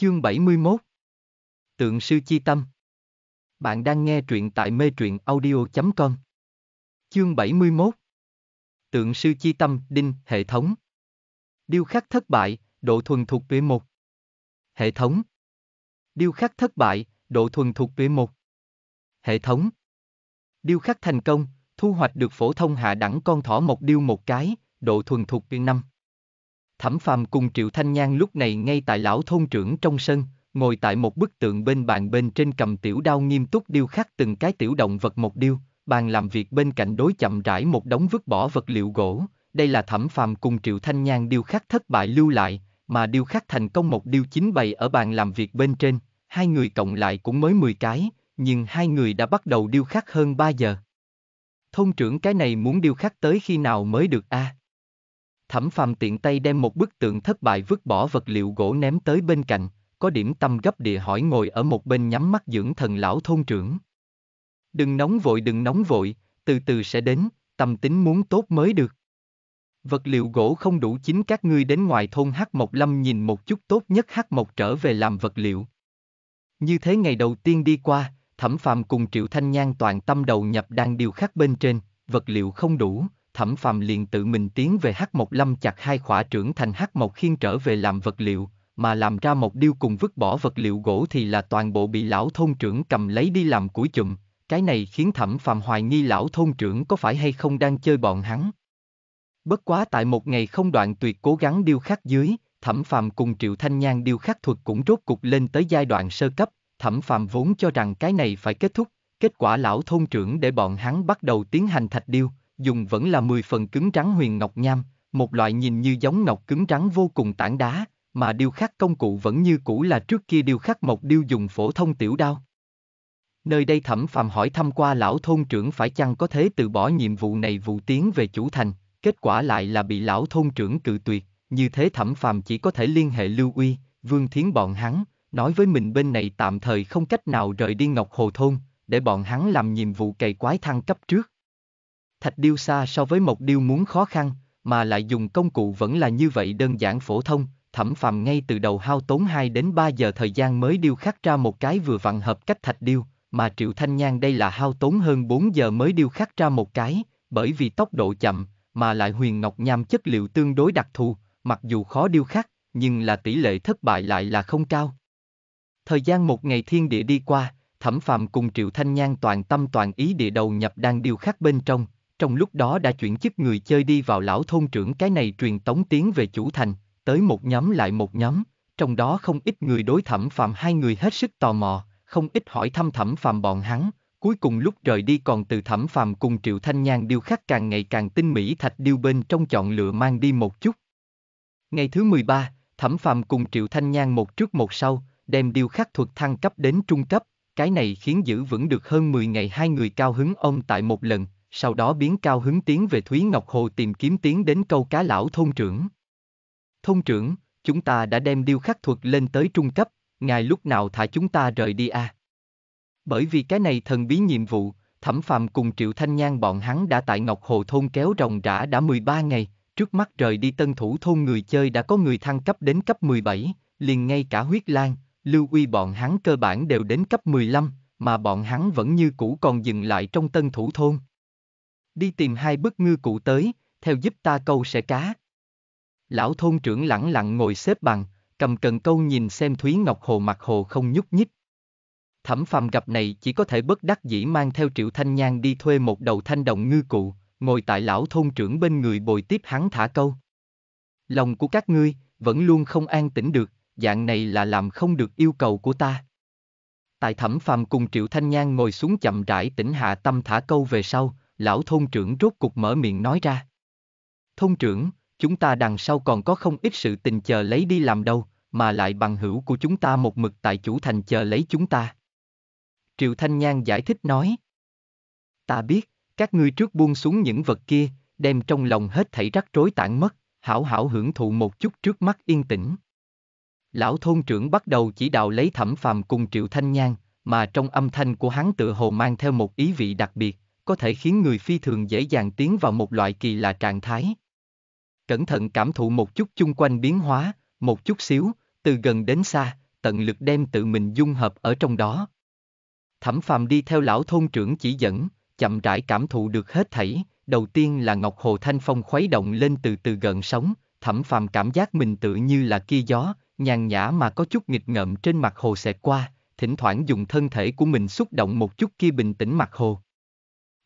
Chương 71 Tượng Sư Chi Tâm. Bạn đang nghe truyện tại metruyenaudio.com. Chương 71 Tượng Sư Chi Tâm. Đinh, hệ thống. Điêu khắc thất bại, độ thuần thục V1. Hệ thống. Điêu khắc thất bại, độ thuần thục V1. Hệ thống. Điêu khắc thành công, thu hoạch được phổ thông hạ đẳng con thỏ mộc điêu một cái, độ thuần thục V5. Thẩm Phàm cùng Triệu Thanh Nhan lúc này ngay tại lão thôn trưởng trong sân, ngồi tại một bức tượng bên bàn bên trên cầm tiểu đao nghiêm túc điêu khắc từng cái tiểu động vật mộc điêu, bàn làm việc bên cạnh đối chậm rãi một đống vứt bỏ vật liệu gỗ, đây là Thẩm Phàm cùng Triệu Thanh Nhan điêu khắc thất bại lưu lại, mà điêu khắc thành công mộc điêu chính bày ở bàn làm việc bên trên, hai người cộng lại cũng mới 10 cái, nhưng hai người đã bắt đầu điêu khắc hơn 3 giờ. Thôn trưởng cái này muốn điêu khắc tới khi nào mới được a? Thẩm Phàm tiện tay đem một bức tượng thất bại vứt bỏ vật liệu gỗ ném tới bên cạnh, có điểm tâm gấp địa hỏi ngồi ở một bên nhắm mắt dưỡng thần lão thôn trưởng. Đừng nóng vội, từ từ sẽ đến, tâm tính muốn tốt mới được. Vật liệu gỗ không đủ chín, các ngươi đến ngoài thôn hắc mộc lâm nhìn một chút, tốt nhất hắc mộc trở về làm vật liệu. Như thế ngày đầu tiên đi qua, Thẩm Phàm cùng Triệu Thanh Nhan toàn tâm đầu nhập đang điêu khắc bên trên, vật liệu không đủ. Thẩm Phàm liền tự mình tiến về hắc mộc lâm chặt hai khỏa trưởng thành hắc mộc khiên trở về làm vật liệu, mà làm ra mộc điêu cùng vứt bỏ vật liệu gỗ thì là toàn bộ bị lão thôn trưởng cầm lấy đi làm củi chùm, cái này khiến Thẩm Phàm hoài nghi lão thôn trưởng có phải hay không đang chơi bọn hắn. Bất quá tại một ngày không đoạn tuyệt cố gắng điêu khắc dưới, Thẩm Phàm cùng Triệu Thanh Nhan điêu khắc thuật cũng rốt cục lên tới giai đoạn sơ cấp, Thẩm Phàm vốn cho rằng cái này phải kết thúc, kết quả lão thôn trưởng để bọn hắn bắt đầu tiến hành thạch điêu. Dùng vẫn là 10 phần cứng rắn huyền ngọc nham, một loại nhìn như giống ngọc cứng rắn vô cùng tảng đá, mà điêu khắc công cụ vẫn như cũ là trước kia điêu khắc mộc điêu dùng phổ thông tiểu đao. Nơi đây Thẩm Phàm hỏi thăm qua lão thôn trưởng phải chăng có thể từ bỏ nhiệm vụ này vụ tiến về chủ thành, kết quả lại là bị lão thôn trưởng cự tuyệt, như thế Thẩm Phàm chỉ có thể liên hệ Lưu Uy, Vương Thiến bọn hắn, nói với mình bên này tạm thời không cách nào rời đi Ngọc Hồ Thôn, để bọn hắn làm nhiệm vụ cày quái thăng cấp trước. Thạch điêu xa so với mộc điêu muốn khó khăn, mà lại dùng công cụ vẫn là như vậy đơn giản phổ thông, Thẩm Phàm ngay từ đầu hao tốn 2 đến 3 giờ thời gian mới điêu khắc ra một cái vừa vặn hợp cách thạch điêu, mà Triệu Thanh Nhan đây là hao tốn hơn 4 giờ mới điêu khắc ra một cái, bởi vì tốc độ chậm, mà lại huyền ngọc nham chất liệu tương đối đặc thù, mặc dù khó điêu khắc, nhưng là tỷ lệ thất bại lại là không cao. Thời gian một ngày thiên địa đi qua, Thẩm Phàm cùng Triệu Thanh Nhan toàn tâm toàn ý địa đầu nhập đang điêu khắc bên trong. Trong lúc đó đã chuyển chức người chơi đi vào lão thôn trưởng cái này truyền tống tiến về chủ thành, tới một nhóm lại một nhóm, trong đó không ít người đối Thẩm Phàm hai người hết sức tò mò, không ít hỏi thăm Thẩm Phàm bọn hắn, cuối cùng lúc rời đi còn từ Thẩm Phàm cùng Triệu Thanh Nhan điêu khắc càng ngày càng tinh mỹ thạch điêu bên trong chọn lựa mang đi một chút. Ngày thứ 13, Thẩm Phàm cùng Triệu Thanh Nhan một trước một sau, đem điêu khắc thuật thăng cấp đến trung cấp, cái này khiến giữ vững được hơn 10 ngày hai người cao hứng ông tại một lần. Sau đó biến cao hứng tiến về Thúy Ngọc Hồ tìm kiếm tiến đến câu cá lão thôn trưởng. Thôn trưởng, chúng ta đã đem điêu khắc thuật lên tới trung cấp, ngài lúc nào thả chúng ta rời đi à? Bởi vì cái này thần bí nhiệm vụ, Thẩm Phàm cùng Triệu Thanh Nhan bọn hắn đã tại Ngọc Hồ Thôn kéo ròng rã đã 13 ngày, trước mắt rời đi tân thủ thôn người chơi đã có người thăng cấp đến cấp 17, liền ngay cả Huyết Lan, Lưu Uy bọn hắn cơ bản đều đến cấp 15, mà bọn hắn vẫn như cũ còn dừng lại trong tân thủ thôn. Đi tìm hai bức ngư cụ tới, theo giúp ta câu sẽ cá. Lão thôn trưởng lẳng lặng ngồi xếp bằng, cầm cần câu nhìn xem Thúy Ngọc Hồ mặt hồ không nhúc nhích. Thẩm Phàm gặp này chỉ có thể bất đắc dĩ mang theo Triệu Thanh Nhan đi thuê một đầu thanh đồng ngư cụ, ngồi tại lão thôn trưởng bên người bồi tiếp hắn thả câu. Lòng của các ngươi vẫn luôn không an tĩnh được, dạng này là làm không được yêu cầu của ta. Tại Thẩm Phàm cùng Triệu Thanh Nhan ngồi xuống chậm rãi tĩnh hạ tâm thả câu về sau, lão thôn trưởng rốt cục mở miệng nói ra. Thôn trưởng, chúng ta đằng sau còn có không ít sự tình chờ lấy đi làm đâu, mà lại bằng hữu của chúng ta một mực tại chủ thành chờ lấy chúng ta. Triệu Thanh Nhan giải thích nói. Ta biết, các ngươi trước buông xuống những vật kia, đem trong lòng hết thảy rắc rối tản mất, hảo hảo hưởng thụ một chút trước mắt yên tĩnh. Lão thôn trưởng bắt đầu chỉ đạo lấy Thẩm Phàm cùng Triệu Thanh Nhan, mà trong âm thanh của hắn tựa hồ mang theo một ý vị đặc biệt, có thể khiến người phi thường dễ dàng tiến vào một loại kỳ lạ trạng thái. Cẩn thận cảm thụ một chút chung quanh biến hóa, một chút xíu, từ gần đến xa, tận lực đem tự mình dung hợp ở trong đó. Thẩm Phàm đi theo lão thôn trưởng chỉ dẫn, chậm rãi cảm thụ được hết thảy. Đầu tiên là Ngọc Hồ Thanh Phong khuấy động lên từ từ gợn sóng, Thẩm Phàm cảm giác mình tự như là kia gió, nhàn nhã mà có chút nghịch ngợm trên mặt hồ xẹt qua, thỉnh thoảng dùng thân thể của mình xúc động một chút kia bình tĩnh mặt hồ.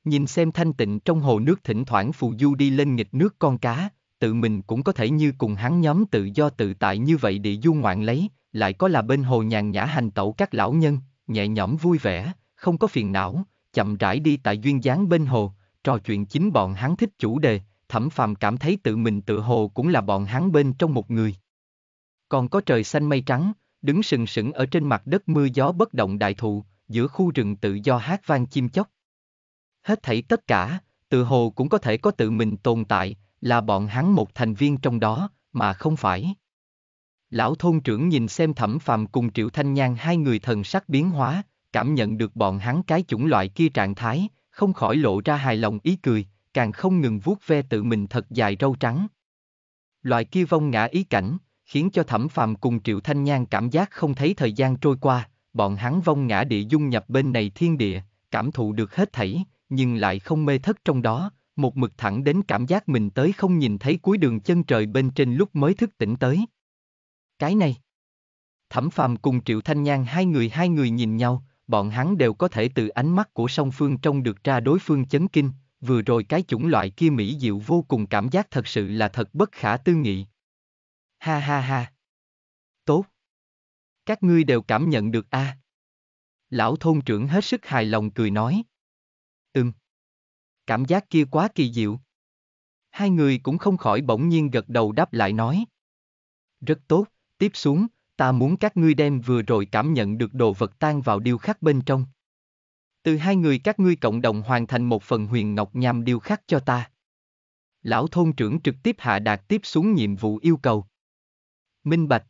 Nhìn xem thanh tịnh trong hồ nước thỉnh thoảng phù du đi lên nghịch nước con cá, tự mình cũng có thể như cùng hắn nhóm tự do tự tại như vậy địa du ngoạn lấy, lại có là bên hồ nhàn nhã hành tẩu các lão nhân, nhẹ nhõm vui vẻ, không có phiền não, chậm rãi đi tại duyên dáng bên hồ, trò chuyện chính bọn hắn thích chủ đề. Thẩm Phàm cảm thấy tự mình tự hồ cũng là bọn hắn bên trong một người. Còn có trời xanh mây trắng, đứng sừng sững ở trên mặt đất mưa gió bất động đại thụ, giữa khu rừng tự do hát vang chim chóc. Hết thảy tất cả, tự hồ cũng có thể có tự mình tồn tại, là bọn hắn một thành viên trong đó, mà không phải. Lão thôn trưởng nhìn xem Thẩm Phàm cùng Triệu Thanh Nhan hai người thần sắc biến hóa, cảm nhận được bọn hắn cái chủng loại kia trạng thái, không khỏi lộ ra hài lòng ý cười, càng không ngừng vuốt ve tự mình thật dài râu trắng. Loại kia vong ngã ý cảnh, khiến cho Thẩm Phàm cùng Triệu Thanh Nhan cảm giác không thấy thời gian trôi qua, bọn hắn vong ngã địa dung nhập bên này thiên địa, cảm thụ được hết thảy, nhưng lại không mê thất trong đó, một mực thẳng đến cảm giác mình tới không nhìn thấy cuối đường chân trời bên trên lúc mới thức tỉnh tới. Cái này, Thẩm Phàm cùng Triệu Thanh Nhan hai người nhìn nhau, bọn hắn đều có thể từ ánh mắt của song phương trông được ra đối phương chấn kinh, vừa rồi cái chủng loại kia mỹ diệu vô cùng cảm giác thật sự là thật bất khả tư nghị. Ha ha ha. Tốt. Các ngươi đều cảm nhận được a. Lão thôn trưởng hết sức hài lòng cười nói. Cảm giác kia quá kỳ diệu. Hai người cũng không khỏi bỗng nhiên gật đầu đáp lại nói. Rất tốt, tiếp xuống, ta muốn các ngươi đem vừa rồi cảm nhận được đồ vật tan vào điêu khắc bên trong. Từ hai người các ngươi cộng đồng hoàn thành một phần huyền ngọc nhằm điêu khắc cho ta. Lão thôn trưởng trực tiếp hạ đạt tiếp xuống nhiệm vụ yêu cầu. Minh bạch.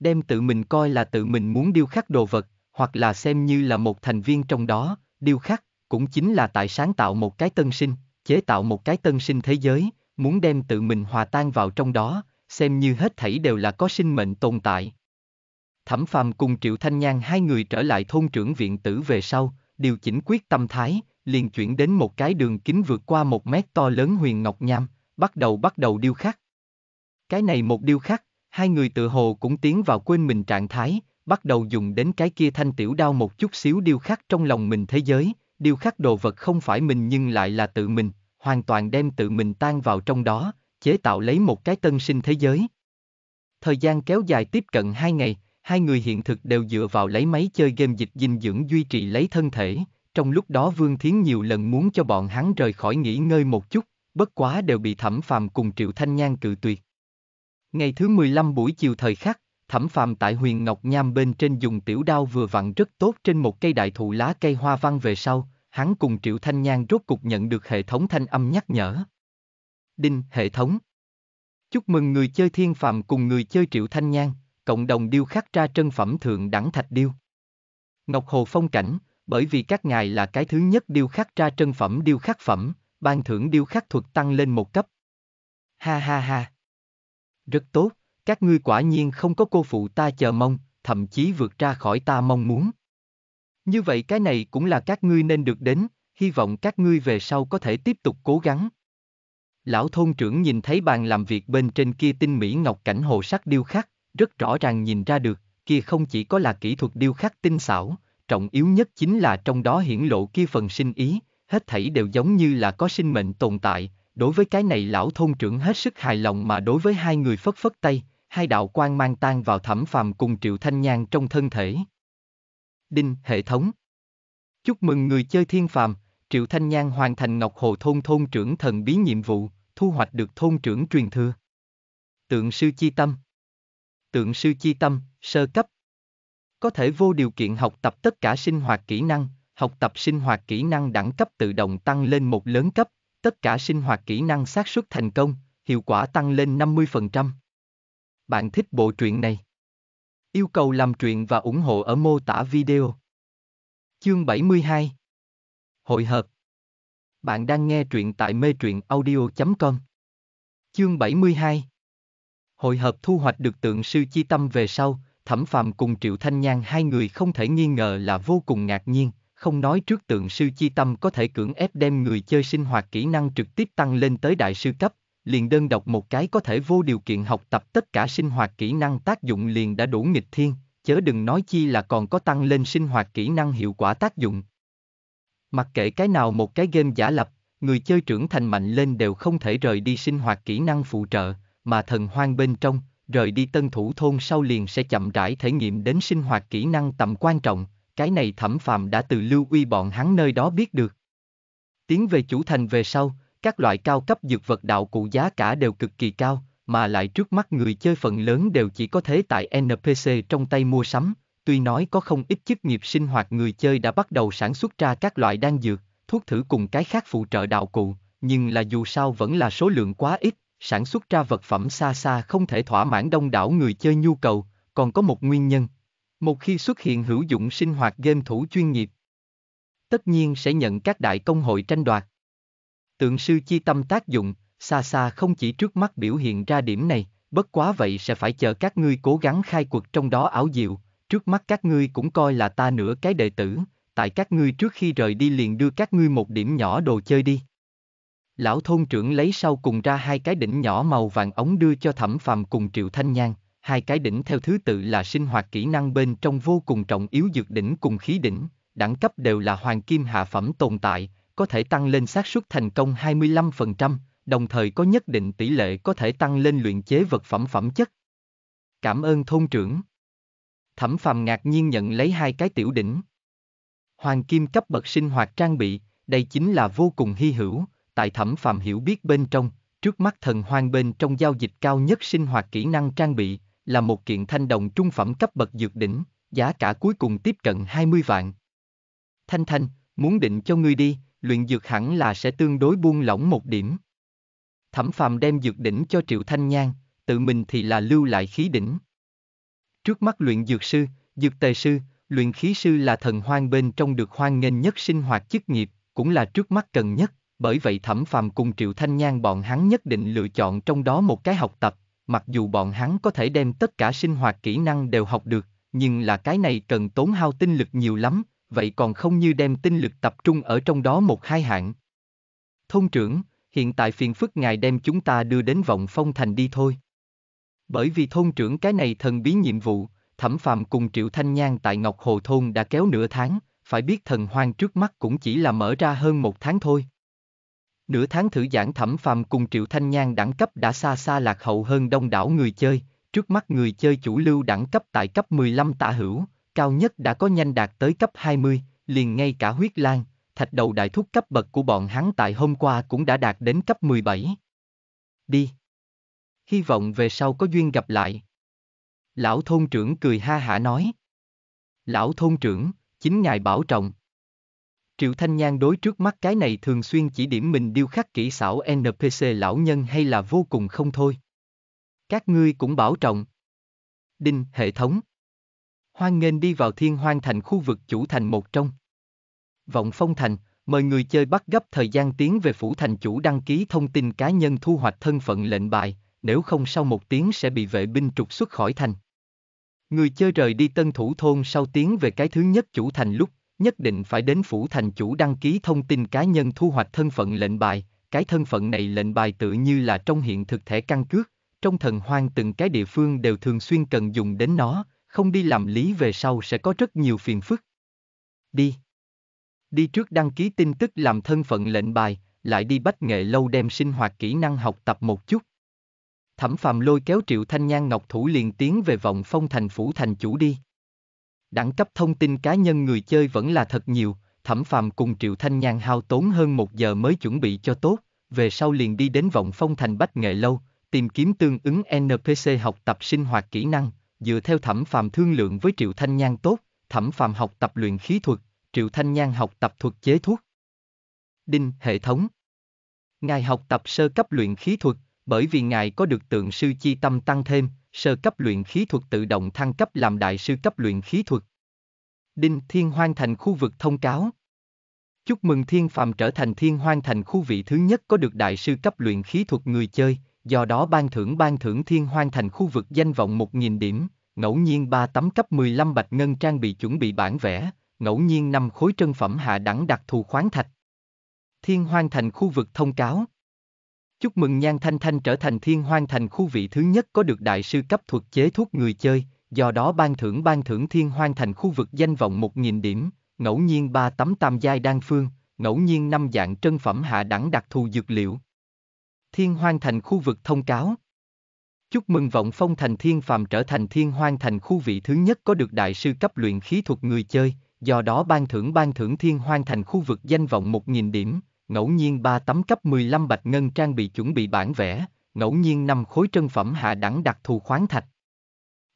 Đem tự mình coi là tự mình muốn điêu khắc đồ vật, hoặc là xem như là một thành viên trong đó, điêu khắc cũng chính là tại sáng tạo một cái tân sinh, chế tạo một cái tân sinh thế giới, muốn đem tự mình hòa tan vào trong đó, xem như hết thảy đều là có sinh mệnh tồn tại. Thẩm Phàm cùng Triệu Thanh Nhan hai người trở lại thôn trưởng viện tử về sau, điều chỉnh quyết tâm thái, liền chuyển đến một cái đường kính vượt qua 1 mét to lớn huyền ngọc nham, bắt đầu điêu khắc. Cái này một điêu khắc, hai người tự hồ cũng tiến vào quên mình trạng thái, bắt đầu dùng đến cái kia thanh tiểu đao một chút xíu điêu khắc trong lòng mình thế giới. Điêu khắc đồ vật không phải mình nhưng lại là tự mình, hoàn toàn đem tự mình tan vào trong đó, chế tạo lấy một cái tân sinh thế giới. Thời gian kéo dài tiếp cận 2 ngày, hai người hiện thực đều dựa vào lấy máy chơi game dịch dinh dưỡng duy trì lấy thân thể, trong lúc đó Vương Thiến nhiều lần muốn cho bọn hắn rời khỏi nghỉ ngơi một chút, bất quá đều bị Thẩm Phàm cùng Triệu Thanh Nhan cự tuyệt. Ngày thứ 15 buổi chiều thời khắc, Thẩm Phàm tại huyền ngọc nham bên trên dùng tiểu đao vừa vặn rất tốt trên một cây đại thụ lá cây hoa văn về sau, hắn cùng Triệu Thanh Nhan rốt cục nhận được hệ thống thanh âm nhắc nhở. Đinh, hệ thống. Chúc mừng người chơi Thiên Phàm cùng người chơi Triệu Thanh Nhan, cộng đồng điêu khắc ra trân phẩm thượng đẳng thạch điêu. Ngọc Hồ phong cảnh, bởi vì các ngài là cái thứ nhất điêu khắc ra trân phẩm điêu khắc phẩm, ban thưởng điêu khắc thuật tăng lên 1 cấp. Ha ha ha. Rất tốt, các ngươi quả nhiên không có cô phụ ta chờ mong, thậm chí vượt ra khỏi ta mong muốn. Như vậy cái này cũng là các ngươi nên được đến, hy vọng các ngươi về sau có thể tiếp tục cố gắng. Lão thôn trưởng nhìn thấy bàn làm việc bên trên kia tinh mỹ ngọc cảnh hồ sắc điêu khắc, rất rõ ràng nhìn ra được, kia không chỉ có là kỹ thuật điêu khắc tinh xảo, trọng yếu nhất chính là trong đó hiển lộ kia phần sinh ý, hết thảy đều giống như là có sinh mệnh tồn tại. Đối với cái này lão thôn trưởng hết sức hài lòng mà đối với hai người phất tay, hai đạo quang mang tan vào Thẩm Phàm cùng Triệu Thanh Nhan trong thân thể. Đinh, hệ thống. Chúc mừng người chơi Thiên Phàm, Triệu Thanh Nhan hoàn thành Ngọc Hồ Thôn thôn trưởng thần bí nhiệm vụ, thu hoạch được thôn trưởng truyền thừa. Tượng Sư Chi Tâm. Tượng Sư Chi Tâm, sơ cấp. Có thể vô điều kiện học tập tất cả sinh hoạt kỹ năng, học tập sinh hoạt kỹ năng đẳng cấp tự động tăng lên 1 lớn cấp, tất cả sinh hoạt kỹ năng xác suất thành công, hiệu quả tăng lên 50%. Bạn thích bộ truyện này? Yêu cầu làm truyện và ủng hộ ở mô tả video. Chương 72. Hội hợp. Bạn đang nghe truyện tại metruyenaudio.com. Chương 72. Hội hợp. Thu hoạch được tượng sư chi tâm về sau, Thẩm Phàm cùng Triệu Thanh Nhan hai người không thể nghi ngờ là vô cùng ngạc nhiên, không nói trước tượng sư chi tâm có thể cưỡng ép đem người chơi sinh hoạt kỹ năng trực tiếp tăng lên tới đại sư cấp, liền đơn độc một cái có thể vô điều kiện học tập tất cả sinh hoạt kỹ năng tác dụng liền đã đủ nghịch thiên, chớ đừng nói chi là còn có tăng lên sinh hoạt kỹ năng hiệu quả tác dụng. Mặc kệ cái nào một cái game giả lập, người chơi trưởng thành mạnh lên đều không thể rời đi sinh hoạt kỹ năng phụ trợ, mà thần hoang bên trong, rời đi tân thủ thôn sau liền sẽ chậm rãi thể nghiệm đến sinh hoạt kỹ năng tầm quan trọng, cái này Thẩm Phàm đã từ Lưu Uy bọn hắn nơi đó biết được. Tiến về chủ thành về sau, các loại cao cấp dược vật đạo cụ giá cả đều cực kỳ cao, mà lại trước mắt người chơi phần lớn đều chỉ có thể tại NPC trong tay mua sắm, tuy nói có không ít chức nghiệp sinh hoạt người chơi đã bắt đầu sản xuất ra các loại đan dược, thuốc thử cùng cái khác phụ trợ đạo cụ, nhưng là dù sao vẫn là số lượng quá ít, sản xuất ra vật phẩm xa xa không thể thỏa mãn đông đảo người chơi nhu cầu, còn có một nguyên nhân. Một khi xuất hiện hữu dụng sinh hoạt game thủ chuyên nghiệp, tất nhiên sẽ nhận các đại công hội tranh đoạt. Tượng sư chi tâm tác dụng, xa xa không chỉ trước mắt biểu hiện ra điểm này, bất quá vậy sẽ phải chờ các ngươi cố gắng khai quật trong đó ảo diệu, trước mắt các ngươi cũng coi là ta nửa cái đệ tử, tại các ngươi trước khi rời đi liền đưa các ngươi một điểm nhỏ đồ chơi đi. Lão thôn trưởng lấy sau cùng ra hai cái đỉnh nhỏ màu vàng ống đưa cho Thẩm Phàm cùng Triệu Thanh Nhan, hai cái đỉnh theo thứ tự là sinh hoạt kỹ năng bên trong vô cùng trọng yếu dược đỉnh cùng khí đỉnh, đẳng cấp đều là hoàng kim hạ phẩm tồn tại, có thể tăng lên xác suất thành công 25%, đồng thời có nhất định tỷ lệ có thể tăng lên luyện chế vật phẩm phẩm chất. Cảm ơn thôn trưởng. Thẩm Phàm ngạc nhiên nhận lấy hai cái tiểu đỉnh. Hoàng kim cấp bậc sinh hoạt trang bị, đây chính là vô cùng hy hữu, tại Thẩm Phàm hiểu biết bên trong, trước mắt thần hoang bên trong giao dịch cao nhất sinh hoạt kỹ năng trang bị, là một kiện thanh đồng trung phẩm cấp bậc dược đỉnh, giá cả cuối cùng tiếp cận 20 vạn. Thanh Thanh, muốn định cho ngươi đi, luyện dược hẳn là sẽ tương đối buông lỏng một điểm. Thẩm Phàm đem dược đỉnh cho Triệu Thanh Nhan, tự mình thì là lưu lại khí đỉnh. Trước mắt luyện dược sư, dược tề sư, luyện khí sư là thần hoang bên trong được hoan nghênh nhất sinh hoạt chức nghiệp, cũng là trước mắt cần nhất, bởi vậy Thẩm Phàm cùng Triệu Thanh Nhan bọn hắn nhất định lựa chọn trong đó một cái học tập, mặc dù bọn hắn có thể đem tất cả sinh hoạt kỹ năng đều học được, nhưng là cái này cần tốn hao tinh lực nhiều lắm, vậy còn không như đem tinh lực tập trung ở trong đó một hai hạng. Thôn trưởng, hiện tại phiền phức ngài đem chúng ta đưa đến Vọng Phong Thành đi thôi. Bởi vì thôn trưởng cái này thần bí nhiệm vụ, Thẩm Phàm cùng Triệu Thanh Nhan tại Ngọc Hồ Thôn đã kéo nửa tháng, phải biết thần hoang trước mắt cũng chỉ là mở ra hơn một tháng thôi. Nửa tháng thử giảng Thẩm Phàm cùng Triệu Thanh Nhan đẳng cấp đã xa xa lạc hậu hơn đông đảo người chơi, trước mắt người chơi chủ lưu đẳng cấp tại cấp 15 tả hữu, cao nhất đã có nhanh đạt tới cấp 20, liền ngay cả Huyết Lan, Thạch Đầu đại thúc cấp bậc của bọn hắn tại hôm qua cũng đã đạt đến cấp 17. Đi! Hy vọng về sau có duyên gặp lại. Lão thôn trưởng cười ha hả nói. Lão thôn trưởng, chính ngài bảo trọng. Triệu Thanh Nhan đối trước mắt cái này thường xuyên chỉ điểm mình điêu khắc kỹ xảo NPC lão nhân hay là vô cùng không thôi. Các ngươi cũng bảo trọng. Đinh, hệ thống. Hoan nghênh đi vào Thiên Hoang Thành khu vực chủ thành một trong. Vọng Phong Thành, mời người chơi bắt gấp thời gian tiến về phủ thành chủ đăng ký thông tin cá nhân thu hoạch thân phận lệnh bài, nếu không sau một tiếng sẽ bị vệ binh trục xuất khỏi thành. Người chơi rời đi tân thủ thôn sau tiến về cái thứ nhất chủ thành lúc, nhất định phải đến phủ thành chủ đăng ký thông tin cá nhân thu hoạch thân phận lệnh bài, cái thân phận này lệnh bài tự như là trong hiện thực thẻ căn cước, trong thần hoang từng cái địa phương đều thường xuyên cần dùng đến nó, không đi làm lý về sau sẽ có rất nhiều phiền phức. Đi trước đăng ký tin tức làm thân phận lệnh bài, lại đi Bách Nghệ Lâu đem sinh hoạt kỹ năng học tập một chút. Thẩm Phàm lôi kéo Triệu Thanh Nhan ngọc thủ liền tiến về Vọng Phong Thành phủ thành chủ đi. Đẳng cấp thông tin cá nhân người chơi vẫn là thật nhiều, Thẩm Phàm cùng Triệu Thanh Nhan hao tốn hơn một giờ mới chuẩn bị cho tốt, về sau liền đi đến Vọng Phong Thành Bách Nghệ Lâu, tìm kiếm tương ứng NPC học tập sinh hoạt kỹ năng, dựa theo Thẩm Phàm thương lượng với Triệu Thanh Nhan tốt, Thẩm Phàm học tập luyện khí thuật, Triệu Thanh Nhan học tập thuật chế thuốc. Đinh, hệ thống. Ngài học tập sơ cấp luyện khí thuật, bởi vì ngài có được tượng sư chi tâm tăng thêm, sơ cấp luyện khí thuật tự động thăng cấp làm đại sư cấp luyện khí thuật. Đinh, Thiên Hoang Thành khu vực thông cáo. Chúc mừng Thiên Phàm trở thành Thiên Hoang Thành khu vị thứ nhất có được đại sư cấp luyện khí thuật người chơi, do đó ban thưởng Thiên Hoang Thành khu vực danh vọng 1.000 điểm, ngẫu nhiên 3 tấm cấp 15 bạch ngân trang bị chuẩn bị bản vẽ, ngẫu nhiên 5 khối trân phẩm hạ đẳng đặc thù khoáng thạch. Thiên Hoang Thành khu vực thông cáo. Chúc mừng Nhan Thanh Thanh trở thành Thiên Hoang Thành khu vị thứ nhất có được đại sư cấp thuật chế thuốc người chơi, do đó ban thưởng Thiên Hoang Thành khu vực danh vọng 1000 điểm, ngẫu nhiên 3 tấm tam giai đan phương, ngẫu nhiên 5 dạng trân phẩm hạ đẳng đặc thù dược liệu. Thiên Hoang Thành khu vực thông cáo. Chúc mừng Vọng Phong Thành Thiên Phàm trở thành Thiên Hoang Thành khu vị thứ nhất có được đại sư cấp luyện khí thuật người chơi, do đó ban thưởng Thiên Hoang Thành khu vực danh vọng 1000 điểm, ngẫu nhiên 3 tấm cấp 15 bạch ngân trang bị chuẩn bị bản vẽ, ngẫu nhiên 5 khối trân phẩm hạ đẳng đặc thù khoáng thạch.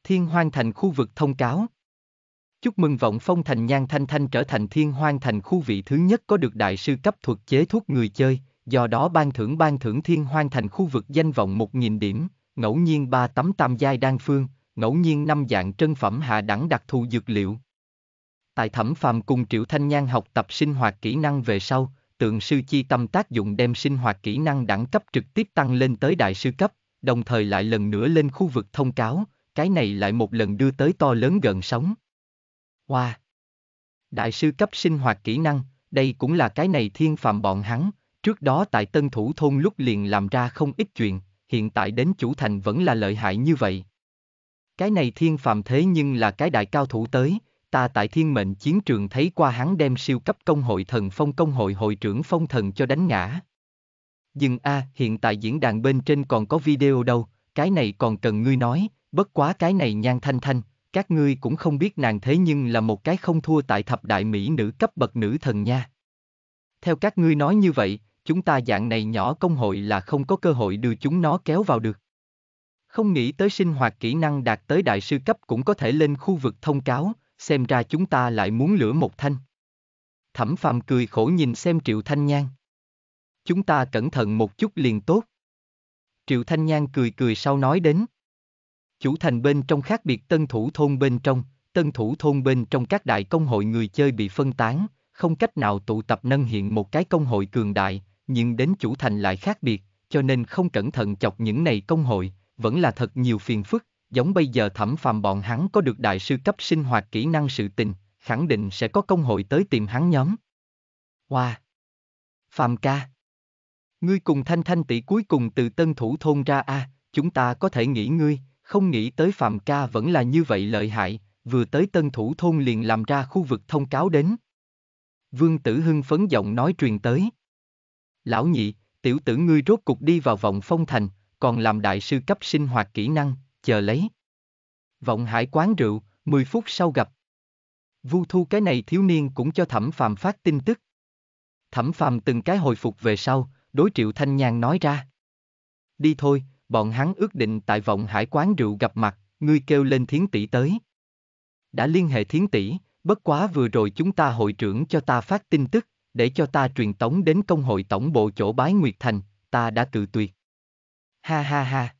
Thiên Hoang Thành khu vực thông cáo. Chúc mừng Vọng Phong Thành Nhan Thanh Thanh trở thành Thiên Hoang Thành khu vị thứ nhất có được đại sư cấp thuật chế thuốc người chơi, do đó ban thưởng Thiên Hoang Thành khu vực danh vọng 1000 điểm, ngẫu nhiên 3 tấm tam giai đan phương, ngẫu nhiên 5 dạng trân phẩm hạ đẳng đặc thù dược liệu. Tại Thẩm Phàm cùng Triệu Thanh Nhan học tập sinh hoạt kỹ năng về sau, Tượng Sư Chi Tâm tác dụng đem sinh hoạt kỹ năng đẳng cấp trực tiếp tăng lên tới đại sư cấp, đồng thời lại lần nữa lên khu vực thông cáo, cái này lại một lần đưa tới to lớn gợn sóng. Wow! Đại sư cấp sinh hoạt kỹ năng, đây cũng là cái này Thiên Phàm bọn hắn, trước đó tại Tân Thủ Thôn lúc liền làm ra không ít chuyện, hiện tại đến chủ thành vẫn là lợi hại như vậy. Cái này Thiên Phàm thế nhưng là cái đại cao thủ tới, ta tại thiên mệnh chiến trường thấy qua hắn đem siêu cấp công hội Thần Phong công hội hội trưởng Phong Thần cho đánh ngã. Dừng a, hiện tại diễn đàn bên trên còn có video đâu, cái này còn cần ngươi nói, bất quá cái này Nhan Thanh Thanh, các ngươi cũng không biết nàng thế nhưng là một cái không thua tại thập đại mỹ nữ cấp bậc nữ thần nha. Theo các ngươi nói như vậy, chúng ta dạng này nhỏ công hội là không có cơ hội đưa chúng nó kéo vào được. Không nghĩ tới sinh hoạt kỹ năng đạt tới đại sư cấp cũng có thể lên khu vực thông cáo, xem ra chúng ta lại muốn lửa một thanh. Thẩm Phàm cười khổ nhìn xem Triệu Thanh Nhan. Chúng ta cẩn thận một chút liền tốt. Triệu Thanh Nhan cười sau nói đến. Chủ thành bên trong khác biệt Tân Thủ Thôn bên trong các đại công hội người chơi bị phân tán, không cách nào tụ tập nâng hiện một cái công hội cường đại, nhưng đến chủ thành lại khác biệt, cho nên không cẩn thận chọc những này công hội, vẫn là thật nhiều phiền phức, giống bây giờ Thẩm Phàm bọn hắn có được đại sư cấp sinh hoạt kỹ năng sự tình, khẳng định sẽ có công hội tới tìm hắn nhóm. Wow! Phàm ca! Ngươi cùng Thanh Thanh tỷ cuối cùng từ Tân Thủ Thôn ra a, chúng ta có thể nghĩ ngươi, không nghĩ tới Phàm ca vẫn là như vậy lợi hại, vừa tới Tân Thủ Thôn liền làm ra khu vực thông cáo đến. Vương Tử hưng phấn giọng nói truyền tới. Lão nhị, tiểu tử ngươi rốt cục đi vào Vọng Phong Thành, còn làm đại sư cấp sinh hoạt kỹ năng, chờ lấy. Vọng Hải quán rượu, 10 phút sau gặp. Vu Thu cái này thiếu niên cũng cho Thẩm Phàm phát tin tức. Thẩm Phàm từng cái hồi phục về sau, đối Triệu Thanh Nhan nói ra. Đi thôi, bọn hắn ước định tại Vọng Hải quán rượu gặp mặt, ngươi kêu lên Thiến tỷ tới. Đã liên hệ Thiến tỷ. Bất quá vừa rồi chúng ta hội trưởng cho ta phát tin tức, để cho ta truyền tống đến công hội tổng bộ chỗ Bái Nguyệt Thành, ta đã cự tuyệt. Ha ha ha.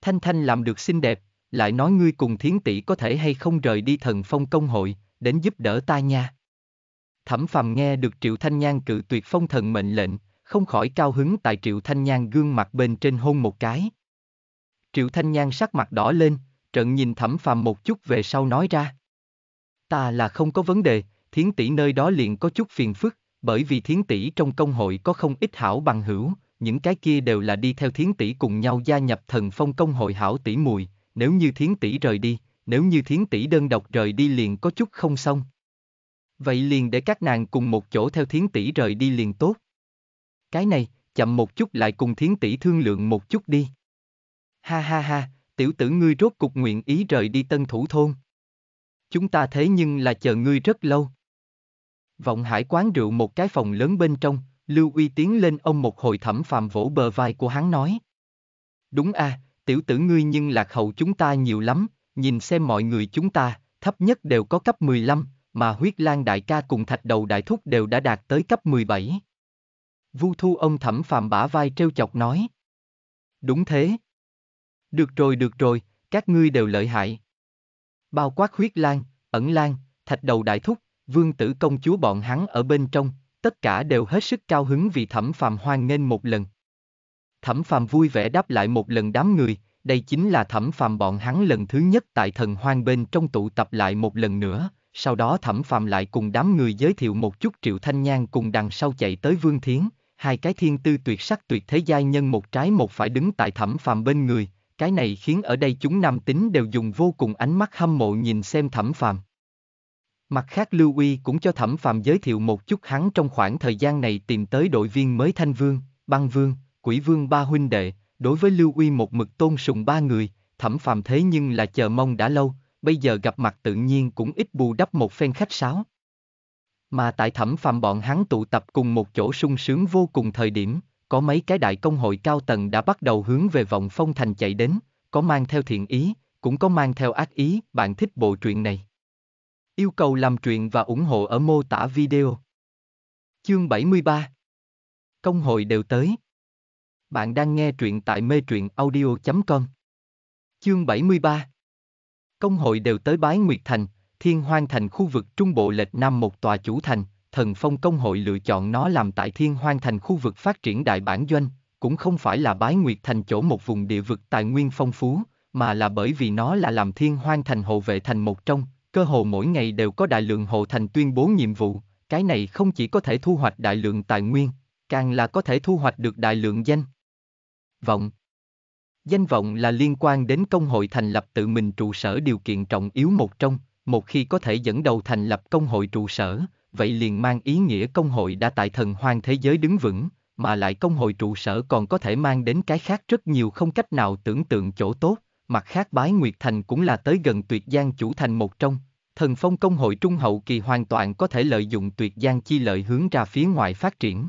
Thanh Thanh làm được xinh đẹp, lại nói ngươi cùng Thiến tỷ có thể hay không rời đi Thần Phong công hội, đến giúp đỡ ta nha. Thẩm Phàm nghe được Triệu Thanh Nhan cự tuyệt Phong Thần mệnh lệnh, không khỏi cao hứng tại Triệu Thanh Nhan gương mặt bên trên hôn một cái. Triệu Thanh Nhan sắc mặt đỏ lên, trợn nhìn Thẩm Phàm một chút về sau nói ra. Ta là không có vấn đề, Thiến tỷ nơi đó liền có chút phiền phức, bởi vì Thiến tỷ trong công hội có không ít hảo bằng hữu, những cái kia đều là đi theo Thiến tỷ cùng nhau gia nhập Thần Phong công hội hảo tỷ muội, nếu như Thiến tỷ đơn độc rời đi liền có chút không xong. Vậy liền để các nàng cùng một chỗ theo Thiến tỷ rời đi liền tốt. Cái này, chậm một chút lại cùng Thiến tỷ thương lượng một chút đi. Ha ha ha, tiểu tử ngươi rốt cục nguyện ý rời đi Tân Thủ Thôn. Chúng ta thế nhưng là chờ ngươi rất lâu. Vọng Hải quán rượu một cái phòng lớn bên trong, Lưu Uy tiến lên ông một hồi Thẩm Phàm vỗ bờ vai của hắn nói. Đúng à, tiểu tử ngươi nhưng lạc hậu chúng ta nhiều lắm, nhìn xem mọi người chúng ta, thấp nhất đều có cấp 15, mà Huyết Lan đại ca cùng Thạch Đầu đại thúc đều đã đạt tới cấp 17. Vu Thu ông Thẩm Phàm bả vai trêu chọc nói. Đúng thế. Được rồi, các ngươi đều lợi hại. Bao quát Huyết Lan, Ẩn Lan, Thạch Đầu đại thúc, Vương Tử công chúa bọn hắn ở bên trong, tất cả đều hết sức cao hứng vì Thẩm Phàm hoan nghênh một lần. Thẩm Phàm vui vẻ đáp lại một lần đám người, đây chính là Thẩm Phàm bọn hắn lần thứ nhất tại Thần Hoang bên trong tụ tập lại một lần nữa. Sau đó Thẩm Phàm lại cùng đám người giới thiệu một chút Triệu Thanh Nhan cùng đằng sau chạy tới Vương Thiến, hai cái thiên tư tuyệt sắc tuyệt thế giai nhân một trái một phải đứng tại Thẩm Phàm bên người, cái này khiến ở đây chúng nam tính đều dùng vô cùng ánh mắt hâm mộ nhìn xem Thẩm Phàm. Mặt khác Lưu Uy cũng cho Thẩm Phàm giới thiệu một chút hắn trong khoảng thời gian này tìm tới đội viên mới Thanh Vương, Băng Vương, Quỷ Vương ba huynh đệ, đối với Lưu Uy một mực tôn sùng ba người, Thẩm Phàm thế nhưng là chờ mong đã lâu. Bây giờ gặp mặt tự nhiên cũng ít bù đắp một phen khách sáo. Mà tại Thẩm Phàm bọn hắn tụ tập cùng một chỗ sung sướng vô cùng thời điểm, có mấy cái đại công hội cao tầng đã bắt đầu hướng về Vọng Phong Thành chạy đến, có mang theo thiện ý, cũng có mang theo ác ý. Bạn thích bộ truyện này? Yêu cầu làm truyện và ủng hộ ở mô tả video. Chương 73. Công hội đều tới. Bạn đang nghe truyện tại metruyenaudio.com. Chương 73. Công hội đều tới. Bái Nguyệt Thành, Thiên Hoang Thành khu vực trung bộ lệch nam một tòa chủ thành, Thần Phong công hội lựa chọn nó làm tại Thiên Hoang Thành khu vực phát triển đại bản doanh, cũng không phải là Bái Nguyệt Thành chỗ một vùng địa vực tài nguyên phong phú, mà là bởi vì nó là làm Thiên Hoang Thành hộ vệ thành một trong, cơ hồ mỗi ngày đều có đại lượng hộ thành tuyên bố nhiệm vụ, cái này không chỉ có thể thu hoạch đại lượng tài nguyên, càng là có thể thu hoạch được đại lượng danh vọng. Danh vọng là liên quan đến công hội thành lập tự mình trụ sở điều kiện trọng yếu một trong, một khi có thể dẫn đầu thành lập công hội trụ sở, vậy liền mang ý nghĩa công hội đã tại thần hoang thế giới đứng vững, mà lại công hội trụ sở còn có thể mang đến cái khác rất nhiều không cách nào tưởng tượng chỗ tốt. Mặt khác Bái Nguyệt Thành cũng là tới gần Tuyệt Giang chủ thành một trong, Thần Phong công hội trung hậu kỳ hoàn toàn có thể lợi dụng Tuyệt Giang chi lợi hướng ra phía ngoài phát triển.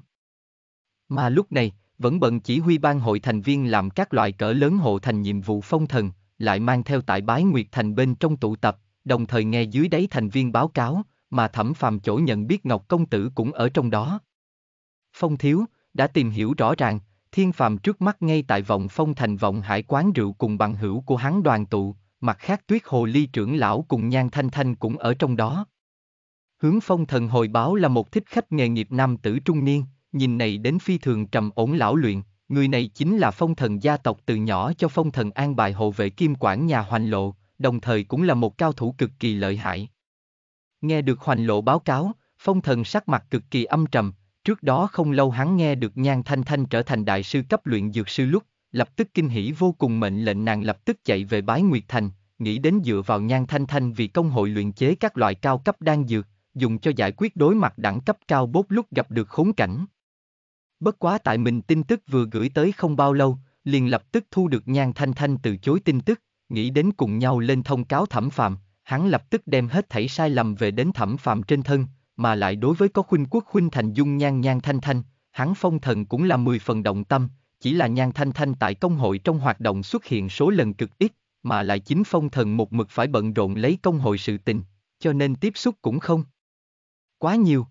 Mà lúc này, vẫn bận chỉ huy ban hội thành viên làm các loại cỡ lớn hộ thành nhiệm vụ Phong Thần, lại mang theo tại Bái Nguyệt Thành bên trong tụ tập, đồng thời nghe dưới đáy thành viên báo cáo, mà Thẩm Phàm chỗ nhận biết Ngọc Công Tử cũng ở trong đó. Phong Thiếu, đã tìm hiểu rõ ràng, Thiên Phàm trước mắt ngay tại Vọng Phong Thành Vọng Hải quán rượu cùng bằng hữu của hắn đoàn tụ, mặt khác Tuyết Hồ Ly trưởng lão cùng Nhan Thanh Thanh cũng ở trong đó. Hướng Phong Thần hồi báo là một thích khách nghề nghiệp nam tử trung niên, nhìn này đến phi thường trầm ổn lão luyện, người này chính là Phong Thần gia tộc từ nhỏ cho Phong Thần an bài hộ vệ kim quản nhà Hoành Lộ, đồng thời cũng là một cao thủ cực kỳ lợi hại. Nghe được Hoành Lộ báo cáo, Phong Thần sắc mặt cực kỳ âm trầm, trước đó không lâu hắn nghe được Nhan Thanh Thanh trở thành đại sư cấp luyện dược sư lúc, lập tức kinh hỉ vô cùng mệnh lệnh nàng lập tức chạy về Bái Nguyệt Thành, nghĩ đến dựa vào Nhan Thanh Thanh vì công hội luyện chế các loại cao cấp đan dược, dùng cho giải quyết đối mặt đẳng cấp cao bốt lúc gặp được khốn cảnh. Bất quá tại mình tin tức vừa gửi tới không bao lâu, liền lập tức thu được Nhan Thanh Thanh từ chối tin tức, nghĩ đến cùng nhau lên thông cáo Thẩm Phàm, hắn lập tức đem hết thảy sai lầm về đến Thẩm Phàm trên thân, mà lại đối với có khuynh quốc khuynh thành dung nhan Nhan Thanh Thanh, hắn Phong Thần cũng là 10 phần động tâm, chỉ là Nhan Thanh Thanh tại công hội trong hoạt động xuất hiện số lần cực ít, mà lại chính Phong Thần một mực phải bận rộn lấy công hội sự tình, cho nên tiếp xúc cũng không quá nhiều.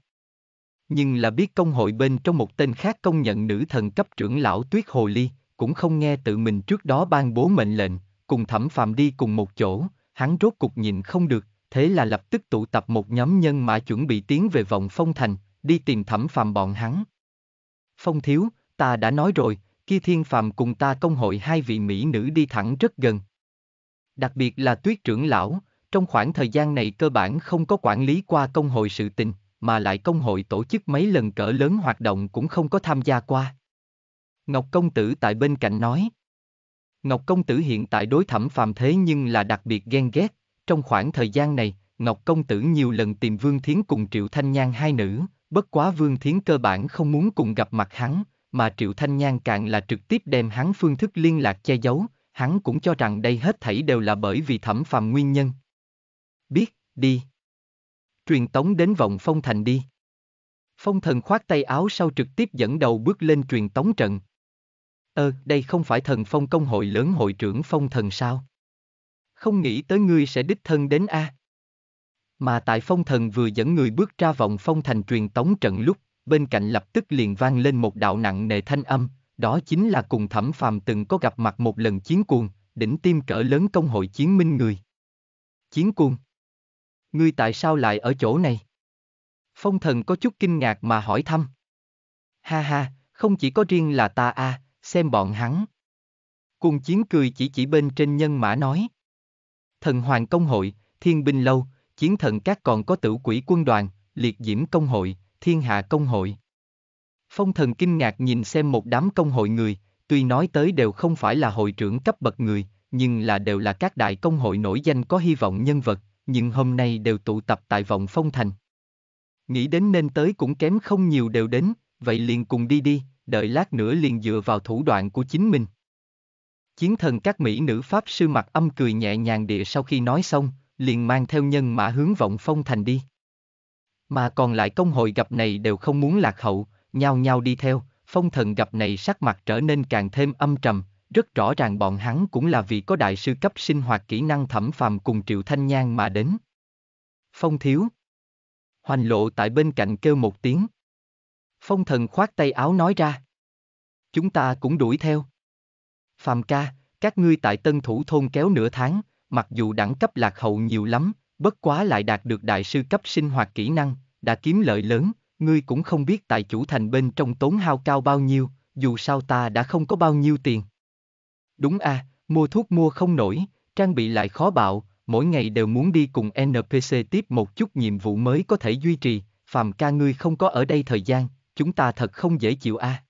Nhưng là biết công hội bên trong một tên khác công nhận nữ thần cấp trưởng lão Tuyết Hồ Ly, cũng không nghe tự mình trước đó ban bố mệnh lệnh, cùng Thẩm Phàm đi cùng một chỗ, hắn rốt cục nhịn không được, thế là lập tức tụ tập một nhóm nhân mã chuẩn bị tiến về Vọng Phong Thành, đi tìm Thẩm Phàm bọn hắn. Phong Thiếu, ta đã nói rồi, kia Thiên Phàm cùng ta công hội hai vị mỹ nữ đi thẳng rất gần. Đặc biệt là Tuyết trưởng lão, trong khoảng thời gian này cơ bản không có quản lý qua công hội sự tình, mà lại công hội tổ chức mấy lần cỡ lớn hoạt động cũng không có tham gia qua. Ngọc Công Tử tại bên cạnh nói. Ngọc Công Tử hiện tại đối Thẩm Phàm thế nhưng là đặc biệt ghen ghét, trong khoảng thời gian này, Ngọc Công Tử nhiều lần tìm Vương Thiến cùng Triệu Thanh Nhan hai nữ, bất quá Vương Thiến cơ bản không muốn cùng gặp mặt hắn, mà Triệu Thanh Nhan càng là trực tiếp đem hắn phương thức liên lạc che giấu, hắn cũng cho rằng đây hết thảy đều là bởi vì Thẩm Phàm nguyên nhân. Biết, đi. Truyền tống đến Vọng Phong Thành đi. Phong Thần khoát tay áo sau trực tiếp dẫn đầu bước lên truyền tống trận. Đây không phải Thần Phong công hội lớn hội trưởng Phong Thần sao? Không nghĩ tới ngươi sẽ đích thân đến a. Mà tại Phong Thần vừa dẫn người bước ra Vọng Phong Thành truyền tống trận lúc, bên cạnh lập tức liền vang lên một đạo nặng nề thanh âm, đó chính là cùng Thẩm Phàm từng có gặp mặt một lần chiến cuồng, đỉnh tim cỡ lớn công hội chiến minh người. Chiến cuồng, ngươi tại sao lại ở chỗ này? Phong Thần có chút kinh ngạc mà hỏi thăm. Ha ha, không chỉ có riêng là ta a, xem bọn hắn. Cung Chiến cười chỉ bên trên nhân mã nói. Thần Hoàng Công Hội, Thiên Binh Lâu, Chiến Thần Các còn có Tử Quỷ Quân Đoàn, Liệt Diễm Công Hội, Thiên Hạ Công Hội. Phong Thần kinh ngạc nhìn xem một đám công hội người, tuy nói tới đều không phải là hội trưởng cấp bậc người, nhưng là đều là các đại công hội nổi danh có hy vọng nhân vật, nhưng hôm nay đều tụ tập tại Vọng Phong Thành. Nghĩ đến nên tới cũng kém không nhiều đều đến, vậy liền cùng đi đi, đợi lát nữa liền dựa vào thủ đoạn của chính mình. Chiến Thần Các mỹ nữ Pháp Sư Mặc Âm cười nhẹ nhàng địa sau khi nói xong, liền mang theo nhân mã hướng Vọng Phong Thành đi. Mà còn lại công hội gặp này đều không muốn lạc hậu, nhao nhao đi theo. Phong Thần gặp này sắc mặt trở nên càng thêm âm trầm, rất rõ ràng bọn hắn cũng là vì có đại sư cấp sinh hoạt kỹ năng Thẩm Phàm cùng Triệu Thanh Nhan mà đến. Phong thiếu. Hoành Lộ tại bên cạnh kêu một tiếng. Phong Thần khoát tay áo nói ra. Chúng ta cũng đuổi theo. Phàm ca, các ngươi tại Tân Thủ Thôn kéo nửa tháng, mặc dù đẳng cấp lạc hậu nhiều lắm, bất quá lại đạt được đại sư cấp sinh hoạt kỹ năng, đã kiếm lợi lớn, ngươi cũng không biết tại chủ thành bên trong tốn hao cao bao nhiêu, dù sao ta đã không có bao nhiêu tiền. Đúng à, mua thuốc mua không nổi, trang bị lại khó bạo, mỗi ngày đều muốn đi cùng NPC tiếp một chút nhiệm vụ mới có thể duy trì, Phàm ca ngươi không có ở đây thời gian, chúng ta thật không dễ chịu à.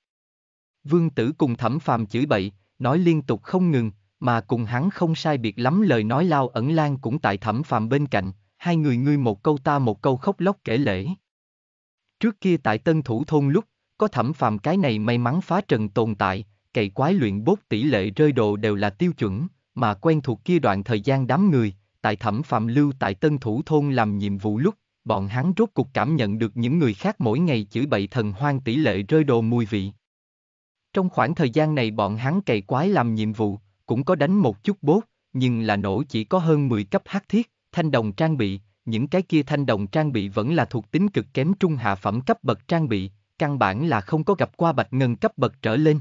Vương Tử cùng Thẩm Phàm chửi bậy, nói liên tục không ngừng, mà cùng hắn không sai biệt lắm lời nói lao ẩn lan cũng tại Thẩm Phàm bên cạnh, hai người ngươi một câu ta một câu khóc lóc kể lể. Trước kia tại Tân Thủ Thôn lúc, có Thẩm Phàm cái này may mắn phá trần tồn tại, cày quái luyện bốt tỷ lệ rơi đồ đều là tiêu chuẩn, mà quen thuộc kia đoạn thời gian đám người, tại Thẩm Phàm lưu tại Tân Thủ Thôn làm nhiệm vụ lúc, bọn hắn rốt cuộc cảm nhận được những người khác mỗi ngày chửi bậy thần hoang tỷ lệ rơi đồ mùi vị. Trong khoảng thời gian này bọn hắn cày quái làm nhiệm vụ, cũng có đánh một chút bốt, nhưng là nổ chỉ có hơn 10 cấp hắc thiết, thanh đồng trang bị, những cái kia thanh đồng trang bị vẫn là thuộc tính cực kém trung hạ phẩm cấp bậc trang bị, căn bản là không có gặp qua bạch ngân cấp bậc trở lên.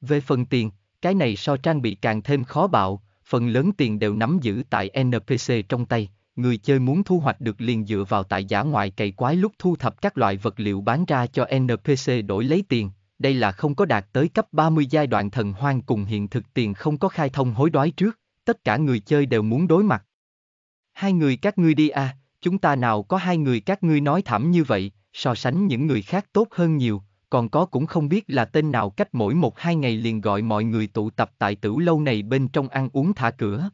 Về phần tiền, cái này so trang bị càng thêm khó bạo, phần lớn tiền đều nắm giữ tại NPC trong tay, người chơi muốn thu hoạch được liền dựa vào tại giả ngoại cày quái lúc thu thập các loại vật liệu bán ra cho NPC đổi lấy tiền. Đây là không có đạt tới cấp 30 giai đoạn thần hoang cùng hiện thực tiền không có khai thông hối đoái trước, tất cả người chơi đều muốn đối mặt. Hai người các ngươi đi à, chúng ta nào có hai người các ngươi nói thảm như vậy, so sánh những người khác tốt hơn nhiều, còn có cũng không biết là tên nào cách mỗi một hai ngày liền gọi mọi người tụ tập tại tửu lâu này bên trong ăn uống thả cửa.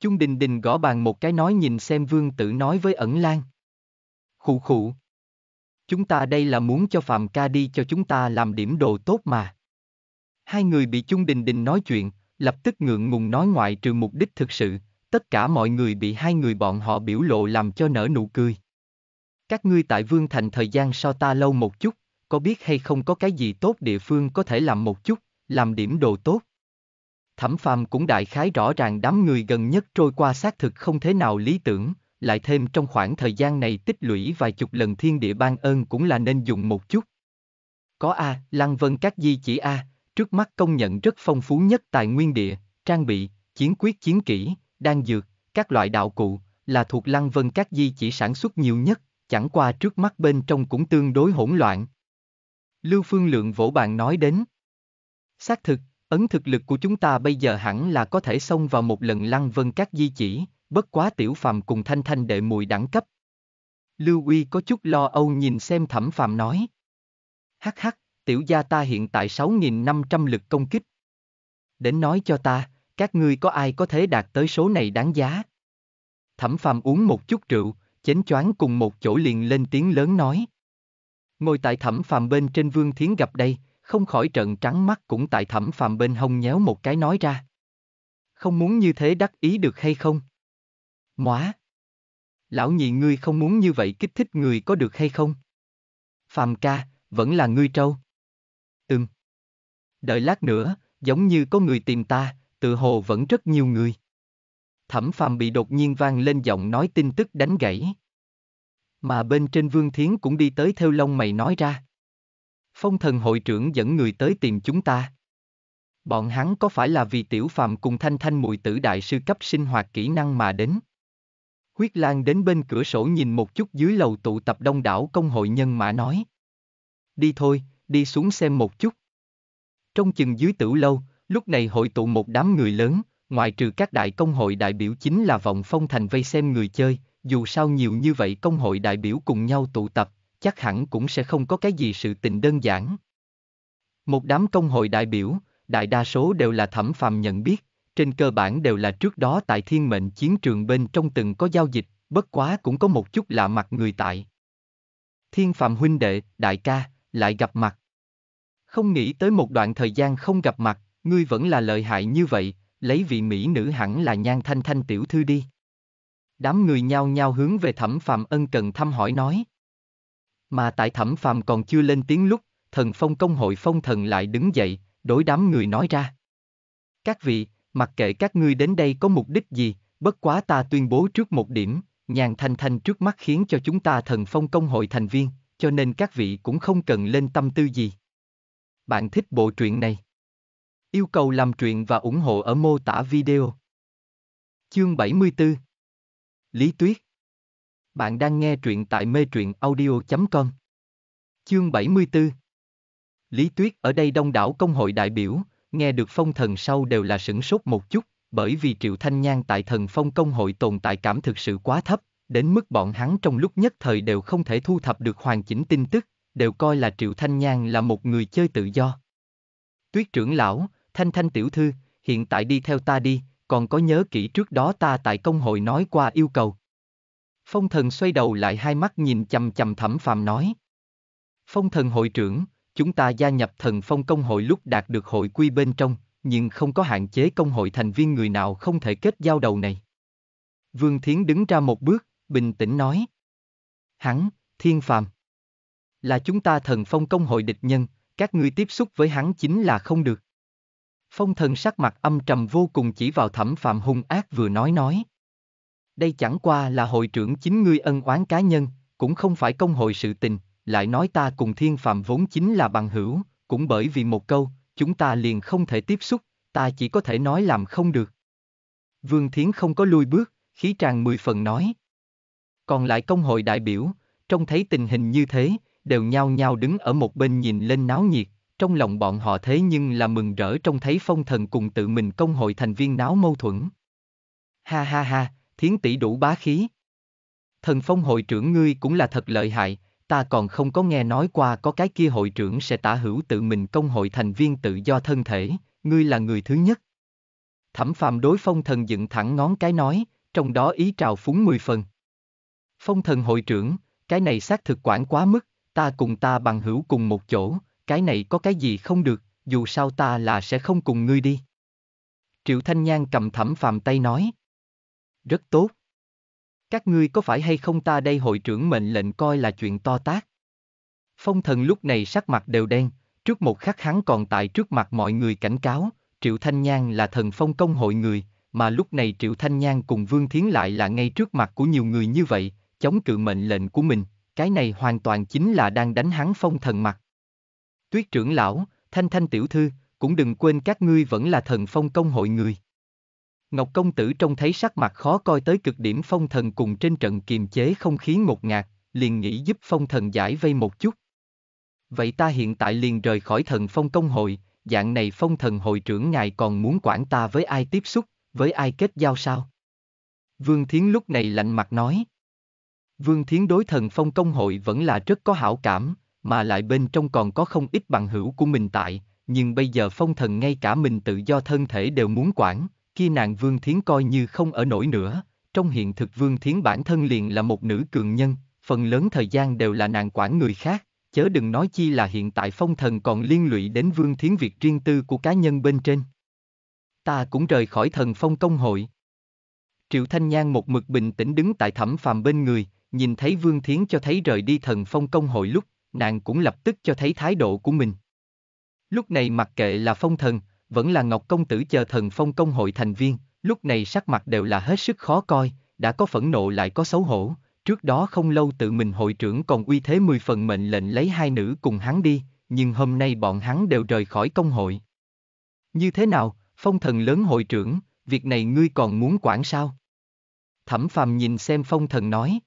Chung Đình Đình gõ bàn một cái nói nhìn xem Vương Tử nói với ẩn lan. Khụ khụ. Chúng ta đây là muốn cho Phàm ca đi cho chúng ta làm điểm đồ tốt mà. Hai người bị Chung Đình Đình nói chuyện, lập tức ngượng ngùng nói ngoại trừ mục đích thực sự, tất cả mọi người bị hai người bọn họ biểu lộ làm cho nở nụ cười. Các ngươi tại Vương Thành thời gian so ta lâu một chút, có biết hay không có cái gì tốt địa phương có thể làm một chút, làm điểm đồ tốt. Thẩm Phàm cũng đại khái rõ ràng đám người gần nhất trôi qua xác thực không thế nào lý tưởng. Lại thêm trong khoảng thời gian này tích lũy vài chục lần thiên địa ban ơn cũng là nên dùng một chút. Có a, Lăng Vân Các di chỉ a, trước mắt công nhận rất phong phú nhất tài nguyên địa, trang bị, chiến quyết chiến kỹ, đan dược, các loại đạo cụ, là thuộc Lăng Vân Các di chỉ sản xuất nhiều nhất, chẳng qua trước mắt bên trong cũng tương đối hỗn loạn. Lưu Phương Lượng vỗ bàn nói đến. Xác thực, ấn thực lực của chúng ta bây giờ hẳn là có thể xông vào một lần Lăng Vân Các di chỉ. Bất quá Tiểu Phàm cùng Thanh Thanh đệ muội đẳng cấp. Lưu Uy có chút lo âu nhìn xem Thẩm Phàm nói. Hắc hắc, tiểu gia ta hiện tại 6.500 lực công kích. Đến nói cho ta, các ngươi có ai có thể đạt tới số này đáng giá. Thẩm Phàm uống một chút rượu, chén choáng cùng một chỗ liền lên tiếng lớn nói. Ngồi tại Thẩm Phàm bên trên Vương Thiến gặp đây, không khỏi trợn trắng mắt cũng tại Thẩm Phàm bên hông nhéo một cái nói ra. Không muốn như thế đắc ý được hay không? Móa! Lão nhị ngươi không muốn như vậy kích thích người có được hay không? Phàm ca, vẫn là ngươi trâu. Đợi lát nữa, giống như có người tìm ta, tự hồ vẫn rất nhiều người. Thẩm Phàm bị đột nhiên vang lên giọng nói tin tức đánh gãy. Mà bên trên Vương Thiến cũng đi tới theo lông mày nói ra. Phong Thần hội trưởng dẫn người tới tìm chúng ta. Bọn hắn có phải là vì Tiểu Phàm cùng Thanh Thanh muội tử đại sư cấp sinh hoạt kỹ năng mà đến? Huyết Lan đến bên cửa sổ nhìn một chút dưới lầu tụ tập đông đảo công hội nhân mã nói. Đi thôi, đi xuống xem một chút. Trong chừng dưới tử lâu, Lúc này hội tụ một đám người lớn, ngoại trừ các đại công hội đại biểu chính là Vọng Phong Thành vây xem người chơi, dù sao nhiều như vậy công hội đại biểu cùng nhau tụ tập, chắc hẳn cũng sẽ không có cái gì sự tình đơn giản. Một đám công hội đại biểu, đại đa số đều là Thẩm Phàm nhận biết, trên cơ bản đều là trước đó tại Thiên Mệnh chiến trường bên trong từng có giao dịch, bất quá cũng có một chút lạ mặt người tại. Thiên Phàm huynh đệ, đại ca, lại gặp mặt. Không nghĩ tới một đoạn thời gian không gặp mặt, ngươi vẫn là lợi hại như vậy, lấy vị mỹ nữ hẳn là Nhan Thanh Thanh tiểu thư đi. Đám người nhao nhao hướng về Thẩm Phàm ân cần thăm hỏi nói. Mà tại Thẩm Phàm còn chưa lên tiếng lúc, Thần Phong công hội Phong Thần lại đứng dậy, đối đám người nói ra. Các vị, mặc kệ các ngươi đến đây có mục đích gì, bất quá ta tuyên bố trước một điểm, Nhan Thanh Thanh trước mắt khiến cho chúng ta Thần Phong công hội thành viên, cho nên các vị cũng không cần lên tâm tư gì. Bạn thích bộ truyện này? Yêu cầu làm truyện và ủng hộ ở mô tả video. Chương 74 Lý Tuyết. Bạn đang nghe truyện tại metruyenaudio.com. Chương 74 Lý Tuyết. Ở đây đông đảo công hội đại biểu, nghe được Phong Thần sau đều là sửng sốt một chút, bởi vì Triệu Thanh Nhan tại Thần Phong công hội tồn tại cảm thực sự quá thấp, đến mức bọn hắn trong lúc nhất thời đều không thể thu thập được hoàn chỉnh tin tức, đều coi là Triệu Thanh Nhan là một người chơi tự do. Tuyết trưởng lão, Thanh Thanh tiểu thư, hiện tại đi theo ta đi, còn có nhớ kỹ trước đó ta tại công hội nói qua yêu cầu. Phong Thần xoay đầu lại, hai mắt nhìn chằm chằm Thẩm Phàm nói. Phong Thần hội trưởng, chúng ta gia nhập Thần Phong công hội lúc đạt được hội quy bên trong, nhưng không có hạn chế công hội thành viên người nào không thể kết giao đầu này. Vương Thiến đứng ra một bước, bình tĩnh nói. Hắn, Thiên Phàm, là chúng ta Thần Phong công hội địch nhân, các ngươi tiếp xúc với hắn chính là không được. Phong Thần sắc mặt âm trầm vô cùng, chỉ vào Thẩm Phàm hung ác vừa nói. Đây chẳng qua là hội trưởng chính ngươi ân oán cá nhân, cũng không phải công hội sự tình, lại nói ta cùng Thiên Phàm vốn chính là bằng hữu, cũng bởi vì một câu, chúng ta liền không thể tiếp xúc, ta chỉ có thể nói làm không được. Vương Thiến không có lui bước, khí tràn mười phần nói. Còn lại công hội đại biểu, trông thấy tình hình như thế, đều nhao nhao đứng ở một bên nhìn lên náo nhiệt, trong lòng bọn họ thế nhưng là mừng rỡ trông thấy Phong Thần cùng tự mình công hội thành viên náo mâu thuẫn. Ha ha ha, Thiến tỷ đủ bá khí. Thần Phong hội trưởng ngươi cũng là thật lợi hại, ta còn không có nghe nói qua có cái kia hội trưởng sẽ tả hữu tự mình công hội thành viên tự do thân thể, ngươi là người thứ nhất. Thẩm Phàm đối Phong Thần dựng thẳng ngón cái nói, trong đó ý trào phúng mười phần. Phong Thần hội trưởng, cái này xác thực quản quá mức, ta cùng ta bằng hữu cùng một chỗ, cái này có cái gì không được, dù sao ta là sẽ không cùng ngươi đi. Triệu Thanh Nhan cầm Thẩm Phàm tay nói. Rất tốt. Các ngươi có phải hay không ta đây hội trưởng mệnh lệnh coi là chuyện to tát. Phong Thần lúc này sắc mặt đều đen, trước một khắc hắn còn tại trước mặt mọi người cảnh cáo, Triệu Thanh Nhan là Thần Phong công hội người, mà lúc này Triệu Thanh Nhan cùng Vương Thiến lại là ngay trước mặt của nhiều người như vậy, chống cự mệnh lệnh của mình, cái này hoàn toàn chính là đang đánh hắn Phong Thần mặt. Tuyết trưởng lão, Thanh Thanh tiểu thư, cũng đừng quên các ngươi vẫn là Thần Phong công hội người. Ngọc công tử trông thấy sắc mặt khó coi tới cực điểm Phong Thần cùng trên trận kiềm chế không khí ngột ngạt, liền nghĩ giúp Phong Thần giải vây một chút. Vậy ta hiện tại liền rời khỏi Thần Phong công hội, dạng này Phong Thần hội trưởng ngài còn muốn quản ta với ai tiếp xúc, với ai kết giao sao? Vương Thiến lúc này lạnh mặt nói. Vương Thiến đối Thần Phong công hội vẫn là rất có hảo cảm, mà lại bên trong còn có không ít bằng hữu của mình tại, nhưng bây giờ Phong Thần ngay cả mình tự do thân thể đều muốn quản, khi nàng Vương Thiến coi như không ở nổi nữa. Trong hiện thực Vương Thiến bản thân liền là một nữ cường nhân, phần lớn thời gian đều là nàng quản người khác, chớ đừng nói chi là hiện tại Phong Thần còn liên lụy đến Vương Thiến việc riêng tư của cá nhân bên trên. Ta cũng rời khỏi Thần Phong công hội. Triệu Thanh Nhan một mực bình tĩnh đứng tại Thẩm Phàm bên người, nhìn thấy Vương Thiến cho thấy rời đi Thần Phong công hội lúc, nàng cũng lập tức cho thấy thái độ của mình. Lúc này mặc kệ là Phong Thần, vẫn là Ngọc công tử chờ Thần Phong công hội thành viên, lúc này sắc mặt đều là hết sức khó coi, đã có phẫn nộ lại có xấu hổ, trước đó không lâu tự mình hội trưởng còn uy thế mười phần mệnh lệnh lấy hai nữ cùng hắn đi, nhưng hôm nay bọn hắn đều rời khỏi công hội. Như thế nào, Phong Thần lớn hội trưởng, việc này ngươi còn muốn quản sao? Thẩm Phàm nhìn xem Phong Thần nói.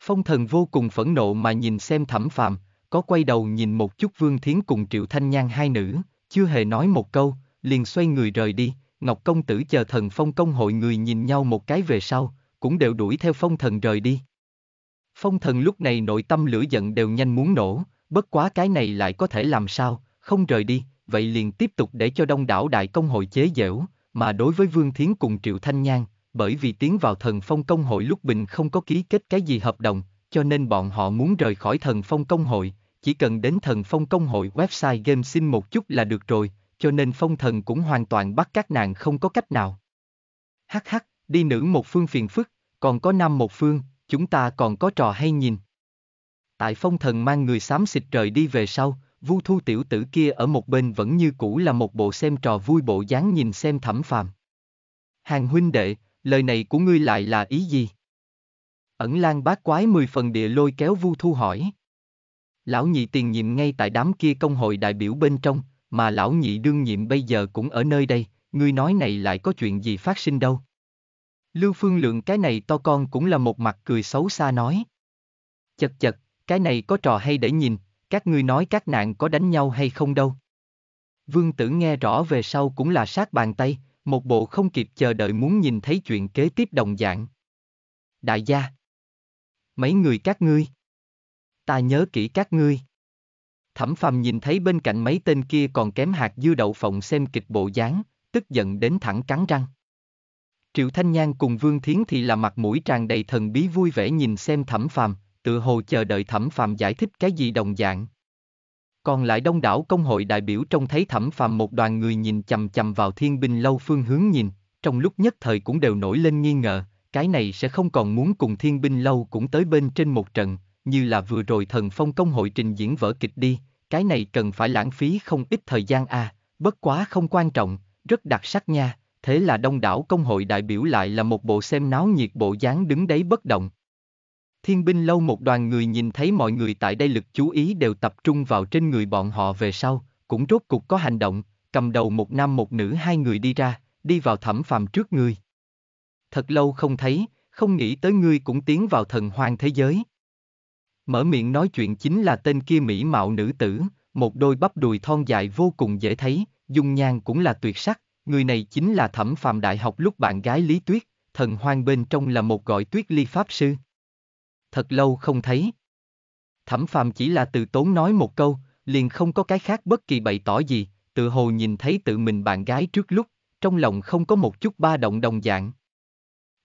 Phong Thần vô cùng phẫn nộ mà nhìn xem Thẩm Phàm, có quay đầu nhìn một chút Vương Thiến cùng Triệu Thanh Nhan hai nữ, chưa hề nói một câu, liền xoay người rời đi. Ngọc công tử chờ Thần Phong công hội người nhìn nhau một cái về sau, cũng đều đuổi theo Phong Thần rời đi. Phong Thần lúc này nội tâm lửa giận đều nhanh muốn nổ, bất quá cái này lại có thể làm sao, không rời đi, vậy liền tiếp tục để cho đông đảo đại công hội chế giễu. Mà đối với Vương Thiến cùng Triệu Thanh Nhan, bởi vì tiến vào Thần Phong công hội lúc bình không có ký kết cái gì hợp đồng, cho nên bọn họ muốn rời khỏi Thần Phong công hội, chỉ cần đến Thần Phong công hội website game xin một chút là được rồi, cho nên Phong Thần cũng hoàn toàn bắt các nàng không có cách nào. Hắc hắc, đi nữ một phương phiền phức, còn có nam một phương, chúng ta còn có trò hay nhìn. Tại Phong Thần mang người xám xịt rời đi về sau, Vu Thu tiểu tử kia ở một bên vẫn như cũ là một bộ xem trò vui bộ dáng nhìn xem Thẩm Phàm. Hàng huynh đệ, lời này của ngươi lại là ý gì? Ẩn Lan bát quái mười phần địa lôi kéo Vu Thu hỏi. Lão nhị tiền nhiệm ngay tại đám kia công hội đại biểu bên trong, mà lão nhị đương nhiệm bây giờ cũng ở nơi đây, ngươi nói này lại có chuyện gì phát sinh đâu? Lưu Phương Lượng cái này to con cũng là một mặt cười xấu xa nói. Chật chật, cái này có trò hay để nhìn, các ngươi nói các nạn có đánh nhau hay không đâu? Vương Tử nghe rõ về sau cũng là sát bàn tay, một bộ không kịp chờ đợi muốn nhìn thấy chuyện kế tiếp đồng dạng. Đại gia, mấy người các ngươi, ta nhớ kỹ các ngươi. Thẩm Phàm nhìn thấy bên cạnh mấy tên kia còn kém hạt dưa đậu phộng xem kịch bộ dáng, tức giận đến thẳng cắn răng. Triệu Thanh Nhan cùng Vương Thiến thì là mặt mũi tràn đầy thần bí vui vẻ nhìn xem Thẩm Phàm, tựa hồ chờ đợi Thẩm Phàm giải thích cái gì đồng dạng. Còn lại đông đảo công hội đại biểu trông thấy Thẩm Phàm một đoàn người nhìn chằm chằm vào Thiên Binh lâu phương hướng nhìn, trong lúc nhất thời cũng đều nổi lên nghi ngờ, cái này sẽ không còn muốn cùng Thiên Binh lâu cũng tới bên trên một trận, như là vừa rồi Thần Phong công hội trình diễn vở kịch đi, cái này cần phải lãng phí không ít thời gian à, bất quá không quan trọng, rất đặc sắc nha. Thế là đông đảo công hội đại biểu lại là một bộ xem náo nhiệt bộ dáng đứng đấy bất động. Thiên Binh lâu một đoàn người nhìn thấy mọi người tại đây lực chú ý đều tập trung vào trên người bọn họ về sau, cũng rốt cục có hành động, cầm đầu một nam một nữ hai người đi ra, đi vào Thẩm Phàm trước người. Thật lâu không thấy, không nghĩ tới ngươi cũng tiến vào thần hoang thế giới. Mở miệng nói chuyện chính là tên kia mỹ mạo nữ tử, một đôi bắp đùi thon dài vô cùng dễ thấy, dung nhan cũng là tuyệt sắc. Người này chính là Thẩm Phàm đại học lúc bạn gái Lý Tuyết, thần hoang bên trong là một gọi Tuyết Ly pháp sư. Thật lâu không thấy. Thẩm Phàm chỉ là từ tốn nói một câu, liền không có cái khác bất kỳ bày tỏ gì, tự hồ nhìn thấy tự mình bạn gái trước lúc, trong lòng không có một chút ba động đồng dạng.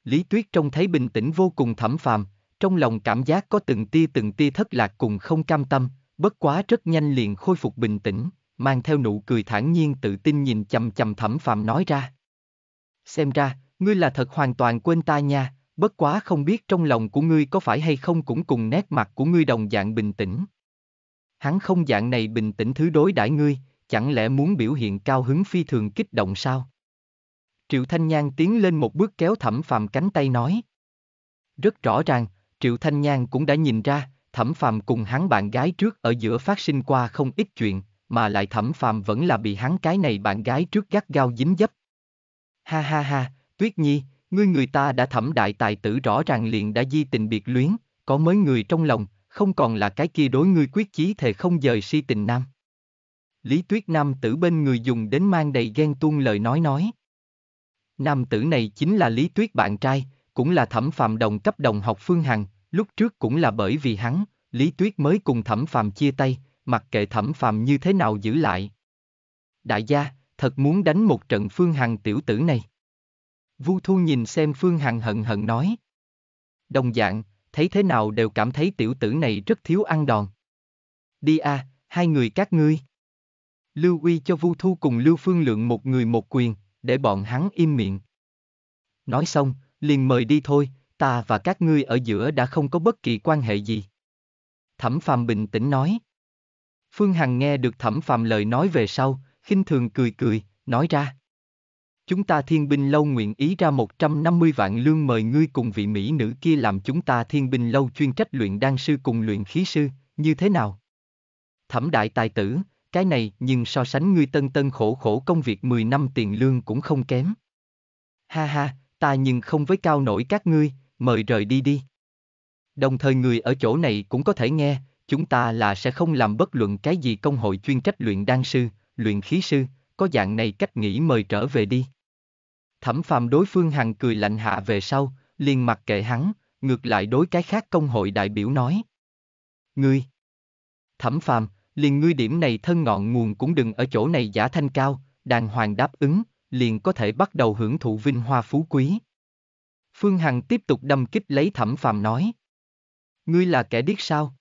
Lý Tuyết trông thấy bình tĩnh vô cùng Thẩm Phàm, trong lòng cảm giác có từng tia thất lạc cùng không cam tâm, bất quá rất nhanh liền khôi phục bình tĩnh, mang theo nụ cười thản nhiên tự tin nhìn chằm chằm Thẩm Phàm nói ra. Xem ra, ngươi là thật hoàn toàn quên ta nha, bất quá không biết trong lòng của ngươi có phải hay không cũng cùng nét mặt của ngươi đồng dạng bình tĩnh. Hắn không dạng này bình tĩnh thứ đối đãi ngươi, chẳng lẽ muốn biểu hiện cao hứng phi thường kích động sao? Triệu Thanh Nhan tiến lên một bước kéo Thẩm Phàm cánh tay nói. Rất rõ ràng, Triệu Thanh Nhan cũng đã nhìn ra, Thẩm Phàm cùng hắn bạn gái trước ở giữa phát sinh qua không ít chuyện, mà lại Thẩm Phàm vẫn là bị hắn cái này bạn gái trước gắt gao dính dấp. Ha ha ha, Tuyết Nhi, ngươi người ta đã Thẩm đại tài tử rõ ràng liền đã di tình biệt luyến, có mới người trong lòng, không còn là cái kia đối ngươi quyết chí thề không rời si tình nam. Lý Tuyết nam tử bên người dùng đến mang đầy ghen tuông lời nói. Nam tử này chính là Lý Tuyết bạn trai, cũng là Thẩm Phàm đồng cấp đồng học Phương Hằng, lúc trước cũng là bởi vì hắn, Lý Tuyết mới cùng Thẩm Phàm chia tay, mặc kệ Thẩm Phàm như thế nào giữ lại. Đại gia, thật muốn đánh một trận Phương Hằng tiểu tử này. Vu Thu nhìn xem Phương Hằng hận hận nói. Đồng dạng, thấy thế nào đều cảm thấy tiểu tử này rất thiếu ăn đòn. Đi à, hai người các ngươi. Lưu Uy cho Vu Thu cùng Lưu Phương Lượng một người một quyền, để bọn hắn im miệng. Nói xong, liền mời đi thôi, ta và các ngươi ở giữa đã không có bất kỳ quan hệ gì. Thẩm Phàm bình tĩnh nói. Phương Hằng nghe được Thẩm Phàm lời nói về sau, khinh thường cười, nói ra. Chúng ta Thiên Binh lâu nguyện ý ra 150 vạn lương mời ngươi cùng vị mỹ nữ kia làm chúng ta Thiên Binh lâu chuyên trách luyện đan sư cùng luyện khí sư, như thế nào? Thẩm đại tài tử, cái này nhưng so sánh ngươi tân khổ công việc 10 năm tiền lương cũng không kém. Ha ha, ta nhưng không với cao nổi các ngươi, mời rời đi đi. Đồng thời người ở chỗ này cũng có thể nghe, chúng ta là sẽ không làm bất luận cái gì công hội chuyên trách luyện đan sư, luyện khí sư, có dạng này cách nghĩ mời trở về đi. Thẩm Phàm đối Phương Hằng cười lạnh hạ về sau, liền mặc kệ hắn, ngược lại đối cái khác công hội đại biểu nói. Ngươi! Thẩm Phàm, liền ngươi điểm này thân ngọn nguồn cũng đừng ở chỗ này giả thanh cao, đàng hoàng đáp ứng, liền có thể bắt đầu hưởng thụ vinh hoa phú quý. Phương Hằng tiếp tục đâm kích lấy Thẩm Phàm nói. Ngươi là kẻ điếc sao?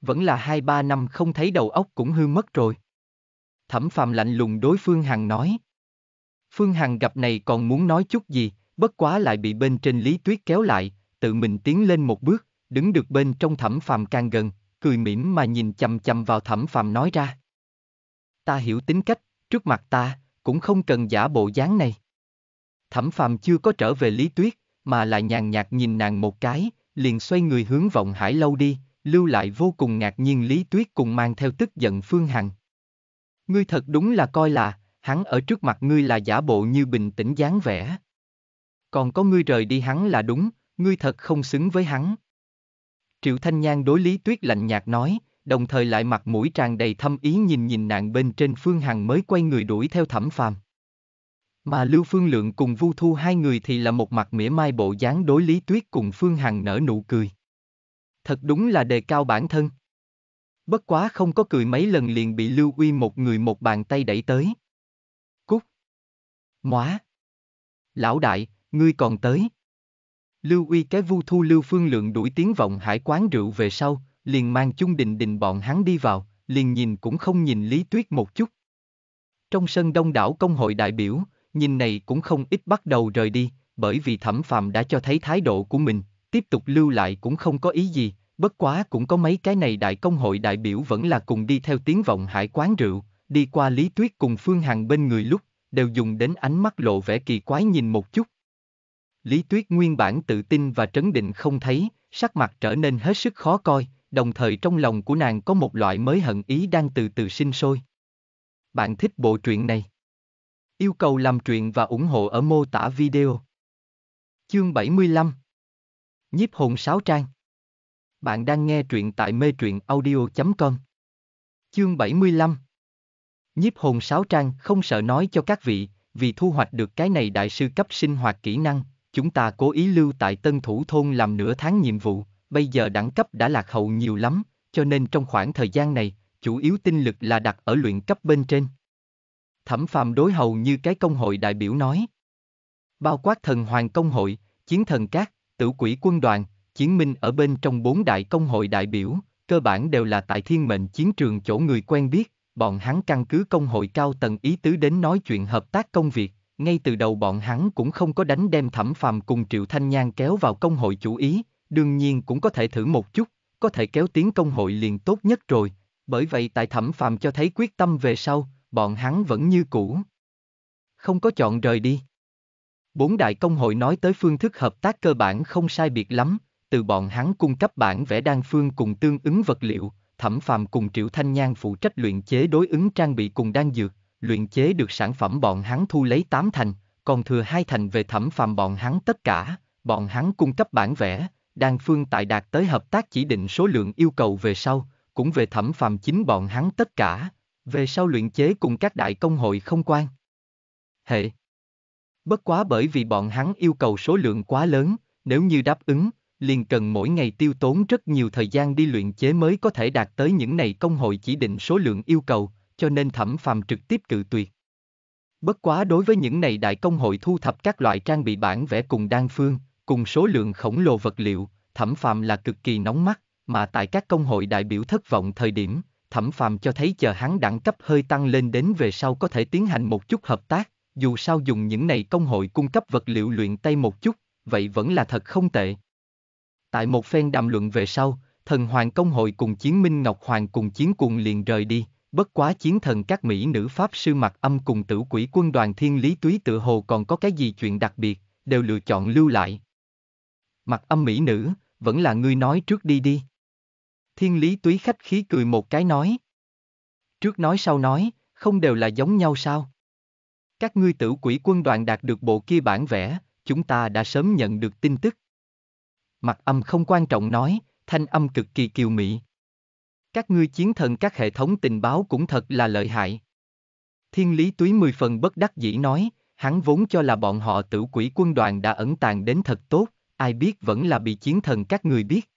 Vẫn là 2-3 năm không thấy đầu óc cũng hư mất rồi. Thẩm Phàm lạnh lùng đối Phương Hằng nói. Phương Hằng gặp này còn muốn nói chút gì, bất quá lại bị bên trên Lý Tuyết kéo lại, tự mình tiến lên một bước, đứng được bên trong Thẩm Phàm càng gần, cười mỉm mà nhìn chằm chằm vào Thẩm Phàm nói ra. Ta hiểu tính cách, trước mặt ta, cũng không cần giả bộ dáng này. Thẩm Phàm chưa có trở về Lý Tuyết, mà lại nhàn nhạt nhìn nàng một cái, liền xoay người hướng Vọng Hải Lâu đi, lưu lại vô cùng ngạc nhiên Lý Tuyết cùng mang theo tức giận Phương Hằng. Ngươi thật đúng là coi là, hắn ở trước mặt ngươi là giả bộ như bình tĩnh dáng vẻ. Còn có ngươi rời đi hắn là đúng, ngươi thật không xứng với hắn. Triệu Thanh Nhan đối Lý Tuyết lạnh nhạt nói, đồng thời lại mặt mũi tràn đầy thâm ý nhìn nàng bên trên Phương Hằng mới quay người đuổi theo Thẩm Phàm. Mà Lưu Phương Lượng cùng Vu Thu hai người thì là một mặt mỉa mai bộ dáng đối Lý Tuyết cùng Phương Hằng nở nụ cười. Thật đúng là đề cao bản thân. Bất quá không có cười mấy lần liền bị Lưu Uy một người một bàn tay đẩy tới. Cút. Móa. Lão đại, ngươi còn tới. Lưu Uy cái Vu Thu Lưu Phương Lượng đuổi tiếng Vọng Hải quán rượu về sau, liền mang Chung Đình Đình bọn hắn đi vào, liền nhìn cũng không nhìn Lý Tuyết một chút. Trong sân đông đảo công hội đại biểu, nhìn này cũng không ít bắt đầu rời đi, bởi vì Thẩm Phàm đã cho thấy thái độ của mình, tiếp tục lưu lại cũng không có ý gì, bất quá cũng có mấy cái này đại công hội đại biểu vẫn là cùng đi theo tiếng Vọng Hải quán rượu, đi qua Lý Tuyết cùng Phương Hằng bên người lúc, đều dùng đến ánh mắt lộ vẻ kỳ quái nhìn một chút. Lý Tuyết nguyên bản tự tin và trấn định không thấy, sắc mặt trở nên hết sức khó coi, đồng thời trong lòng của nàng có một loại mới hận ý đang từ từ sinh sôi. Bạn thích bộ truyện này? Yêu cầu làm truyện và ủng hộ ở mô tả video. Chương 75 Nhiếp Hồn Sáo Trang. Bạn đang nghe truyện tại metruyenaudio.com. Chương 75 Nhiếp Hồn Sáo Trang không sợ nói cho các vị, vì thu hoạch được cái này đại sư cấp sinh hoạt kỹ năng, chúng ta cố ý lưu tại Tân Thủ Thôn làm nửa tháng nhiệm vụ, bây giờ đẳng cấp đã lạc hậu nhiều lắm, cho nên trong khoảng thời gian này, chủ yếu tinh lực là đặt ở luyện cấp bên trên. Thẩm Phàm đối hầu như cái công hội đại biểu nói. Bao quát Thần Hoàng công hội, Chiến Thần Các, Tử Quỷ quân đoàn, Chiến Minh ở bên trong 4 đại công hội đại biểu, cơ bản đều là tại thiên mệnh chiến trường chỗ người quen biết, bọn hắn căn cứ công hội cao tầng ý tứ đến nói chuyện hợp tác công việc, ngay từ đầu bọn hắn cũng không có đánh đem Thẩm Phàm cùng Triệu Thanh Nhan kéo vào công hội chủ ý, đương nhiên cũng có thể thử một chút, có thể kéo tiến công hội liền tốt nhất rồi, bởi vậy tại Thẩm Phàm cho thấy quyết tâm về sau, bọn hắn vẫn như cũ. Không có chọn rời đi. 4 đại công hội nói tới phương thức hợp tác cơ bản không sai biệt lắm, từ bọn hắn cung cấp bản vẽ đan phương cùng tương ứng vật liệu, Thẩm Phàm cùng Triệu Thanh Nhan phụ trách luyện chế đối ứng trang bị cùng đan dược, luyện chế được sản phẩm bọn hắn thu lấy 8 thành, còn thừa 2 thành về Thẩm Phàm bọn hắn tất cả, bọn hắn cung cấp bản vẽ, đan phương tại đạt tới hợp tác chỉ định số lượng yêu cầu về sau, cũng về Thẩm Phàm chính bọn hắn tất cả, về sau luyện chế cùng các đại công hội không quan hệ. Bất quá bởi vì bọn hắn yêu cầu số lượng quá lớn, nếu như đáp ứng, liền cần mỗi ngày tiêu tốn rất nhiều thời gian đi luyện chế mới có thể đạt tới những này công hội chỉ định số lượng yêu cầu, cho nên Thẩm Phàm trực tiếp cự tuyệt. Bất quá đối với những này đại công hội thu thập các loại trang bị bản vẽ cùng đan phương, cùng số lượng khổng lồ vật liệu, Thẩm Phàm là cực kỳ nóng mắt, mà tại các công hội đại biểu thất vọng thời điểm, Thẩm Phàm cho thấy chờ hắn đẳng cấp hơi tăng lên đến về sau có thể tiến hành một chút hợp tác, dù sao dùng những này công hội cung cấp vật liệu luyện tay một chút, vậy vẫn là thật không tệ. Tại một phen đàm luận về sau, Thần Hoàng công hội cùng Chiến Minh Ngọc Hoàng cùng Chiến Cuồng liền rời đi, bất quá Chiến Thần Các mỹ nữ pháp sư Mặc Âm cùng Tử Quỷ quân đoàn Thiên Lý Túy tự hồ còn có cái gì chuyện đặc biệt, đều lựa chọn lưu lại. Mặc Âm mỹ nữ, vẫn là ngươi nói trước đi đi. Thiên Lý Túy khách khí cười một cái nói. Trước nói sau nói, không đều là giống nhau sao? Các ngươi Tử Quỷ quân đoàn đạt được bộ kia bản vẽ, chúng ta đã sớm nhận được tin tức. Mặc Âm không quan trọng nói, thanh âm cực kỳ kiều mị. Các ngươi Chiến Thần Các hệ thống tình báo cũng thật là lợi hại. Thiên Lý Túy mười phần bất đắc dĩ nói, hắn vốn cho là bọn họ Tử Quỷ quân đoàn đã ẩn tàng đến thật tốt, ai biết vẫn là bị chiến thần các người biết.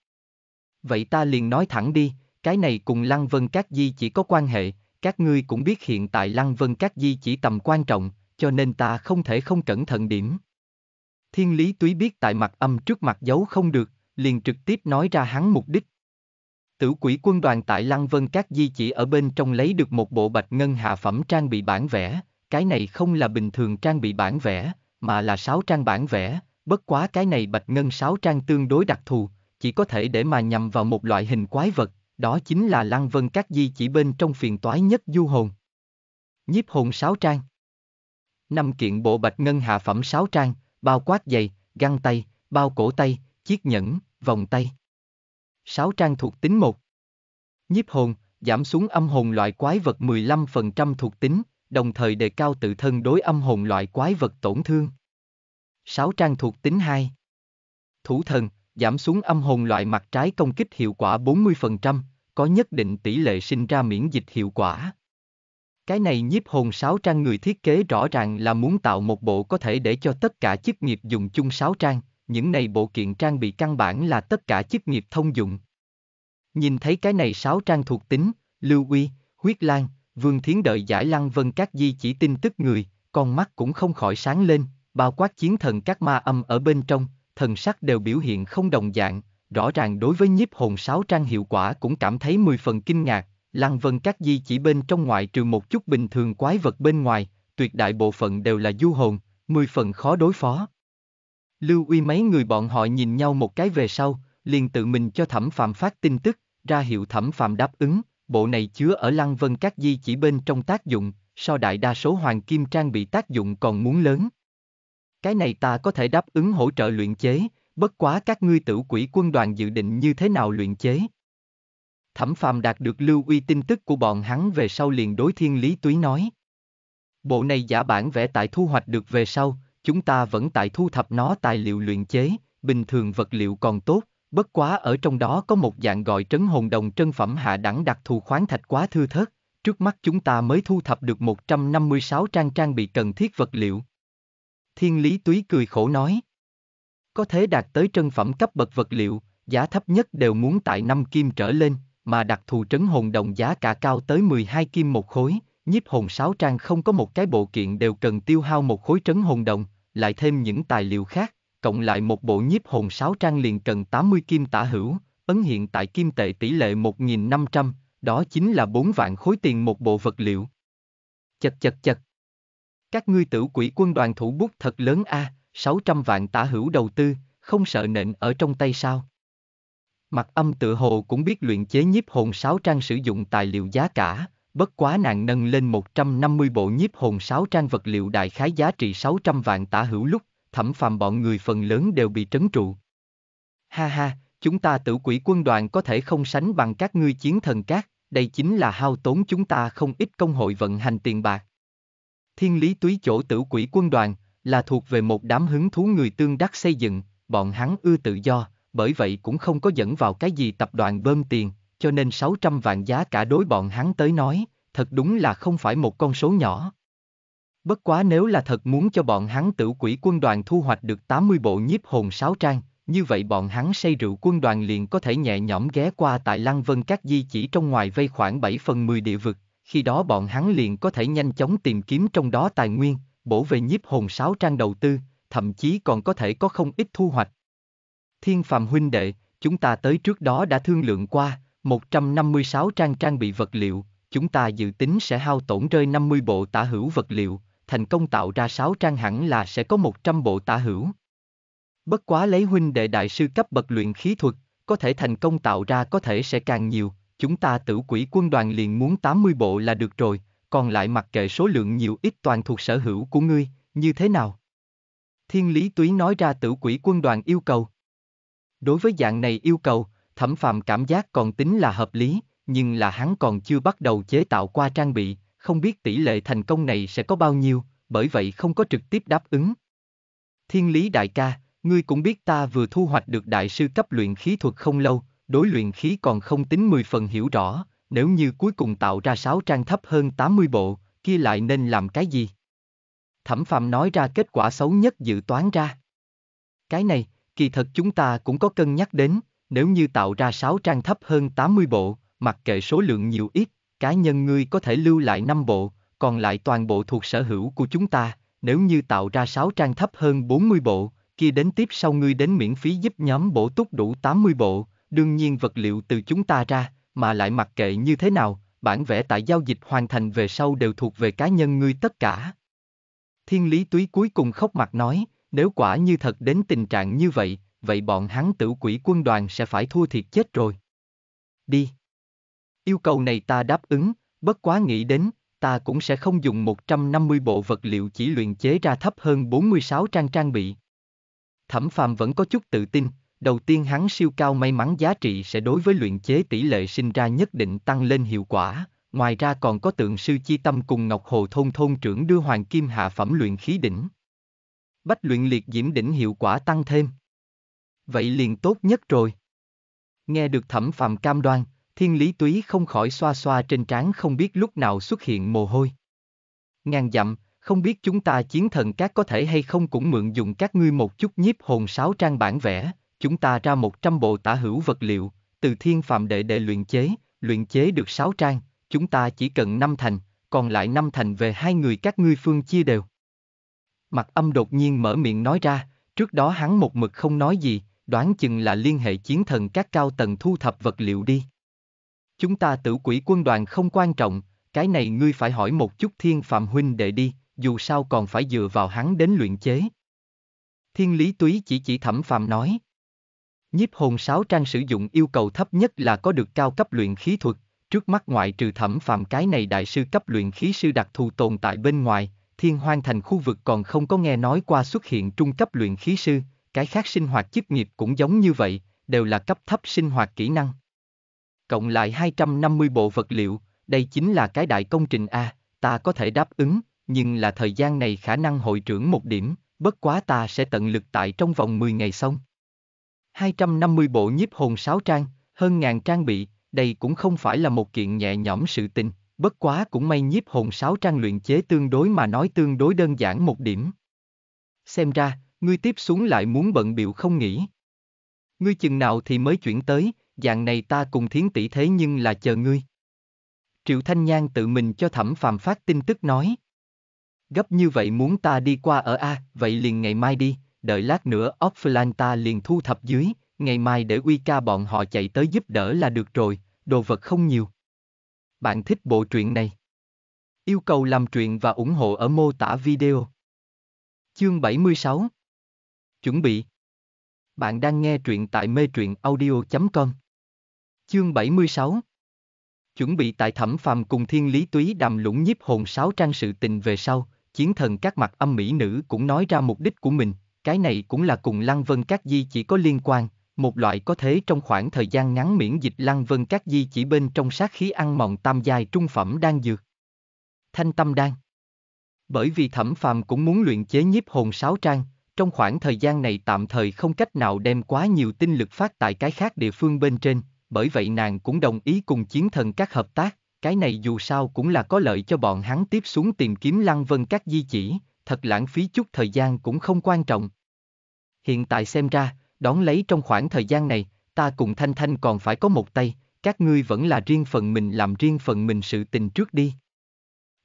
Vậy ta liền nói thẳng đi, cái này cùng Lăng Vân Các Di Chỉ có quan hệ, các ngươi cũng biết hiện tại Lăng Vân Các Di Chỉ tầm quan trọng, cho nên ta không thể không cẩn thận điểm. Thiên Lý Túy biết tại Mặc Âm trước mặt giấu không được, liền trực tiếp nói ra hắn mục đích. Tử Quỷ quân đoàn tại Lăng Vân Các Di Chỉ ở bên trong lấy được một bộ bạch ngân hạ phẩm trang bị bản vẽ, cái này không là bình thường trang bị bản vẽ, mà là sáo trang bản vẽ, bất quá cái này bạch ngân sáo trang tương đối đặc thù, chỉ có thể để mà nhằm vào một loại hình quái vật, đó chính là Lăng Vân Các Di Chỉ bên trong phiền toái nhất du hồn. Nhiếp hồn sáo trang. 5 kiện bộ bạch ngân hạ phẩm sáo trang, bao quát giày, găng tay, bao cổ tay, chiếc nhẫn, vòng tay. Sáo trang thuộc tính 1. Nhiếp hồn, giảm xuống âm hồn loại quái vật 15% thuộc tính, đồng thời đề cao tự thân đối âm hồn loại quái vật tổn thương. Sáo trang thuộc tính 2. Thủ thần, giảm xuống âm hồn loại mặt trái công kích hiệu quả 40%, có nhất định tỷ lệ sinh ra miễn dịch hiệu quả. Cái này nhiếp hồn sáo trang người thiết kế rõ ràng là muốn tạo một bộ có thể để cho tất cả chức nghiệp dùng chung sáo trang, những này bộ kiện trang bị căn bản là tất cả chức nghiệp thông dụng. Nhìn thấy cái này sáo trang thuộc tính, Lưu Uy, Huyết Lan, Vương Thiến đợi giải Lăng Vân Các Di Chỉ tin tức người, con mắt cũng không khỏi sáng lên, bao quát chiến thần các ma âm ở bên trong, thần sắc đều biểu hiện không đồng dạng, rõ ràng đối với nhiếp hồn sáo trang hiệu quả cũng cảm thấy 10 phần kinh ngạc. Lăng Vân Các Di Chỉ bên trong ngoại trừ một chút bình thường quái vật bên ngoài, tuyệt đại bộ phận đều là du hồn, 10 phần khó đối phó. Lưu Uy mấy người bọn họ nhìn nhau một cái về sau, liền tự mình cho Thẩm Phàm phát tin tức, ra hiệu Thẩm Phàm đáp ứng, bộ này chứa ở Lăng Vân Các Di Chỉ bên trong tác dụng, so đại đa số hoàng kim trang bị tác dụng còn muốn lớn. Cái này ta có thể đáp ứng hỗ trợ luyện chế, bất quá các ngươi Tử Quỷ quân đoàn dự định như thế nào luyện chế? Thẩm Phàm đạt được Lưu Uy tin tức của bọn hắn về sau liền đối Thiên Lý Túy nói. Bộ này giả bản vẽ tại thu hoạch được về sau, chúng ta vẫn tại thu thập nó tài liệu luyện chế, bình thường vật liệu còn tốt, bất quá ở trong đó có một dạng gọi trấn hồn đồng trân phẩm hạ đẳng đặc thù khoáng thạch quá thưa thớt, trước mắt chúng ta mới thu thập được 156 trang bị cần thiết vật liệu. Thiên Lý Túy cười khổ nói. Có thể đạt tới trân phẩm cấp bậc vật liệu, giá thấp nhất đều muốn tại 5 kim trở lên. Mà đặc thù trấn hồn đồng giá cả cao tới 12 kim một khối, nhiếp hồn sáo trang không có một cái bộ kiện đều cần tiêu hao một khối trấn hồn đồng, lại thêm những tài liệu khác, cộng lại một bộ nhiếp hồn sáo trang liền cần 80 kim tả hữu, ấn hiện tại kim tệ tỷ lệ 1.500, đó chính là 4 vạn khối tiền một bộ vật liệu. Chật chật chật. Các ngươi Tử Quỷ quân đoàn thủ bút thật lớn a, 600 vạn tả hữu đầu tư, không sợ nện ở trong tay sao? Mặc Âm tự hồ cũng biết luyện chế nhiếp hồn sáo trang sử dụng tài liệu giá cả, bất quá nàng nâng lên 150 bộ nhiếp hồn sáo trang vật liệu đại khái giá trị 600 vạn tả hữu lúc, Thẩm Phàm bọn người phần lớn đều bị trấn trụ. Ha ha, chúng ta Tử Quỷ quân đoàn có thể không sánh bằng các ngươi chiến thần các, đây chính là hao tốn chúng ta không ít công hội vận hành tiền bạc. Thiên Lý Túy chỗ Tử Quỷ quân đoàn là thuộc về một đám hứng thú người tương đắc xây dựng, bọn hắn ưa tự do. Bởi vậy cũng không có dẫn vào cái gì tập đoàn bơm tiền, cho nên 600 vạn giá cả đối bọn hắn tới nói, thật đúng là không phải một con số nhỏ. Bất quá nếu là thật muốn cho bọn hắn Tử Quỷ quân đoàn thu hoạch được 80 bộ nhiếp hồn sáo trang, như vậy bọn hắn say rượu quân đoàn liền có thể nhẹ nhõm ghé qua tại Lăng Vân Các Di Chỉ trong ngoài vây khoảng 7/10 địa vực, khi đó bọn hắn liền có thể nhanh chóng tìm kiếm trong đó tài nguyên, bổ về nhiếp hồn sáo trang đầu tư, thậm chí còn có thể có không ít thu hoạch. Thiên Phàm huynh đệ, chúng ta tới trước đó đã thương lượng qua, 156 trang bị vật liệu, chúng ta dự tính sẽ hao tổn rơi 50 bộ tả hữu vật liệu, thành công tạo ra 6 trang hẳn là sẽ có 100 bộ tả hữu. Bất quá lấy huynh đệ đại sư cấp bậc luyện khí thuật, có thể thành công tạo ra có thể sẽ càng nhiều, chúng ta Tử Quỷ quân đoàn liền muốn 80 bộ là được rồi, còn lại mặc kệ số lượng nhiều ít toàn thuộc sở hữu của ngươi, như thế nào? Thiên Lý Túy nói ra Tử Quỷ quân đoàn yêu cầu. Đối với dạng này yêu cầu, Thẩm Phàm cảm giác còn tính là hợp lý, nhưng là hắn còn chưa bắt đầu chế tạo qua trang bị, không biết tỷ lệ thành công này sẽ có bao nhiêu, bởi vậy không có trực tiếp đáp ứng. Thiên Lý đại ca, ngươi cũng biết ta vừa thu hoạch được đại sư cấp luyện khí thuật không lâu, đối luyện khí còn không tính 10 phần hiểu rõ, nếu như cuối cùng tạo ra 6 trang thấp hơn 80 bộ, kia lại nên làm cái gì? Thẩm Phàm nói ra kết quả xấu nhất dự toán ra. Cái này, kỳ thật chúng ta cũng có cân nhắc đến, nếu như tạo ra sáo trang thấp hơn 80 bộ, mặc kệ số lượng nhiều ít, cá nhân ngươi có thể lưu lại 5 bộ, còn lại toàn bộ thuộc sở hữu của chúng ta. Nếu như tạo ra sáo trang thấp hơn 40 bộ, kia đến tiếp sau ngươi đến miễn phí giúp nhóm bổ túc đủ 80 bộ, đương nhiên vật liệu từ chúng ta ra, mà lại mặc kệ như thế nào, bản vẽ tại giao dịch hoàn thành về sau đều thuộc về cá nhân ngươi tất cả. Thiên Lý Túy cuối cùng khóc mặt nói, nếu quả như thật đến tình trạng như vậy, vậy bọn hắn Tử Quỷ quân đoàn sẽ phải thua thiệt chết rồi. Đi. Yêu cầu này ta đáp ứng, bất quá nghĩ đến, ta cũng sẽ không dùng 150 bộ vật liệu chỉ luyện chế ra thấp hơn 46 trang bị. Thẩm Phàm vẫn có chút tự tin, đầu tiên hắn siêu cao may mắn giá trị sẽ đối với luyện chế tỷ lệ sinh ra nhất định tăng lên hiệu quả, ngoài ra còn có Tượng Sư Chi Tâm cùng Ngọc Hồ Thôn Thôn trưởng đưa Hoàng Kim hạ phẩm luyện khí đỉnh. Bách luyện liệt diễm đỉnh hiệu quả tăng thêm. Vậy liền tốt nhất rồi. Nghe được Thẩm Phàm cam đoan, Thiên Lý Túy không khỏi xoa xoa trên trán không biết lúc nào xuất hiện mồ hôi. Ngàn dặm, không biết chúng ta Chiến Thần Các có thể hay không cũng mượn dùng các ngươi một chút Nhiếp Hồn Sáo Trang bản vẽ, chúng ta ra 100 bộ tả hữu vật liệu, từ Thiên Phàm đệ luyện chế được 6 trang, chúng ta chỉ cần 5 thành, còn lại 5 thành về hai người các ngươi phương chia đều. Mặc Âm đột nhiên mở miệng nói ra, trước đó hắn một mực không nói gì, đoán chừng là liên hệ Chiến Thần Các cao tầng thu thập vật liệu đi. Chúng ta Tử Quỷ quân đoàn không quan trọng, cái này ngươi phải hỏi một chút Thiên Phạm huynh đệ đi, dù sao còn phải dựa vào hắn đến luyện chế. Thiên Lý Túy chỉ Thẩm Phàm nói. Nhiếp Hồn Sáo Trang sử dụng yêu cầu thấp nhất là có được cao cấp luyện khí thuật, trước mắt ngoại trừ Thẩm Phàm cái này đại sư cấp luyện khí sư đặc thù tồn tại bên ngoài, Thiên Hoang Thành khu vực còn không có nghe nói qua xuất hiện trung cấp luyện khí sư, cái khác sinh hoạt chức nghiệp cũng giống như vậy, đều là cấp thấp sinh hoạt kỹ năng. Cộng lại 250 bộ vật liệu, đây chính là cái đại công trình a, ta có thể đáp ứng, nhưng là thời gian này khả năng hội trưởng một điểm, bất quá ta sẽ tận lực tại trong vòng 10 ngày xong. 250 bộ Nhiếp Hồn Sáo Trang, hơn 1000 trang bị, đây cũng không phải là một kiện nhẹ nhõm sự tình, bất quá cũng may Nhiếp Hồn Sáo Trang luyện chế tương đối mà nói tương đối đơn giản một điểm. Xem ra, ngươi tiếp xuống lại muốn bận bịu không nghỉ. Ngươi chừng nào thì mới chuyển tới? Dạng này ta cùng Thiến tỷ thế nhưng là chờ ngươi. Triệu Thanh Nhan tự mình cho Thẩm Phàm phát tin tức nói. Gấp như vậy muốn ta đi qua ở a, vậy liền ngày mai đi, đợi lát nữa offline ta liền thu thập dưới, ngày mai để Uy ca bọn họ chạy tới giúp đỡ là được rồi, đồ vật không nhiều. Bạn thích bộ truyện này? Yêu cầu làm truyện và ủng hộ ở mô tả video. Chương 76. Chuẩn bị. Bạn đang nghe truyện tại metruyenaudio.com. Chương 76. Chuẩn bị. Tại Thẩm Phàm cùng Thiên Lý Túy đàm lũng Nhiếp Hồn Sáo Trang sự tình về sau, Chiến Thần Các Mặc Âm mỹ nữ cũng nói ra mục đích của mình, cái này cũng là cùng Lăng Vân Các Di Chỉ có liên quan, một loại có thể trong khoảng thời gian ngắn miễn dịch Lăng Vân Các Di Chỉ bên trong sát khí ăn mòn tam giai trung phẩm đan dược. Thanh Tâm Đan. Bởi vì Thẩm Phàm cũng muốn luyện chế Nhiếp Hồn Sáo Trang, trong khoảng thời gian này tạm thời không cách nào đem quá nhiều tinh lực phát tại cái khác địa phương bên trên, bởi vậy nàng cũng đồng ý cùng Chiến Thần Các hợp tác, cái này dù sao cũng là có lợi cho bọn hắn tiếp xuống tìm kiếm Lăng Vân Các Di Chỉ, thật lãng phí chút thời gian cũng không quan trọng. Hiện tại xem ra, đón lấy trong khoảng thời gian này, ta cùng Thanh Thanh còn phải có một tay, các ngươi vẫn là riêng phần mình làm riêng phần mình sự tình trước đi.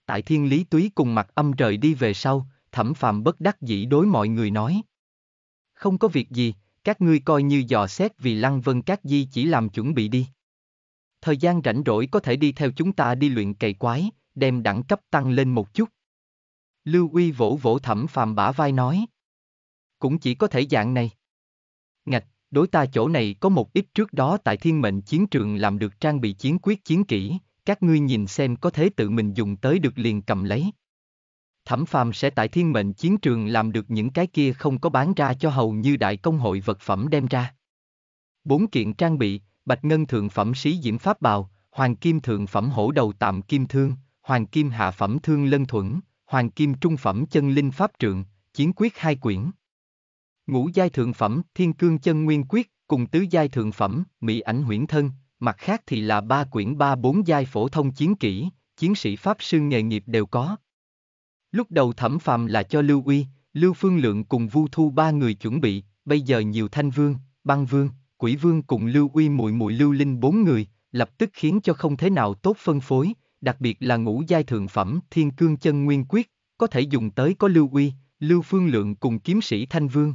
Tại Thiên Lý Túy cùng Mặc Âm rời đi về sau, Thẩm Phàm bất đắc dĩ đối mọi người nói. Không có việc gì, các ngươi coi như dò xét vì Lăng Vân Các Di Chỉ làm chuẩn bị đi. Thời gian rảnh rỗi có thể đi theo chúng ta đi luyện cày quái, đem đẳng cấp tăng lên một chút. Lưu Uy vỗ vỗ Thẩm Phàm bả vai nói. Cũng chỉ có thể dạng này. Ngạch, đối ta chỗ này có một ít trước đó tại Thiên Mệnh Chiến Trường làm được trang bị chiến quyết chiến kỹ, các ngươi nhìn xem có thể tự mình dùng tới được liền cầm lấy. Thẩm Phàm sẽ tại Thiên Mệnh Chiến Trường làm được những cái kia không có bán ra cho hầu như đại công hội vật phẩm đem ra. 4 kiện trang bị, Bạch Ngân thượng phẩm Sĩ Diễm Pháp Bào, Hoàng Kim thượng phẩm Hổ Đầu Tạm Kim Thương, Hoàng Kim hạ phẩm Thương Lân Thuẫn, Hoàng Kim trung phẩm Chân Linh Pháp Trượng, chiến quyết 2 quyển. Ngũ giai thượng phẩm Thiên Cương Chân Nguyên Quyết cùng tứ giai thượng phẩm Mỹ Ảnh Huyễn Thân, mặt khác thì là 3 quyển 3-4 giai phổ thông chiến kỹ, chiến sĩ pháp sư nghề nghiệp đều có. Lúc đầu Thẩm Phàm là cho Lưu Uy, Lưu Phương Lượng cùng Vu Thu ba người chuẩn bị, bây giờ nhiều Thanh Vương, Băng Vương, Quỷ Vương cùng Lưu Uy muội muội Lưu Linh bốn người, lập tức khiến cho không thế nào tốt phân phối, đặc biệt là ngũ giai thượng phẩm Thiên Cương Chân Nguyên Quyết, có thể dùng tới có Lưu Uy, Lưu Phương Lượng cùng kiếm sĩ Thanh Vương.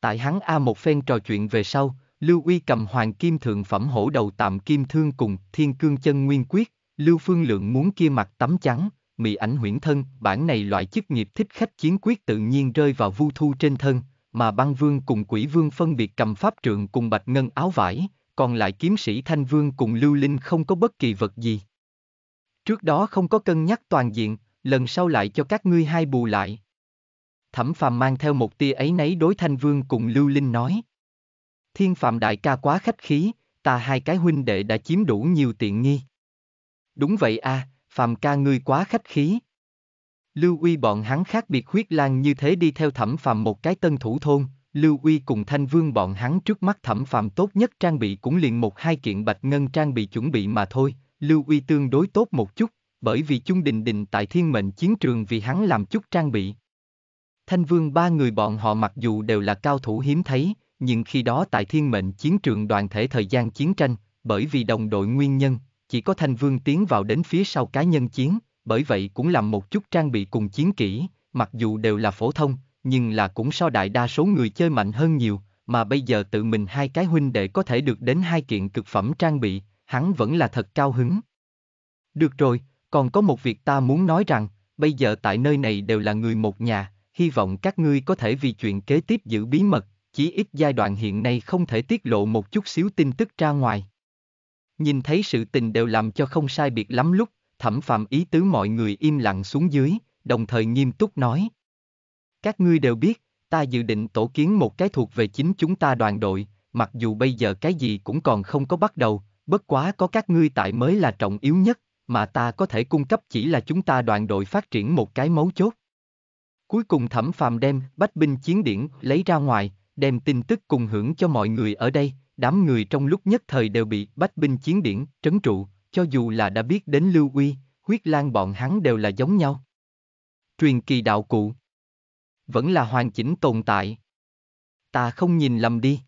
Tại hắn một phen trò chuyện về sau, Lưu Uy cầm Hoàng Kim Thượng Phẩm Hổ Đầu Tạm Kim Thương cùng Thiên Cương Chân Nguyên Quyết, Lưu Phương Lượng muốn kia mặt tắm trắng, mị ảnh huyễn thân, bản này loại chức nghiệp thích khách chiến quyết tự nhiên rơi vào Vu Thu trên thân, mà Băng Vương cùng Quỷ Vương phân biệt cầm pháp trượng cùng bạch ngân áo vải, còn lại kiếm sĩ Thanh Vương cùng Lưu Linh không có bất kỳ vật gì. Trước đó không có cân nhắc toàn diện, lần sau lại cho các ngươi hai bù lại. Thẩm Phàm mang theo một tia ấy nấy đối Thanh Vương cùng Lưu Linh nói. Thiên Phàm đại ca quá khách khí, ta hai cái huynh đệ đã chiếm đủ nhiều tiện nghi. Đúng vậy à, Phàm ca ngươi quá khách khí. Lưu Uy bọn hắn khác biệt Huyết Lan như thế đi theo Thẩm Phàm một cái tân thủ thôn, Lưu Uy cùng Thanh Vương bọn hắn trước mắt Thẩm Phàm tốt nhất trang bị cũng liền một hai kiện bạch ngân trang bị chuẩn bị mà thôi, Lưu Uy tương đối tốt một chút, bởi vì Chung Đình Đình tại Thiên Mệnh Chiến Trường vì hắn làm chút trang bị. Thanh Vương ba người bọn họ mặc dù đều là cao thủ hiếm thấy, nhưng khi đó tại Thiên Mệnh Chiến Trường đoàn thể thời gian chiến tranh, bởi vì đồng đội nguyên nhân, chỉ có Thanh Vương tiến vào đến phía sau cá nhân chiến, bởi vậy cũng làm một chút trang bị cùng chiến kỹ, mặc dù đều là phổ thông, nhưng là cũng so đại đa số người chơi mạnh hơn nhiều, mà bây giờ tự mình hai cái huynh đệ có thể được đến hai kiện cực phẩm trang bị, hắn vẫn là thật cao hứng. Được rồi, còn có một việc ta muốn nói rằng, bây giờ tại nơi này đều là người một nhà, hy vọng các ngươi có thể vì chuyện kế tiếp giữ bí mật, chỉ ít giai đoạn hiện nay không thể tiết lộ một chút xíu tin tức ra ngoài. Nhìn thấy sự tình đều làm cho không sai biệt lắm lúc, Thẩm Phàm ý tứ mọi người im lặng xuống dưới, đồng thời nghiêm túc nói. Các ngươi đều biết, ta dự định tổ kiến một cái thuộc về chính chúng ta đoàn đội, mặc dù bây giờ cái gì cũng còn không có bắt đầu, bất quá có các ngươi tại mới là trọng yếu nhất, mà ta có thể cung cấp chỉ là chúng ta đoàn đội phát triển một cái mấu chốt. Cuối cùng Thẩm Phàm đem Bách Binh Chiến Điển lấy ra ngoài, đem tin tức cùng hưởng cho mọi người ở đây, đám người trong lúc nhất thời đều bị Bách Binh Chiến Điển trấn trụ, cho dù là đã biết đến Lưu Uy, Huyết Lan bọn hắn đều là giống nhau. Truyền kỳ đạo cụ vẫn là hoàn chỉnh tồn tại. Ta không nhìn lầm đi.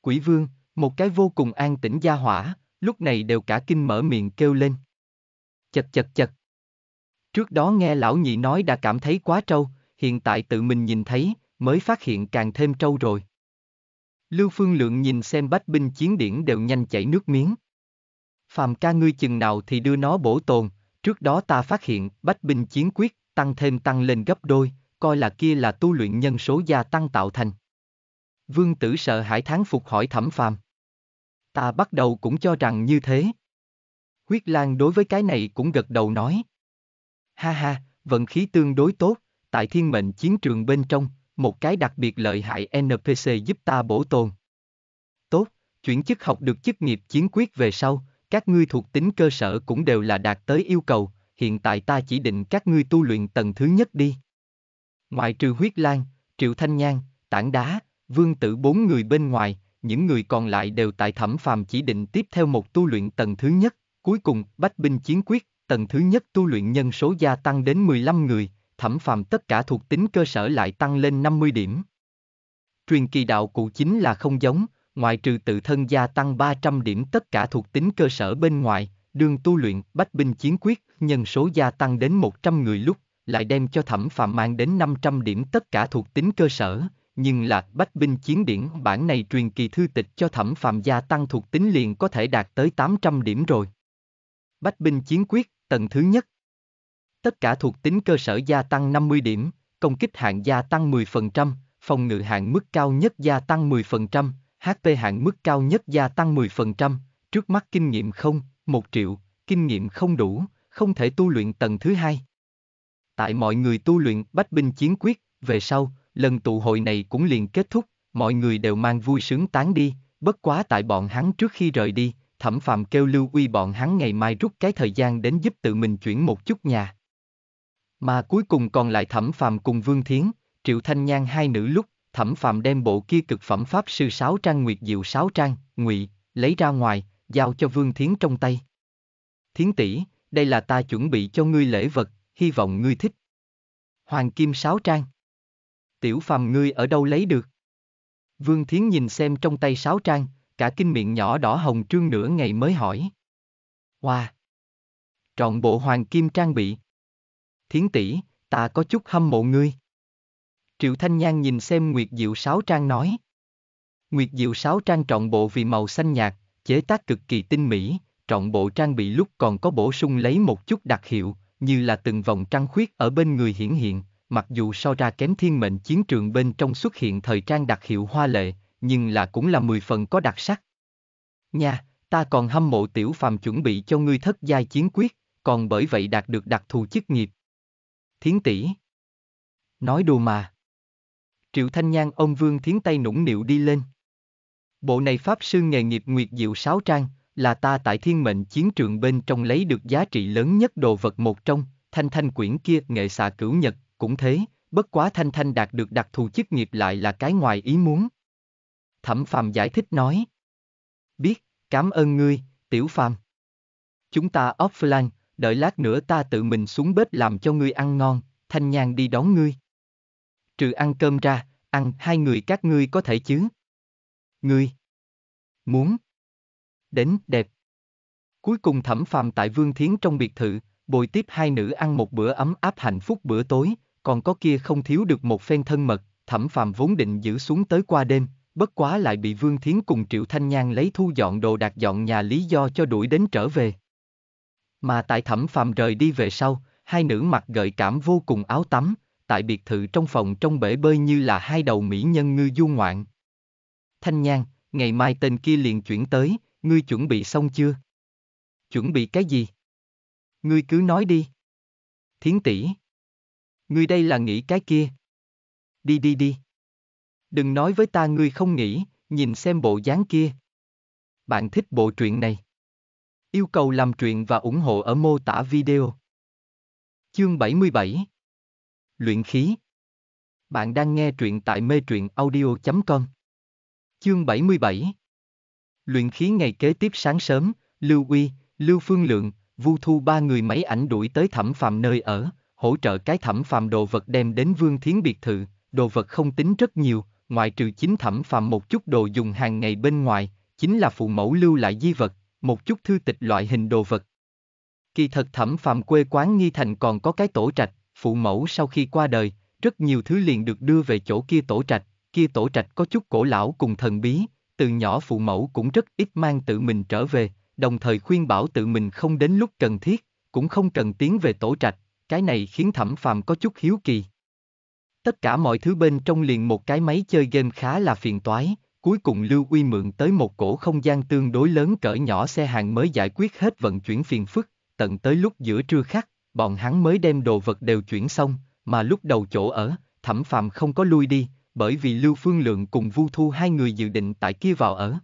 Quỷ Vương, một cái vô cùng an tĩnh gia hỏa, lúc này đều cả kinh mở miệng kêu lên. Chật chật chật. Trước đó nghe lão nhị nói đã cảm thấy quá trâu, hiện tại tự mình nhìn thấy, mới phát hiện càng thêm trâu rồi. Lưu Phương Lượng nhìn xem Bách Binh Chiến Điển đều nhanh chảy nước miếng. Phàm ca ngươi chừng nào thì đưa nó bổ tồn, trước đó ta phát hiện Bách Binh Chiến Quyết tăng lên gấp đôi, coi là kia là tu luyện nhân số gia tăng tạo thành. Vương Tử sợ hãi thán phục hỏi Thẩm Phàm. Ta bắt đầu cũng cho rằng như thế. Huyết Lan đối với cái này cũng gật đầu nói. Ha ha, vận khí tương đối tốt, tại Thiên Mệnh Chiến Trường bên trong, một cái đặc biệt lợi hại NPC giúp ta bổ tồn. Tốt, chuyển chức học được chức nghiệp chiến quyết về sau, các ngươi thuộc tính cơ sở cũng đều là đạt tới yêu cầu, hiện tại ta chỉ định các ngươi tu luyện tầng thứ nhất đi. Ngoại trừ Huyết Lan, Triệu Thanh Nhan, Tảng Đá, Vương Tử bốn người bên ngoài, những người còn lại đều tại Thẩm Phàm chỉ định tiếp theo một tu luyện tầng thứ nhất, cuối cùng Bách Binh Chiến Quyết. Tầng thứ nhất tu luyện nhân số gia tăng đến 15 người, Thẩm Phàm tất cả thuộc tính cơ sở lại tăng lên 50 điểm. Truyền kỳ đạo cụ chính là không giống, ngoại trừ tự thân gia tăng 300 điểm tất cả thuộc tính cơ sở bên ngoài, đường tu luyện Bách Binh Chiến Quyết, nhân số gia tăng đến 100 người lúc, lại đem cho Thẩm Phàm mang đến 500 điểm tất cả thuộc tính cơ sở, nhưng là Bách Binh Chiến Điển bản này truyền kỳ thư tịch cho Thẩm Phàm gia tăng thuộc tính liền có thể đạt tới 800 điểm rồi. Bách Binh Chiến Quyết tầng thứ nhất. Tất cả thuộc tính cơ sở gia tăng 50 điểm, công kích hạng gia tăng 10%, phòng ngự hạng mức cao nhất gia tăng 10%, HP hạng mức cao nhất gia tăng 10%, trước mắt kinh nghiệm không, 1 triệu, kinh nghiệm không đủ, không thể tu luyện tầng thứ hai. Tại mọi người tu luyện Bách Binh Chiến Quyết, về sau, lần tụ hội này cũng liền kết thúc, mọi người đều mang vui sướng tán đi, bất quá tại bọn hắn trước khi rời đi, Thẩm Phàm kêu Lưu Uy bọn hắn ngày mai rút cái thời gian đến giúp tự mình chuyển một chút nhà. Mà cuối cùng còn lại Thẩm Phàm cùng Vương Thiến, Triệu Thanh Nhan hai nữ lúc, Thẩm Phàm đem bộ kia cực phẩm pháp sư sáo trang Nguyệt Diệu sáo trang, ngụy, lấy ra ngoài, giao cho Vương Thiến trong tay. Thiến tỷ, đây là ta chuẩn bị cho ngươi lễ vật, hy vọng ngươi thích. Hoàng kim sáo trang. Tiểu Phàm ngươi ở đâu lấy được? Vương Thiến nhìn xem trong tay sáo trang, cả kinh miệng nhỏ đỏ hồng trương nửa ngày mới hỏi. Wow! Trọn bộ hoàng kim trang bị. Thiến tỷ, ta có chút hâm mộ ngươi. Triệu Thanh Nhan nhìn xem Nguyệt Diệu sáo trang nói. Nguyệt Diệu sáo trang trọn bộ vì màu xanh nhạt, chế tác cực kỳ tinh mỹ, trọn bộ trang bị lúc còn có bổ sung lấy một chút đặc hiệu, như là từng vòng trăng khuyết ở bên người hiển hiện, mặc dù so ra kém thiên mệnh chiến trường bên trong xuất hiện thời trang đặc hiệu hoa lệ, nhưng là cũng là 10 phần có đặc sắc. Nha, ta còn hâm mộ Tiểu Phàm chuẩn bị cho ngươi thất giai chiến quyết, còn bởi vậy đạt được đặc thù chức nghiệp. Thiến tỷ. Nói đùa mà. Triệu Thanh Nhan ôm Vương Thiến tay nũng nịu đi lên. Bộ này pháp sư nghề nghiệp Nguyệt Diệu sáo trang, là ta tại thiên mệnh chiến trường bên trong lấy được giá trị lớn nhất đồ vật một trong, Thanh Thanh quyển kia nghệ xạ cửu nhật, cũng thế, bất quá Thanh Thanh đạt được đặc thù chức nghiệp lại là cái ngoài ý muốn. Thẩm Phàm giải thích nói. Biết, cảm ơn ngươi, Tiểu Phàm. Chúng ta offline, đợi lát nữa ta tự mình xuống bếp làm cho ngươi ăn ngon, Thanh Nhan đi đón ngươi. Trừ ăn cơm ra, ăn hai người các ngươi có thể chứ? Ngươi muốn đến đẹp. Cuối cùng Thẩm Phàm tại Vương Thiến trong biệt thự, bồi tiếp hai nữ ăn một bữa ấm áp hạnh phúc bữa tối, còn có kia không thiếu được một phen thân mật. Thẩm Phàm vốn định giữ xuống tới qua đêm, bất quá lại bị Vương Thiến cùng Triệu Thanh Nhan lấy thu dọn đồ đạc dọn nhà lý do cho đuổi đến trở về. Mà tại Thẩm Phàm rời đi về sau, hai nữ mặc gợi cảm vô cùng áo tắm, tại biệt thự trong phòng trong bể bơi như là hai đầu mỹ nhân ngư du ngoạn. Thanh Nhan, ngày mai tên kia liền chuyển tới, ngươi chuẩn bị xong chưa? Chuẩn bị cái gì? Ngươi cứ nói đi. Thiến tỷ, ngươi đây là nghĩ cái kia. Đi đi đi. Đừng nói với ta ngươi không nghĩ, nhìn xem bộ dáng kia. Bạn thích bộ truyện này? Yêu cầu làm truyện và ủng hộ ở mô tả video. Chương 77. Luyện khí. Bạn đang nghe truyện tại metruyenaudio.com. Chương 77. Luyện khí. Ngày kế tiếp sáng sớm, Lưu Uy, Lưu Phương Lượng, Vu Thu ba người máy ảnh đuổi tới Thẩm Phàm nơi ở, hỗ trợ cái Thẩm Phàm đồ vật đem đến Vương Thiến biệt thự. Đồ vật không tính rất nhiều, ngoại trừ chính Thẩm Phàm một chút đồ dùng hàng ngày bên ngoài, chính là phụ mẫu lưu lại di vật, một chút thư tịch loại hình đồ vật. Kỳ thật Thẩm Phàm quê quán Nghi Thành còn có cái tổ trạch, phụ mẫu sau khi qua đời, rất nhiều thứ liền được đưa về chỗ kia tổ trạch. Kia tổ trạch có chút cổ lão cùng thần bí, từ nhỏ phụ mẫu cũng rất ít mang tự mình trở về, đồng thời khuyên bảo tự mình không đến lúc cần thiết, cũng không cần tiến về tổ trạch, cái này khiến Thẩm Phàm có chút hiếu kỳ. Tất cả mọi thứ bên trong liền một cái máy chơi game khá là phiền toái, cuối cùng Lưu Uy mượn tới một cỗ không gian tương đối lớn cỡ nhỏ xe hàng mới giải quyết hết vận chuyển phiền phức, tận tới lúc giữa trưa khắc, bọn hắn mới đem đồ vật đều chuyển xong, mà lúc đầu chỗ ở, Thẩm Phàm không có lui đi, bởi vì Lưu Phương Lượng cùng Vu Thu hai người dự định tại kia vào ở.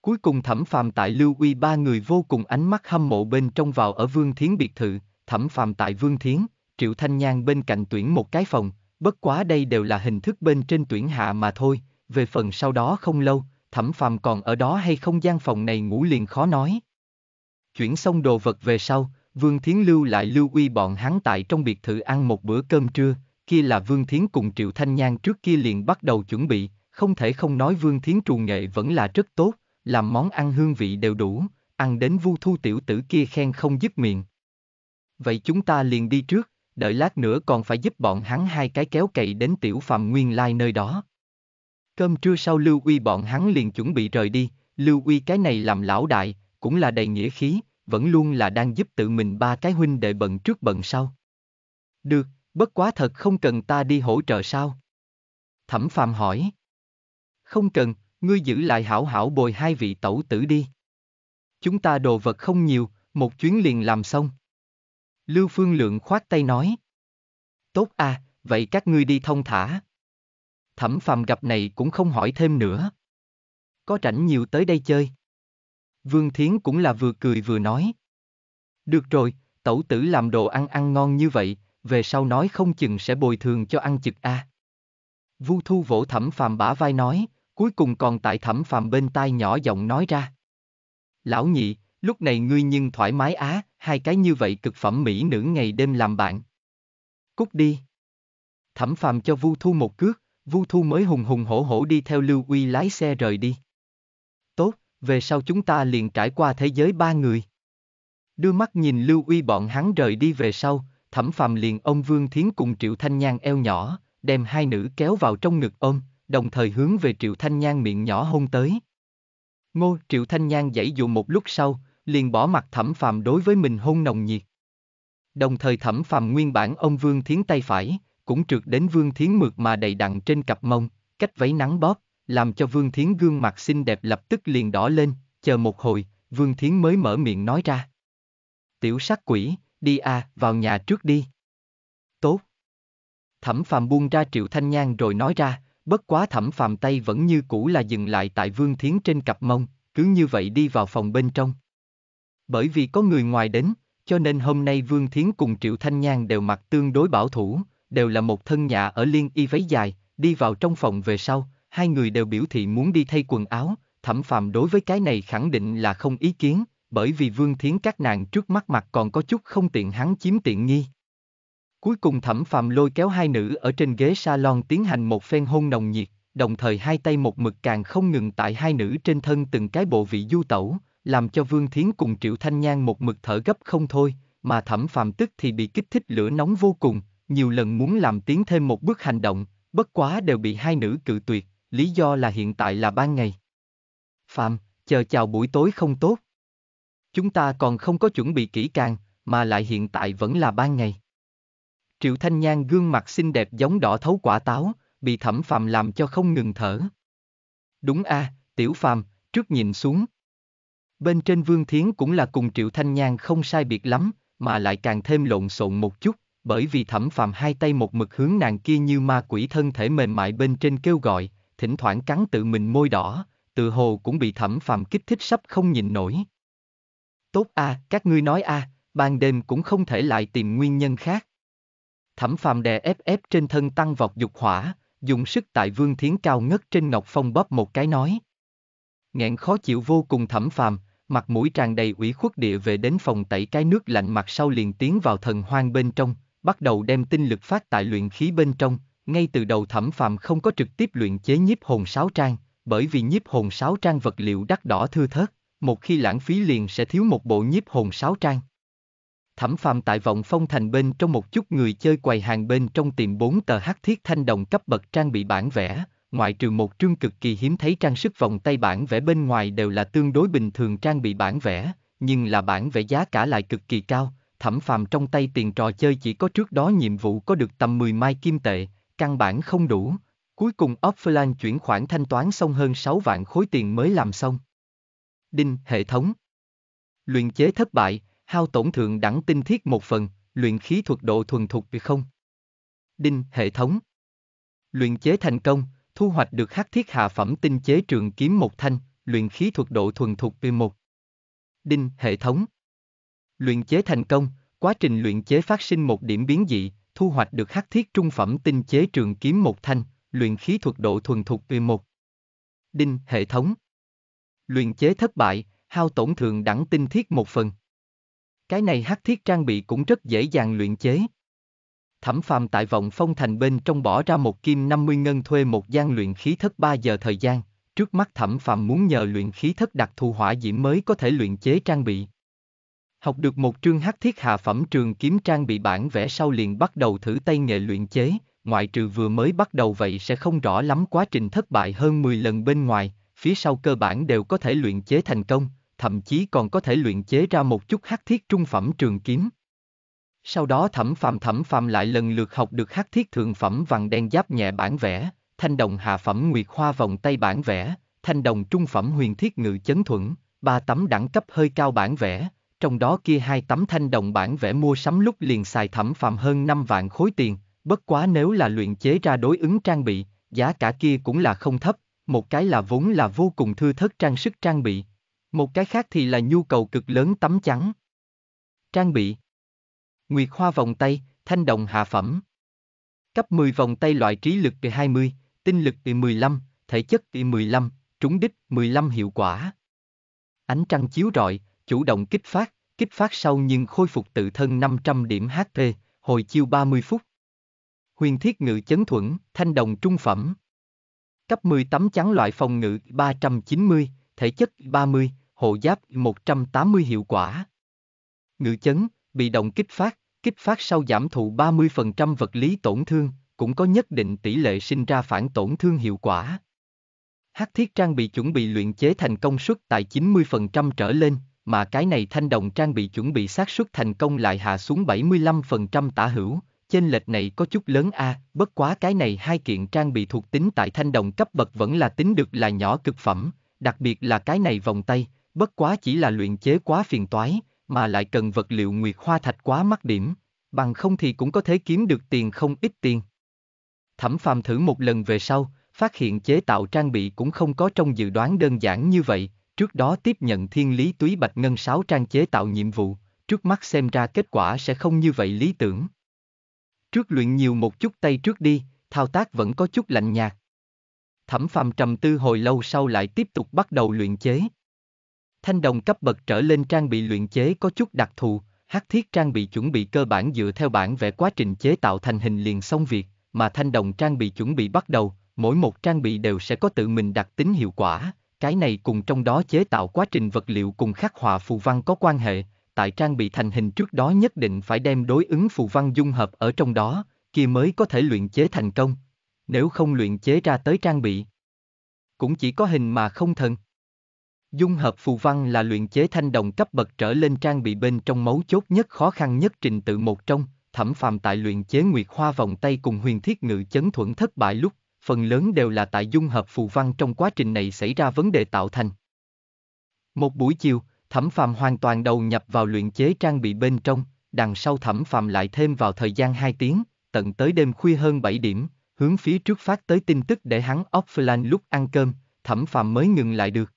Cuối cùng Thẩm Phàm tại Lưu Uy ba người vô cùng ánh mắt hâm mộ bên trong vào ở Vương Thiến biệt thự. Thẩm Phàm tại Vương Thiến, Triệu Thanh Nhan bên cạnh tuyển một cái phòng, bất quá đây đều là hình thức bên trên tuyển hạ mà thôi, về phần sau đó không lâu, Thẩm Phàm còn ở đó hay không gian phòng này ngủ liền khó nói. Chuyển xong đồ vật về sau, Vương Thiến lưu lại Lưu Uy bọn hắn tại trong biệt thự ăn một bữa cơm trưa, kia là Vương Thiến cùng Triệu Thanh Nhan trước kia liền bắt đầu chuẩn bị, không thể không nói Vương Thiến trù nghệ vẫn là rất tốt, làm món ăn hương vị đều đủ, ăn đến Vu Thu tiểu tử kia khen không dứt miệng. Vậy chúng ta liền đi trước, đợi lát nữa còn phải giúp bọn hắn hai cái kéo cày đến Tiểu Phàm nguyên lai nơi đó. Cơm trưa sau Lưu Uy bọn hắn liền chuẩn bị rời đi, Lưu Uy cái này làm lão đại, cũng là đầy nghĩa khí, vẫn luôn là đang giúp tự mình ba cái huynh đệ bận trước bận sau. Được, bất quá thật không cần ta đi hỗ trợ sao? Thẩm Phàm hỏi. Không cần, ngươi giữ lại hảo hảo bồi hai vị tẩu tử đi. Chúng ta đồ vật không nhiều, một chuyến liền làm xong. Lưu Phương Lượng khoát tay nói. Tốt à, vậy các ngươi đi thông thả. Thẩm Phàm gặp này cũng không hỏi thêm nữa. Có rảnh nhiều tới đây chơi. Vương Thiến cũng là vừa cười vừa nói. Được rồi, tẩu tử làm đồ ăn ăn ngon như vậy, về sau nói không chừng sẽ bồi thường cho ăn trực a. Vu Thu vỗ Thẩm Phàm bả vai nói, cuối cùng còn tại Thẩm Phàm bên tai nhỏ giọng nói ra. Lão nhị, Lúc này ngươi nhưng thoải mái á, hai cái như vậy cực phẩm mỹ nữ ngày đêm làm bạn. Cút đi. Thẩm Phàm cho Vu Thu một cước, Vu Thu mới hùng hùng hổ hổ đi theo Lưu Uy lái xe rời đi. Tốt, về sau chúng ta liền trải qua thế giới ba người. Đưa mắt nhìn Lưu Uy bọn hắn rời đi về sau, Thẩm Phàm liền ôm Vương Thiến cùng Triệu Thanh Nhan eo nhỏ, đem hai nữ kéo vào trong ngực ôm, đồng thời hướng về Triệu Thanh Nhan miệng nhỏ hôn tới. Triệu Thanh Nhan giãy dụ một lúc sau, liền bỏ mặt Thẩm Phàm đối với mình hôn nồng nhiệt. Đồng thời Thẩm Phàm nguyên bản ôm Vương Thiến tay phải, cũng trượt đến Vương Thiến mượt mà đầy đặn trên cặp mông, cách váy nắng bóp, làm cho Vương Thiến gương mặt xinh đẹp lập tức liền đỏ lên, chờ một hồi, Vương Thiến mới mở miệng nói ra. Tiểu sắc quỷ, đi à, vào nhà trước đi. Tốt. Thẩm Phàm buông ra Triệu Thanh Nhan rồi nói ra, bất quá Thẩm Phàm tay vẫn như cũ là dừng lại tại Vương Thiến trên cặp mông, cứ như vậy đi vào phòng bên trong. Bởi vì có người ngoài đến, cho nên hôm nay Vương Thiến cùng Triệu Thanh Nhan đều mặc tương đối bảo thủ, đều là một thân nhã ở liên y váy dài, đi vào trong phòng về sau, hai người đều biểu thị muốn đi thay quần áo, Thẩm Phàm đối với cái này khẳng định là không ý kiến, bởi vì Vương Thiến các nàng trước mắt mặt còn có chút không tiện hắn chiếm tiện nghi. Cuối cùng Thẩm Phàm lôi kéo hai nữ ở trên ghế salon tiến hành một phen hôn nồng nhiệt, đồng thời hai tay một mực càng không ngừng tại hai nữ trên thân từng cái bộ vị du tẩu, làm cho Vương Thiến cùng Triệu Thanh Nhan một mực thở gấp không thôi, mà Thẩm Phàm tức thì bị kích thích lửa nóng vô cùng, nhiều lần muốn làm tiến thêm một bước hành động, bất quá đều bị hai nữ cự tuyệt, lý do là hiện tại là ban ngày. Phàm, chờ chào buổi tối không tốt. Chúng ta còn không có chuẩn bị kỹ càng, mà lại hiện tại vẫn là ban ngày. Triệu Thanh Nhan gương mặt xinh đẹp giống đỏ thấu quả táo, bị Thẩm Phàm làm cho không ngừng thở. Đúng à, Tiểu Phàm, trước nhìn xuống. Bên trên Vương Thiến cũng là cùng Triệu Thanh Nhan không sai biệt lắm, mà lại càng thêm lộn xộn một chút, bởi vì Thẩm Phàm hai tay một mực hướng nàng kia như ma quỷ thân thể mềm mại bên trên kêu gọi, thỉnh thoảng cắn tự mình môi đỏ, tự hồ cũng bị Thẩm Phàm kích thích sắp không nhịn nổi. Tốt à, các ngươi nói à, ban đêm cũng không thể lại tìm nguyên nhân khác. Thẩm Phàm đè ép trên thân tăng vọt dục hỏa, dùng sức tại Vương Thiến cao ngất trên ngọc phong bóp một cái nói. Nghẹn khó chịu vô cùng Thẩm Phàm, mặt mũi tràn đầy ủy khuất địa về đến phòng tẩy cái nước lạnh mặt sau liền tiến vào thần hoang bên trong, bắt đầu đem tinh lực phát tại luyện khí bên trong. Ngay từ đầu Thẩm Phàm không có trực tiếp luyện chế Nhiếp Hồn Sáo Trang, bởi vì Nhiếp Hồn Sáo Trang vật liệu đắt đỏ thưa thớt, một khi lãng phí liền sẽ thiếu một bộ Nhiếp Hồn Sáo Trang. Thẩm Phàm tại Vọng Phong Thành bên trong một chút người chơi quầy hàng bên trong tìm 4 tờ hắc thiết thanh đồng cấp bậc trang bị bản vẽ, ngoại trừ một trương cực kỳ hiếm thấy trang sức vòng tay bản vẽ bên ngoài đều là tương đối bình thường trang bị bản vẽ, nhưng là bản vẽ giá cả lại cực kỳ cao. Thẩm Phàm trong tay tiền trò chơi chỉ có trước đó nhiệm vụ có được tầm 10 mai kim tệ, căn bản không đủ, cuối cùng offline chuyển khoản thanh toán xong hơn 6 vạn khối tiền mới làm xong. Đinh, hệ thống. Luyện chế thất bại, hao tổn thượng đẳng tinh thiết 1 phần, luyện khí thuật độ thuần thục bị không. Đinh, hệ thống. Luyện chế thành công, thu hoạch được hắc thiết hạ phẩm tinh chế trường kiếm 1 thanh, luyện khí thuật độ thuần thục bị 1. Đinh, hệ thống. Luyện chế thành công, quá trình luyện chế phát sinh một điểm biến dị, thu hoạch được hắc thiết trung phẩm tinh chế trường kiếm 1 thanh, luyện khí thuật độ thuần thục bị 1. Đinh, hệ thống. Luyện chế thất bại, hao tổn thượng đẳng tinh thiết 1 phần. Cái này hắc thiết trang bị cũng rất dễ dàng luyện chế. Thẩm Phàm tại Vọng Phong Thành bên trong bỏ ra 1 kim 50 ngân thuê một gian luyện khí thất 3 giờ thời gian, trước mắt Thẩm Phàm muốn nhờ luyện khí thất đặc thù hỏa diễm mới có thể luyện chế trang bị. Học được một chương hắc thiết hạ phẩm trường kiếm trang bị bản vẽ sau liền bắt đầu thử tay nghề luyện chế, ngoại trừ vừa mới bắt đầu vậy sẽ không rõ lắm quá trình thất bại hơn 10 lần bên ngoài, phía sau cơ bản đều có thể luyện chế thành công, thậm chí còn có thể luyện chế ra một chút hắc thiết trung phẩm trường kiếm. Sau đó Thẩm Phàm lại lần lượt học được hắc thiết thượng phẩm vằn đen giáp nhẹ bản vẽ, thanh đồng hạ phẩm nguyệt hoa vòng tay bản vẽ, thanh đồng trung phẩm huyền thiết ngự chấn thuẫn, 3 tấm đẳng cấp hơi cao bản vẽ, trong đó kia 2 tấm thanh đồng bản vẽ mua sắm lúc liền xài Thẩm Phàm hơn 5 vạn khối tiền, bất quá nếu là luyện chế ra đối ứng trang bị, giá cả kia cũng là không thấp, một cái là vốn là vô cùng thưa thớt trang sức trang bị, một cái khác thì là nhu cầu cực lớn tấm trắng. Trang bị nguyệt hoa vòng tay, thanh đồng hạ phẩm. Cấp 10 vòng tay loại trí lực từ 20, tinh lực từ 15, thể chất từ 15, trúng đích 15 hiệu quả. Ánh trăng chiếu rọi, chủ động kích phát sau nhưng khôi phục tự thân 500 điểm HP, hồi chiêu 30 phút. Huyền thiết ngự chấn thuẫn, thanh đồng trung phẩm. Cấp 10 tấm chắn loại phòng ngự 390, thể chất 30, hộ giáp 180 hiệu quả. Ngự chấn, bị động kích phát sau giảm thụ 30% vật lý tổn thương, cũng có nhất định tỷ lệ sinh ra phản tổn thương hiệu quả. Hắc thiết trang bị chuẩn bị luyện chế thành công suất tại 90% trở lên, mà cái này thanh đồng trang bị chuẩn bị xác suất thành công lại hạ xuống 75% tả hữu, chênh lệch này có chút lớn a, bất quá cái này hai kiện trang bị thuộc tính tại thanh đồng cấp bậc vẫn là tính được là nhỏ cực phẩm, đặc biệt là cái này vòng tay, bất quá chỉ là luyện chế quá phiền toái, mà lại cần vật liệu nguyệt hoa thạch quá mắc điểm, bằng không thì cũng có thể kiếm được tiền không ít tiền. Thẩm Phàm thử một lần về sau, phát hiện chế tạo trang bị cũng không có trong dự đoán đơn giản như vậy, trước đó tiếp nhận Thiên Lý Túy Bạch Ngân Sáo Trang chế tạo nhiệm vụ, trước mắt xem ra kết quả sẽ không như vậy lý tưởng. Trước luyện nhiều một chút tay trước đi, thao tác vẫn có chút lạnh nhạt. Thẩm Phàm trầm tư hồi lâu sau lại tiếp tục bắt đầu luyện chế. Thanh đồng cấp bậc trở lên trang bị luyện chế có chút đặc thù, hắc thiết trang bị chuẩn bị cơ bản dựa theo bản vẽ quá trình chế tạo thành hình liền xong việc, mà thanh đồng trang bị chuẩn bị bắt đầu, mỗi một trang bị đều sẽ có tự mình đặc tính hiệu quả, cái này cùng trong đó chế tạo quá trình vật liệu cùng khắc họa phù văn có quan hệ, tại trang bị thành hình trước đó nhất định phải đem đối ứng phù văn dung hợp ở trong đó, kia mới có thể luyện chế thành công, nếu không luyện chế ra tới trang bị cũng chỉ có hình mà không thần. Dung hợp phù văn là luyện chế thanh đồng cấp bậc trở lên trang bị bên trong mấu chốt nhất khó khăn nhất trình tự một trong. Thẩm Phàm tại luyện chế nguyệt hoa vòng tay cùng huyền thiết ngự chấn thuẫn thất bại lúc, phần lớn đều là tại dung hợp phù văn trong quá trình này xảy ra vấn đề tạo thành. Một buổi chiều, Thẩm Phàm hoàn toàn đầu nhập vào luyện chế trang bị bên trong, đằng sau Thẩm Phàm lại thêm vào thời gian 2 tiếng, tận tới đêm khuya hơn 7 điểm, hướng phía trước phát tới tin tức để hắn offline lúc ăn cơm, Thẩm Phàm mới ngừng lại được.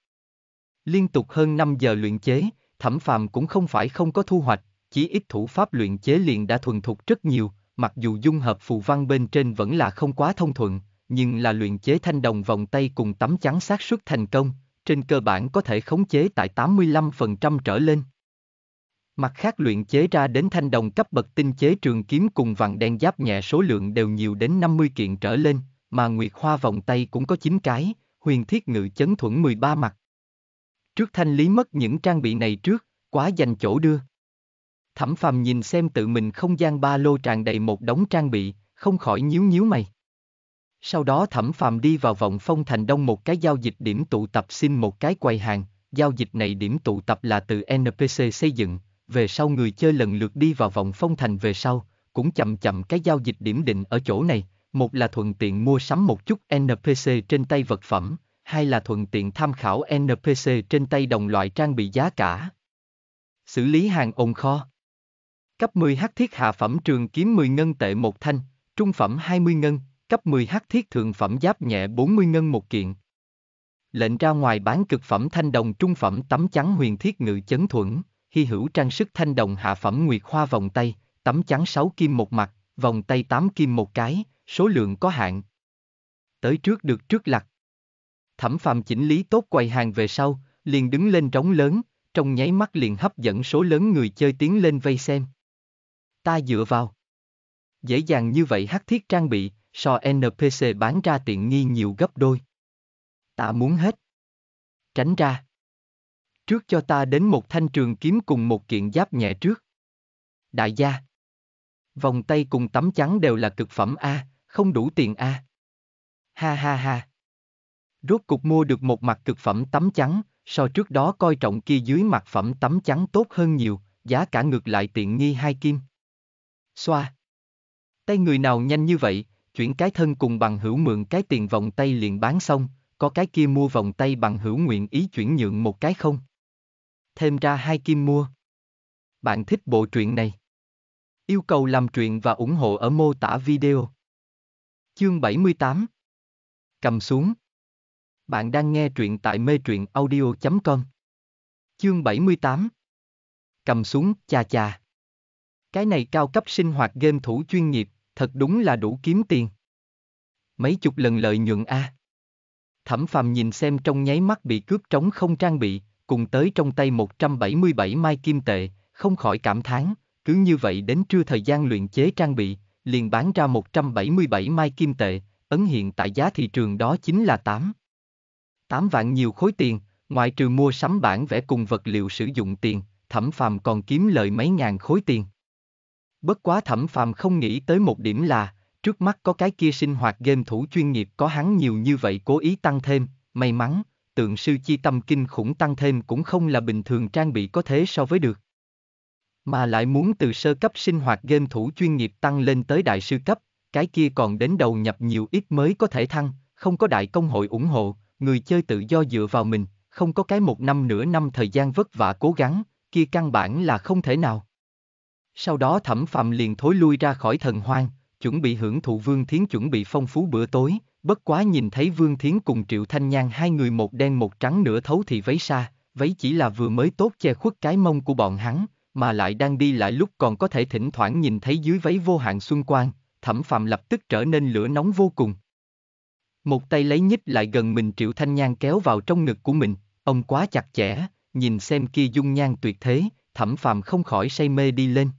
Liên tục hơn 5 giờ luyện chế, Thẩm Phàm cũng không phải không có thu hoạch, chỉ ít thủ pháp luyện chế liền đã thuần thục rất nhiều, mặc dù dung hợp phù văn bên trên vẫn là không quá thông thuận, nhưng là luyện chế thanh đồng vòng tay cùng tấm chắn xác suất thành công, trên cơ bản có thể khống chế tại 85% trở lên. Mặt khác luyện chế ra đến thanh đồng cấp bậc tinh chế trường kiếm cùng vàng đen giáp nhẹ số lượng đều nhiều đến 50 kiện trở lên, mà nguyệt hoa vòng tay cũng có 9 cái, huyền thiết ngự chấn thuẫn 13 mặt. Trước thanh lý mất những trang bị này trước, quá dành chỗ đưa. Thẩm Phàm nhìn xem tự mình không gian ba lô tràn đầy một đống trang bị, không khỏi nhíu mày. Sau đó Thẩm Phàm đi vào Vọng Phong Thành Đông một cái giao dịch điểm tụ tập xin một cái quầy hàng, giao dịch này điểm tụ tập là từ NPC xây dựng, về sau người chơi lần lượt đi vào Vọng Phong Thành về sau, cũng chậm cái giao dịch điểm định ở chỗ này, một là thuận tiện mua sắm một chút NPC trên tay vật phẩm, hai là thuận tiện tham khảo NPC trên tay đồng loại trang bị giá cả. Xử lý hàng ồn kho. Cấp 10 hắc thiết hạ phẩm trường kiếm 10 ngân tệ một thanh, trung phẩm 20 ngân, cấp 10 hắc thiết thượng phẩm giáp nhẹ 40 ngân một kiện. Lệnh ra ngoài bán cực phẩm thanh đồng trung phẩm tấm chắn huyền thiết ngự chấn thuẫn, hy hữu trang sức thanh đồng hạ phẩm nguyệt hoa vòng tay, tấm chắn 6 kim một mặt, vòng tay 8 kim một cái, số lượng có hạn. Tới trước được trước lặt. Thẩm Phàm chỉnh lý tốt quầy hàng về sau, liền đứng lên trống lớn, trong nháy mắt liền hấp dẫn số lớn người chơi tiến lên vây xem. Ta dựa vào. Dễ dàng như vậy hắc thiết trang bị, so NPC bán ra tiện nghi nhiều gấp đôi. Ta muốn hết. Tránh ra. Trước cho ta đến một thanh trường kiếm cùng một kiện giáp nhẹ trước. Đại gia. Vòng tay cùng tấm chắn đều là cực phẩm A, không đủ tiền A. Ha ha ha. Rốt cục mua được một mặt cực phẩm tấm chắn, so trước đó coi trọng kia dưới mặt phẩm tấm chắn tốt hơn nhiều, giá cả ngược lại tiện nghi 2 kim. Xoa. Tay người nào nhanh như vậy, chuyển cái thân cùng bằng hữu mượn cái tiền vòng tay liền bán xong, có cái kia mua vòng tay bằng hữu nguyện ý chuyển nhượng một cái không? Thêm ra 2 kim mua. Bạn thích bộ truyện này? Yêu cầu làm truyện và ủng hộ ở mô tả video. Chương 78. Cầm xuống. Bạn đang nghe truyện tại metruyenaudio.com. Chương 78. Cầm xuống, chà chà. Cái này cao cấp sinh hoạt game thủ chuyên nghiệp, thật đúng là đủ kiếm tiền. Mấy chục lần lợi nhuận A. Thẩm Phàm nhìn xem trong nháy mắt bị cướp trống không trang bị, cùng tới trong tay 177 mai kim tệ, không khỏi cảm thán, cứ như vậy đến trưa thời gian luyện chế trang bị, liền bán ra 177 mai kim tệ, ấn hiện tại giá thị trường đó chính là 8 vạn nhiều khối tiền, ngoại trừ mua sắm bản vẽ cùng vật liệu sử dụng tiền, Thẩm Phàm còn kiếm lời mấy ngàn khối tiền. Bất quá Thẩm Phàm không nghĩ tới một điểm là, trước mắt có cái kia sinh hoạt game thủ chuyên nghiệp có hắn nhiều như vậy cố ý tăng thêm, may mắn, tượng sư chi tâm kinh khủng tăng thêm cũng không là bình thường trang bị có thể so với được. Mà lại muốn từ sơ cấp sinh hoạt game thủ chuyên nghiệp tăng lên tới đại sư cấp, cái kia còn đến đầu nhập nhiều ít mới có thể thăng, không có đại công hội ủng hộ, người chơi tự do dựa vào mình, không có cái một năm nửa năm thời gian vất vả cố gắng, kia căn bản là không thể nào. Sau đó Thẩm Phàm liền thối lui ra khỏi thần hoang, chuẩn bị hưởng thụ Vương Thiến chuẩn bị phong phú bữa tối, bất quá nhìn thấy Vương Thiến cùng Triệu Thanh Nhan hai người một đen một trắng nửa thấu thì váy xa, váy chỉ là vừa mới tốt che khuất cái mông của bọn hắn, mà lại đang đi lại lúc còn có thể thỉnh thoảng nhìn thấy dưới váy vô hạn xuân quang, Thẩm Phàm lập tức trở nên lửa nóng vô cùng. Một tay lấy nhích lại gần mình Triệu Thanh Nhan kéo vào trong ngực của mình, ông quá chặt chẽ, nhìn xem kia dung nhan tuyệt thế, Thẩm Phàm không khỏi say mê đi lên.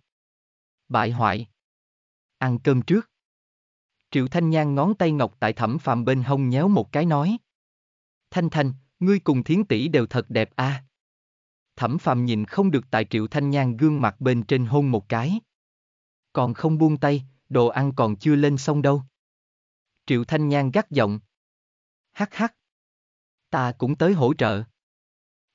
Bại hoại. Ăn cơm trước. Triệu Thanh Nhan ngón tay ngọc tại Thẩm Phàm bên hông nhéo một cái nói. Thanh Thanh, ngươi cùng Thiến tỷ đều thật đẹp a. À. Thẩm Phàm nhìn không được tại Triệu Thanh Nhan gương mặt bên trên hôn một cái. Còn không buông tay, đồ ăn còn chưa lên xong đâu. Triệu Thanh Nhan gắt giọng. Hắc hắc. Ta cũng tới hỗ trợ.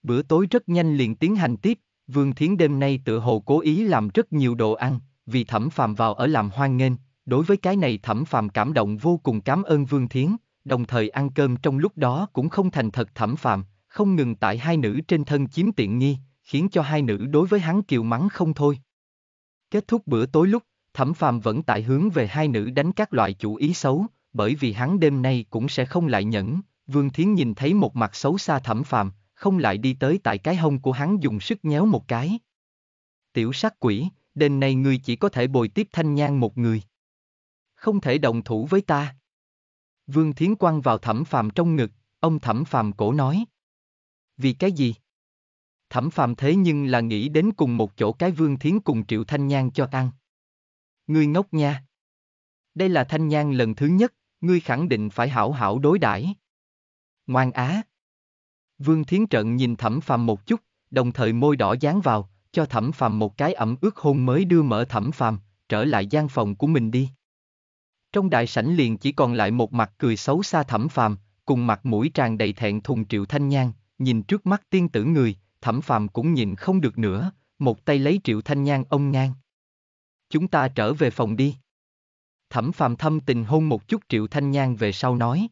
Bữa tối rất nhanh liền tiến hành tiếp, Vương Thiến đêm nay tựa hồ cố ý làm rất nhiều đồ ăn, vì Thẩm Phàm vào ở làm hoan nghênh, đối với cái này Thẩm Phàm cảm động vô cùng, cảm ơn Vương Thiến, đồng thời ăn cơm trong lúc đó cũng không thành thật Thẩm Phàm, không ngừng tại hai nữ trên thân chiếm tiện nghi, khiến cho hai nữ đối với hắn kiều mắng không thôi. Kết thúc bữa tối lúc, Thẩm Phàm vẫn tại hướng về hai nữ đánh các loại chủ ý xấu, bởi vì hắn đêm nay cũng sẽ không lại nhẫn, Vương Thiến nhìn thấy một mặt xấu xa Thẩm Phàm, không lại đi tới tại cái hông của hắn dùng sức nhéo một cái. Tiểu sát quỷ, đêm nay ngươi chỉ có thể bồi tiếp Thanh Nhan một người. Không thể đồng thủ với ta. Vương Thiến quăng vào Thẩm Phàm trong ngực, ông Thẩm Phàm cổ nói. Vì cái gì? Thẩm Phàm thế nhưng là nghĩ đến cùng một chỗ cái Vương Thiến cùng Triệu Thanh Nhan cho ăn. Ngươi ngốc nha. Đây là Thanh Nhan lần thứ nhất, ngươi khẳng định phải hảo hảo đối đãi. Ngoan á. Vương Thiến trợn nhìn Thẩm Phàm một chút, đồng thời môi đỏ dán vào, cho Thẩm Phàm một cái ẩm ướt hôn mới đưa mở Thẩm Phàm, trở lại gian phòng của mình đi. Trong đại sảnh liền chỉ còn lại một mặt cười xấu xa Thẩm Phàm, cùng mặt mũi tràn đầy thẹn thùng Triệu Thanh Nhan, nhìn trước mắt tiên tử người, Thẩm Phàm cũng nhìn không được nữa, một tay lấy Triệu Thanh Nhan ôm ngang. Chúng ta trở về phòng đi. Thẩm Phàm thâm tình hôn một chút Triệu Thanh Nhan về sau nói.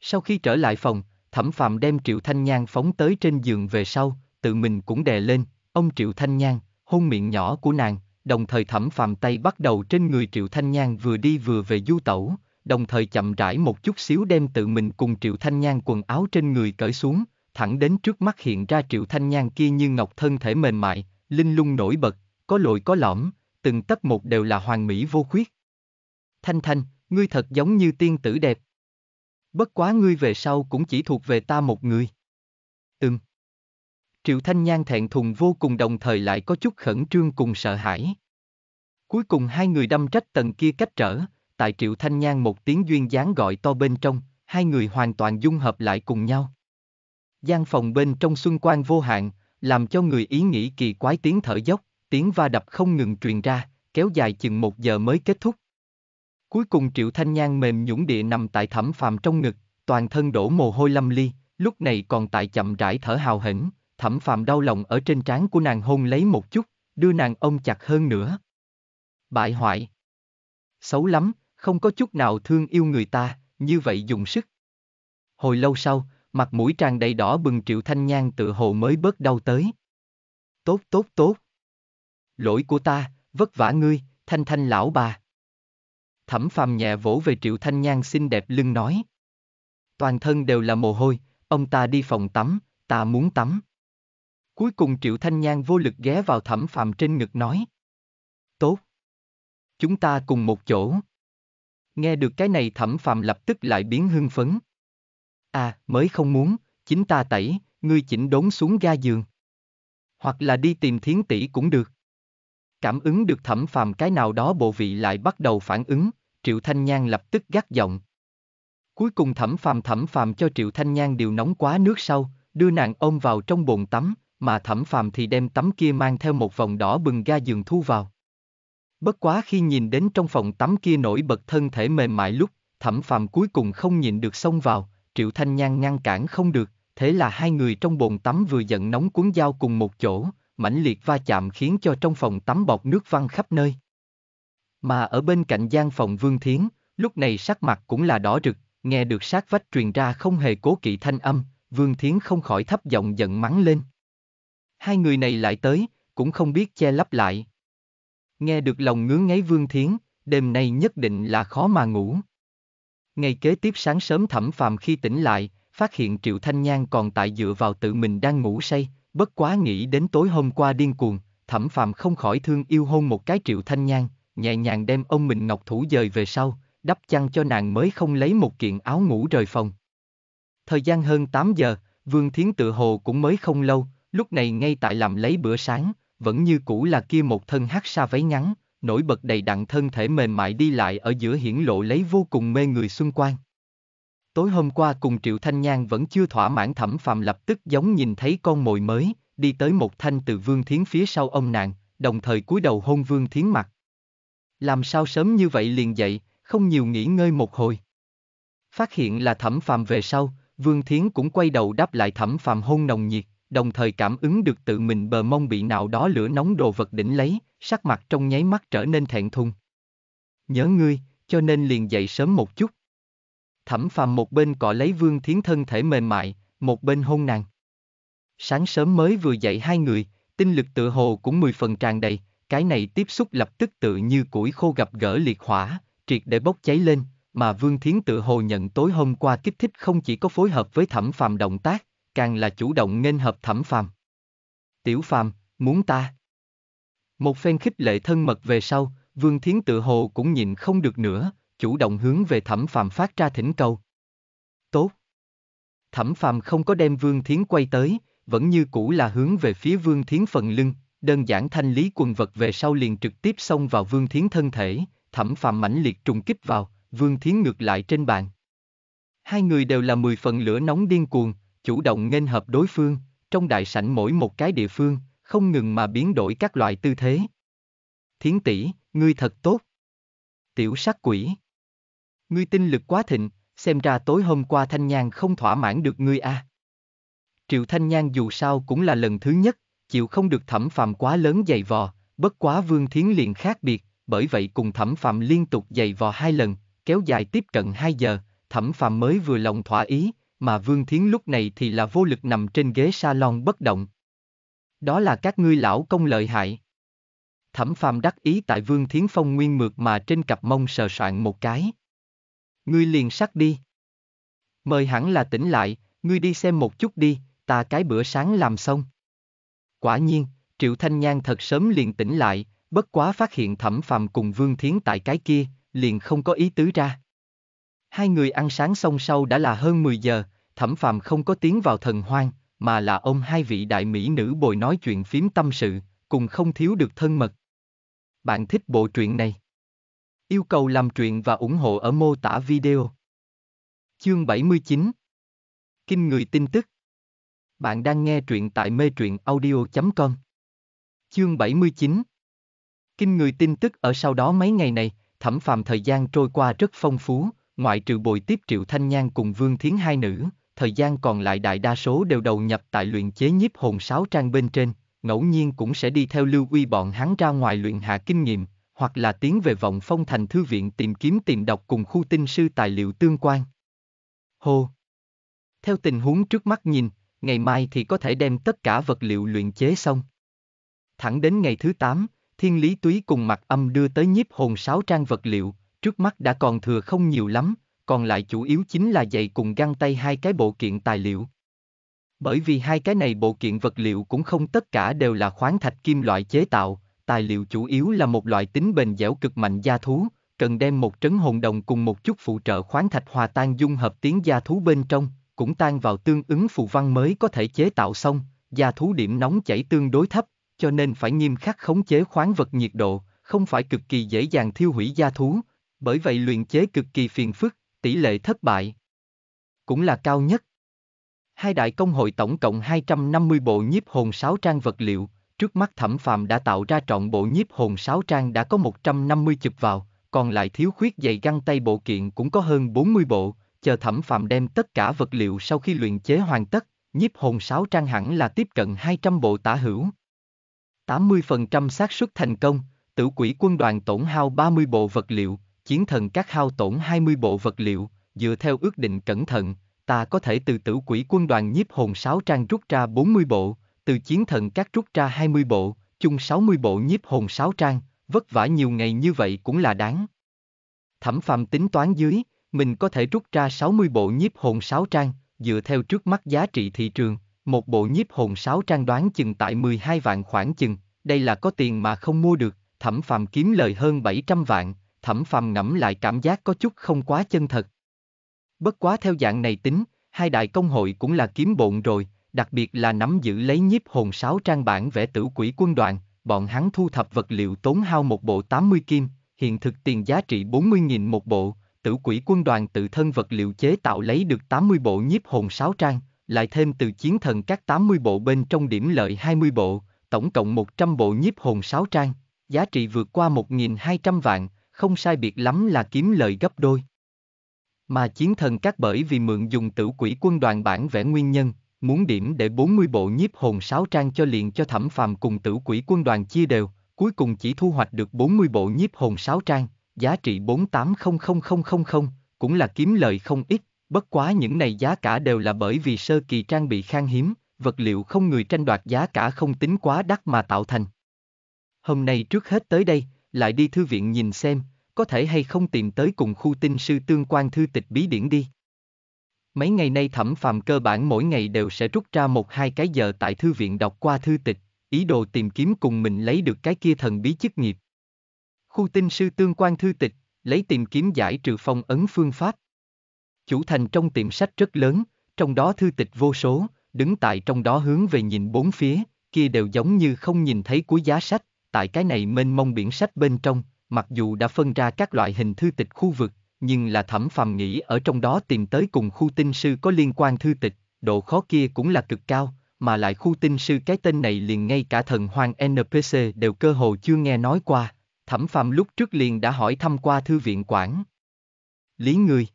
Sau khi trở lại phòng, Thẩm Phàm đem Triệu Thanh Nhan phóng tới trên giường về sau, tự mình cũng đè lên, ông Triệu Thanh Nhan, hôn miệng nhỏ của nàng, đồng thời Thẩm Phàm tay bắt đầu trên người Triệu Thanh Nhan vừa đi vừa về du tẩu, đồng thời chậm rãi một chút xíu đem tự mình cùng Triệu Thanh Nhan quần áo trên người cởi xuống, thẳng đến trước mắt hiện ra Triệu Thanh Nhan kia như ngọc thân thể mềm mại, linh lung nổi bật, có lồi có lõm, từng tấc một đều là hoàn mỹ vô khuyết. Thanh Thanh, ngươi thật giống như tiên tử đẹp. Bất quá ngươi về sau cũng chỉ thuộc về ta một người. Triệu Thanh Nhan thẹn thùng vô cùng, đồng thời lại có chút khẩn trương cùng sợ hãi. Cuối cùng hai người đâm trách tầng kia cách trở, tại Triệu Thanh Nhan một tiếng duyên dáng gọi to bên trong, hai người hoàn toàn dung hợp lại cùng nhau. Gian phòng bên trong xuân quang vô hạn, làm cho người ý nghĩ kỳ quái tiếng thở dốc, tiếng va đập không ngừng truyền ra, kéo dài chừng 1 giờ mới kết thúc. Cuối cùng Triệu Thanh Nhan mềm nhũn địa nằm tại Thẩm Phàm trong ngực, toàn thân đổ mồ hôi lâm ly, lúc này còn tại chậm rãi thở hào hển. Thẩm Phàm đau lòng ở trên trán của nàng hôn lấy một chút, đưa nàng ôm chặt hơn nữa. Bại hoại. Xấu lắm, không có chút nào thương yêu người ta, như vậy dùng sức. Hồi lâu sau, mặt mũi tràn đầy đỏ bừng Triệu Thanh Nhan tựa hồ mới bớt đau tới. Tốt tốt tốt. Lỗi của ta, vất vả ngươi, Thanh Thanh lão bà. Thẩm Phàm nhẹ vỗ về Triệu Thanh Nhan xinh đẹp lưng nói. Toàn thân đều là mồ hôi, ông ta đi phòng tắm, ta muốn tắm. Cuối cùng Triệu Thanh Nhan vô lực ghé vào Thẩm Phàm trên ngực nói. Tốt. Chúng ta cùng một chỗ. Nghe được cái này Thẩm Phàm lập tức lại biến hưng phấn. À, mới không muốn, chính ta tẩy, ngươi chỉnh đốn xuống ga giường. Hoặc là đi tìm Thiến tỷ cũng được. Cảm ứng được Thẩm Phàm cái nào đó bộ vị lại bắt đầu phản ứng, Triệu Thanh Nhan lập tức gắt giọng. Cuối cùng Thẩm Phàm cho Triệu Thanh Nhan điều nóng quá nước sau, đưa nàng ôm vào trong bồn tắm, mà Thẩm Phàm thì đem tắm kia mang theo một vòng đỏ bừng ga giường thu vào. Bất quá khi nhìn đến trong phòng tắm kia nổi bật thân thể mềm mại lúc, Thẩm Phàm cuối cùng không nhịn được xông vào, Triệu Thanh Nhan ngăn cản không được, thế là hai người trong bồn tắm vừa giận nóng cuốn dao cùng một chỗ, mãnh liệt va chạm khiến cho trong phòng tắm bọt nước văng khắp nơi. Mà ở bên cạnh gian phòng Vương Thiến, lúc này sắc mặt cũng là đỏ rực, nghe được sát vách truyền ra không hề cố kỵ thanh âm, Vương Thiến không khỏi thấp giọng giận mắng lên. Hai người này lại tới, cũng không biết che lấp lại. Nghe được lòng ngứa ngáy Vương Thiến, đêm nay nhất định là khó mà ngủ. Ngày kế tiếp sáng sớm Thẩm Phàm khi tỉnh lại, phát hiện Triệu Thanh Nhan còn tại dựa vào tự mình đang ngủ say, bất quá nghĩ đến tối hôm qua điên cuồng, Thẩm Phàm không khỏi thương yêu hôn một cái Triệu Thanh Nhan, nhẹ nhàng đem ông mình ngọc thủ dời về sau, đắp chăn cho nàng mới không lấy một kiện áo ngủ rời phòng. Thời gian hơn 8 giờ, Vương Thiến tự hồ cũng mới không lâu, lúc này ngay tại làm lấy bữa sáng, vẫn như cũ là kia một thân hắc sa váy ngắn, nổi bật đầy đặn thân thể mềm mại đi lại ở giữa hiển lộ lấy vô cùng mê người xuân quang. Tối hôm qua cùng Triệu Thanh Nhan vẫn chưa thỏa mãn Thẩm Phàm lập tức giống nhìn thấy con mồi mới, đi tới một thanh từ Vương Thiến phía sau ông nàng, đồng thời cúi đầu hôn Vương Thiến mặt. Làm sao sớm như vậy liền dậy, không nhiều nghỉ ngơi một hồi. Phát hiện là Thẩm Phàm về sau, Vương Thiến cũng quay đầu đáp lại Thẩm Phàm hôn nồng nhiệt, đồng thời cảm ứng được tự mình bờ mông bị nào đó lửa nóng đồ vật đỉnh lấy, sắc mặt trong nháy mắt trở nên thẹn thùng. Nhớ ngươi, cho nên liền dậy sớm một chút. Thẩm Phàm một bên cọ lấy Vương Thiến thân thể mềm mại, một bên hôn nàng. Sáng sớm mới vừa dậy hai người, tinh lực tựa hồ cũng 10 phần tràn đầy, cái này tiếp xúc lập tức tự như củi khô gặp gỡ liệt hỏa, triệt để bốc cháy lên, mà Vương Thiến tựa hồ nhận tối hôm qua kích thích không chỉ có phối hợp với Thẩm Phàm động tác, càng là chủ động nghênh hợp Thẩm Phàm. Tiểu Phàm, muốn ta. Một phen khích lệ thân mật về sau, Vương Thiến tựa hồ cũng nhịn không được nữa, chủ động hướng về Thẩm Phàm phát ra thỉnh cầu. Tốt. Thẩm Phàm không có đem Vương Thiến quay tới, vẫn như cũ là hướng về phía Vương Thiến phần lưng, đơn giản thanh lý quần vật về sau liền trực tiếp xông vào Vương Thiến thân thể, Thẩm Phàm mãnh liệt trùng kích vào, Vương Thiến ngược lại trên bàn. Hai người đều là 10 phần lửa nóng điên cuồng, chủ động nghênh hợp đối phương, trong đại sảnh mỗi một cái địa phương, không ngừng mà biến đổi các loại tư thế. Thiến tỷ, ngươi thật tốt. Tiểu sắc quỷ. Ngươi tinh lực quá thịnh, xem ra tối hôm qua Thanh Nhan không thỏa mãn được ngươi a. Triệu Thanh Nhan dù sao cũng là lần thứ nhất, chịu không được Thẩm Phàm quá lớn giày vò, bất quá Vương Thiến liền khác biệt, bởi vậy cùng Thẩm Phàm liên tục giày vò 2 lần, kéo dài tiếp cận 2 giờ, Thẩm Phàm mới vừa lòng thỏa ý, mà Vương Thiến lúc này thì là vô lực nằm trên ghế salon bất động. Đó là các ngươi lão công lợi hại. Thẩm Phàm đắc ý tại Vương Thiến phong nguyên mượt mà trên cặp mông sờ soạn một cái. Ngươi liền sắc đi. Mời hẳn là tỉnh lại, ngươi đi xem một chút đi, ta cái bữa sáng làm xong. Quả nhiên, Triệu Thanh Nhan thật sớm liền tỉnh lại, bất quá phát hiện Thẩm Phàm cùng Vương Thiến tại cái kia, liền không có ý tứ ra. Hai người ăn sáng xong sau đã là hơn 10 giờ, Thẩm Phàm không có tiến vào thần hoang, mà là ông hai vị đại mỹ nữ bồi nói chuyện phím tâm sự, cùng không thiếu được thân mật. Bạn thích bộ truyện này? Yêu cầu làm truyện và ủng hộ ở mô tả video. Chương 79. Kinh người tin tức. Bạn đang nghe truyện tại metruyenaudio.com. Chương 79. Kinh người tin tức. Ở sau đó mấy ngày này, Thẩm Phàm thời gian trôi qua rất phong phú, ngoại trừ bồi tiếp Triệu Thanh Nhan cùng Vương Thiến hai nữ, thời gian còn lại đại đa số đều đầu nhập tại luyện chế Nhiếp Hồn Sáo Trang bên trên, ngẫu nhiên cũng sẽ đi theo Lưu Uy bọn hắn ra ngoài luyện hạ kinh nghiệm, hoặc là tiến về Vọng Phong Thành thư viện tìm kiếm tìm đọc cùng khu tinh sư tài liệu tương quan. Hô! Theo tình huống trước mắt nhìn, ngày mai thì có thể đem tất cả vật liệu luyện chế xong. Thẳng đến ngày thứ 8, Thiên Lý Túy cùng Mặc Âm đưa tới Nhiếp Hồn Sáo Trang vật liệu, trước mắt đã còn thừa không nhiều lắm, còn lại chủ yếu chính là giày cùng găng tay 2 cái bộ kiện tài liệu. Bởi vì 2 cái này bộ kiện vật liệu cũng không tất cả đều là khoáng thạch kim loại chế tạo, tài liệu chủ yếu là một loại tính bền dẻo cực mạnh da thú, cần đem 1 trấn hồn đồng cùng một chút phụ trợ khoáng thạch hòa tan dung hợp tiến da thú bên trong, cũng tan vào tương ứng phù văn mới có thể chế tạo xong, gia thú điểm nóng chảy tương đối thấp, cho nên phải nghiêm khắc khống chế khoáng vật nhiệt độ, không phải cực kỳ dễ dàng thiêu hủy gia thú, bởi vậy luyện chế cực kỳ phiền phức, tỷ lệ thất bại cũng là cao nhất. Hai đại công hội tổng cộng 250 bộ nhiếp hồn sáo trang vật liệu, trước mắt Thẩm Phàm đã tạo ra trọn bộ nhiếp hồn sáo trang đã có 150 chụp vào, còn lại thiếu khuyết giày găng tay bộ kiện cũng có hơn 40 bộ, chờ Thẩm Phàm đem tất cả vật liệu sau khi luyện chế hoàn tất, nhiếp hồn sáo trang hẳn là tiếp cận 200 bộ tả hữu. 80% xác suất thành công, Tử Quỷ quân đoàn tổn hao 30 bộ vật liệu, Chiến Thần Các hao tổn 20 bộ vật liệu, dựa theo ước định cẩn thận, ta có thể từ Tử Quỷ quân đoàn nhiếp hồn sáo trang rút ra 40 bộ, từ Chiến Thần Các rút ra 20 bộ, chung 60 bộ nhiếp hồn sáo trang, vất vả nhiều ngày như vậy cũng là đáng. Thẩm Phàm tính toán dưới, mình có thể rút ra 60 bộ nhiếp hồn sáo trang, dựa theo trước mắt giá trị thị trường, một bộ nhiếp hồn sáo trang đoán chừng tại 12 vạn khoảng chừng, đây là có tiền mà không mua được, Thẩm Phàm kiếm lời hơn 700 vạn, Thẩm Phàm ngẫm lại cảm giác có chút không quá chân thật. Bất quá theo dạng này tính, hai đại công hội cũng là kiếm bộn rồi, đặc biệt là nắm giữ lấy nhiếp hồn sáo trang bản vẽ Tử Quỷ quân đoàn, bọn hắn thu thập vật liệu tốn hao một bộ 80 kim, hiện thực tiền giá trị 40.000 một bộ, Tử Quỷ quân đoàn tự thân vật liệu chế tạo lấy được 80 bộ nhiếp hồn sáo trang, lại thêm từ Chiến Thần Các 80 bộ bên trong điểm lợi 20 bộ, tổng cộng 100 bộ nhiếp hồn sáo trang, giá trị vượt qua 1.200 vạn, không sai biệt lắm là kiếm lợi gấp đôi. Mà Chiến Thần Các bởi vì mượn dùng Tử Quỷ quân đoàn bản vẽ nguyên nhân, muốn điểm để 40 bộ nhiếp hồn sáo trang cho liền cho Thẩm Phàm cùng Tử Quỷ quân đoàn chia đều, cuối cùng chỉ thu hoạch được 40 bộ nhiếp hồn sáo trang, giá trị 480000, cũng là kiếm lợi không ít, bất quá những này giá cả đều là bởi vì sơ kỳ trang bị khan hiếm, vật liệu không người tranh đoạt giá cả không tính quá đắt mà tạo thành. Hôm nay trước hết tới đây, lại đi thư viện nhìn xem, có thể hay không tìm tới cùng khu tinh sư tương quan thư tịch bí điển đi. Mấy ngày nay Thẩm Phàm cơ bản mỗi ngày đều sẽ rút ra 1-2 cái giờ tại thư viện đọc qua thư tịch, ý đồ tìm kiếm cùng mình lấy được cái kia thần bí chức nghiệp. Khu tinh sư tương quan thư tịch, lấy tìm kiếm giải trừ phong ấn phương pháp. Chủ thành trong tiệm sách rất lớn, trong đó thư tịch vô số, đứng tại trong đó hướng về nhìn bốn phía, kia đều giống như không nhìn thấy cuối giá sách, tại cái này mênh mông biển sách bên trong, mặc dù đã phân ra các loại hình thư tịch khu vực, nhưng là Thẩm Phàm nghĩ ở trong đó tìm tới cùng khu tinh sư có liên quan thư tịch, độ khó kia cũng là cực cao, mà lại khu tinh sư cái tên này liền ngay cả thần hoàng NPC đều cơ hồ chưa nghe nói qua. Thẩm Phàm lúc trước liền đã hỏi thăm qua thư viện quản lý người.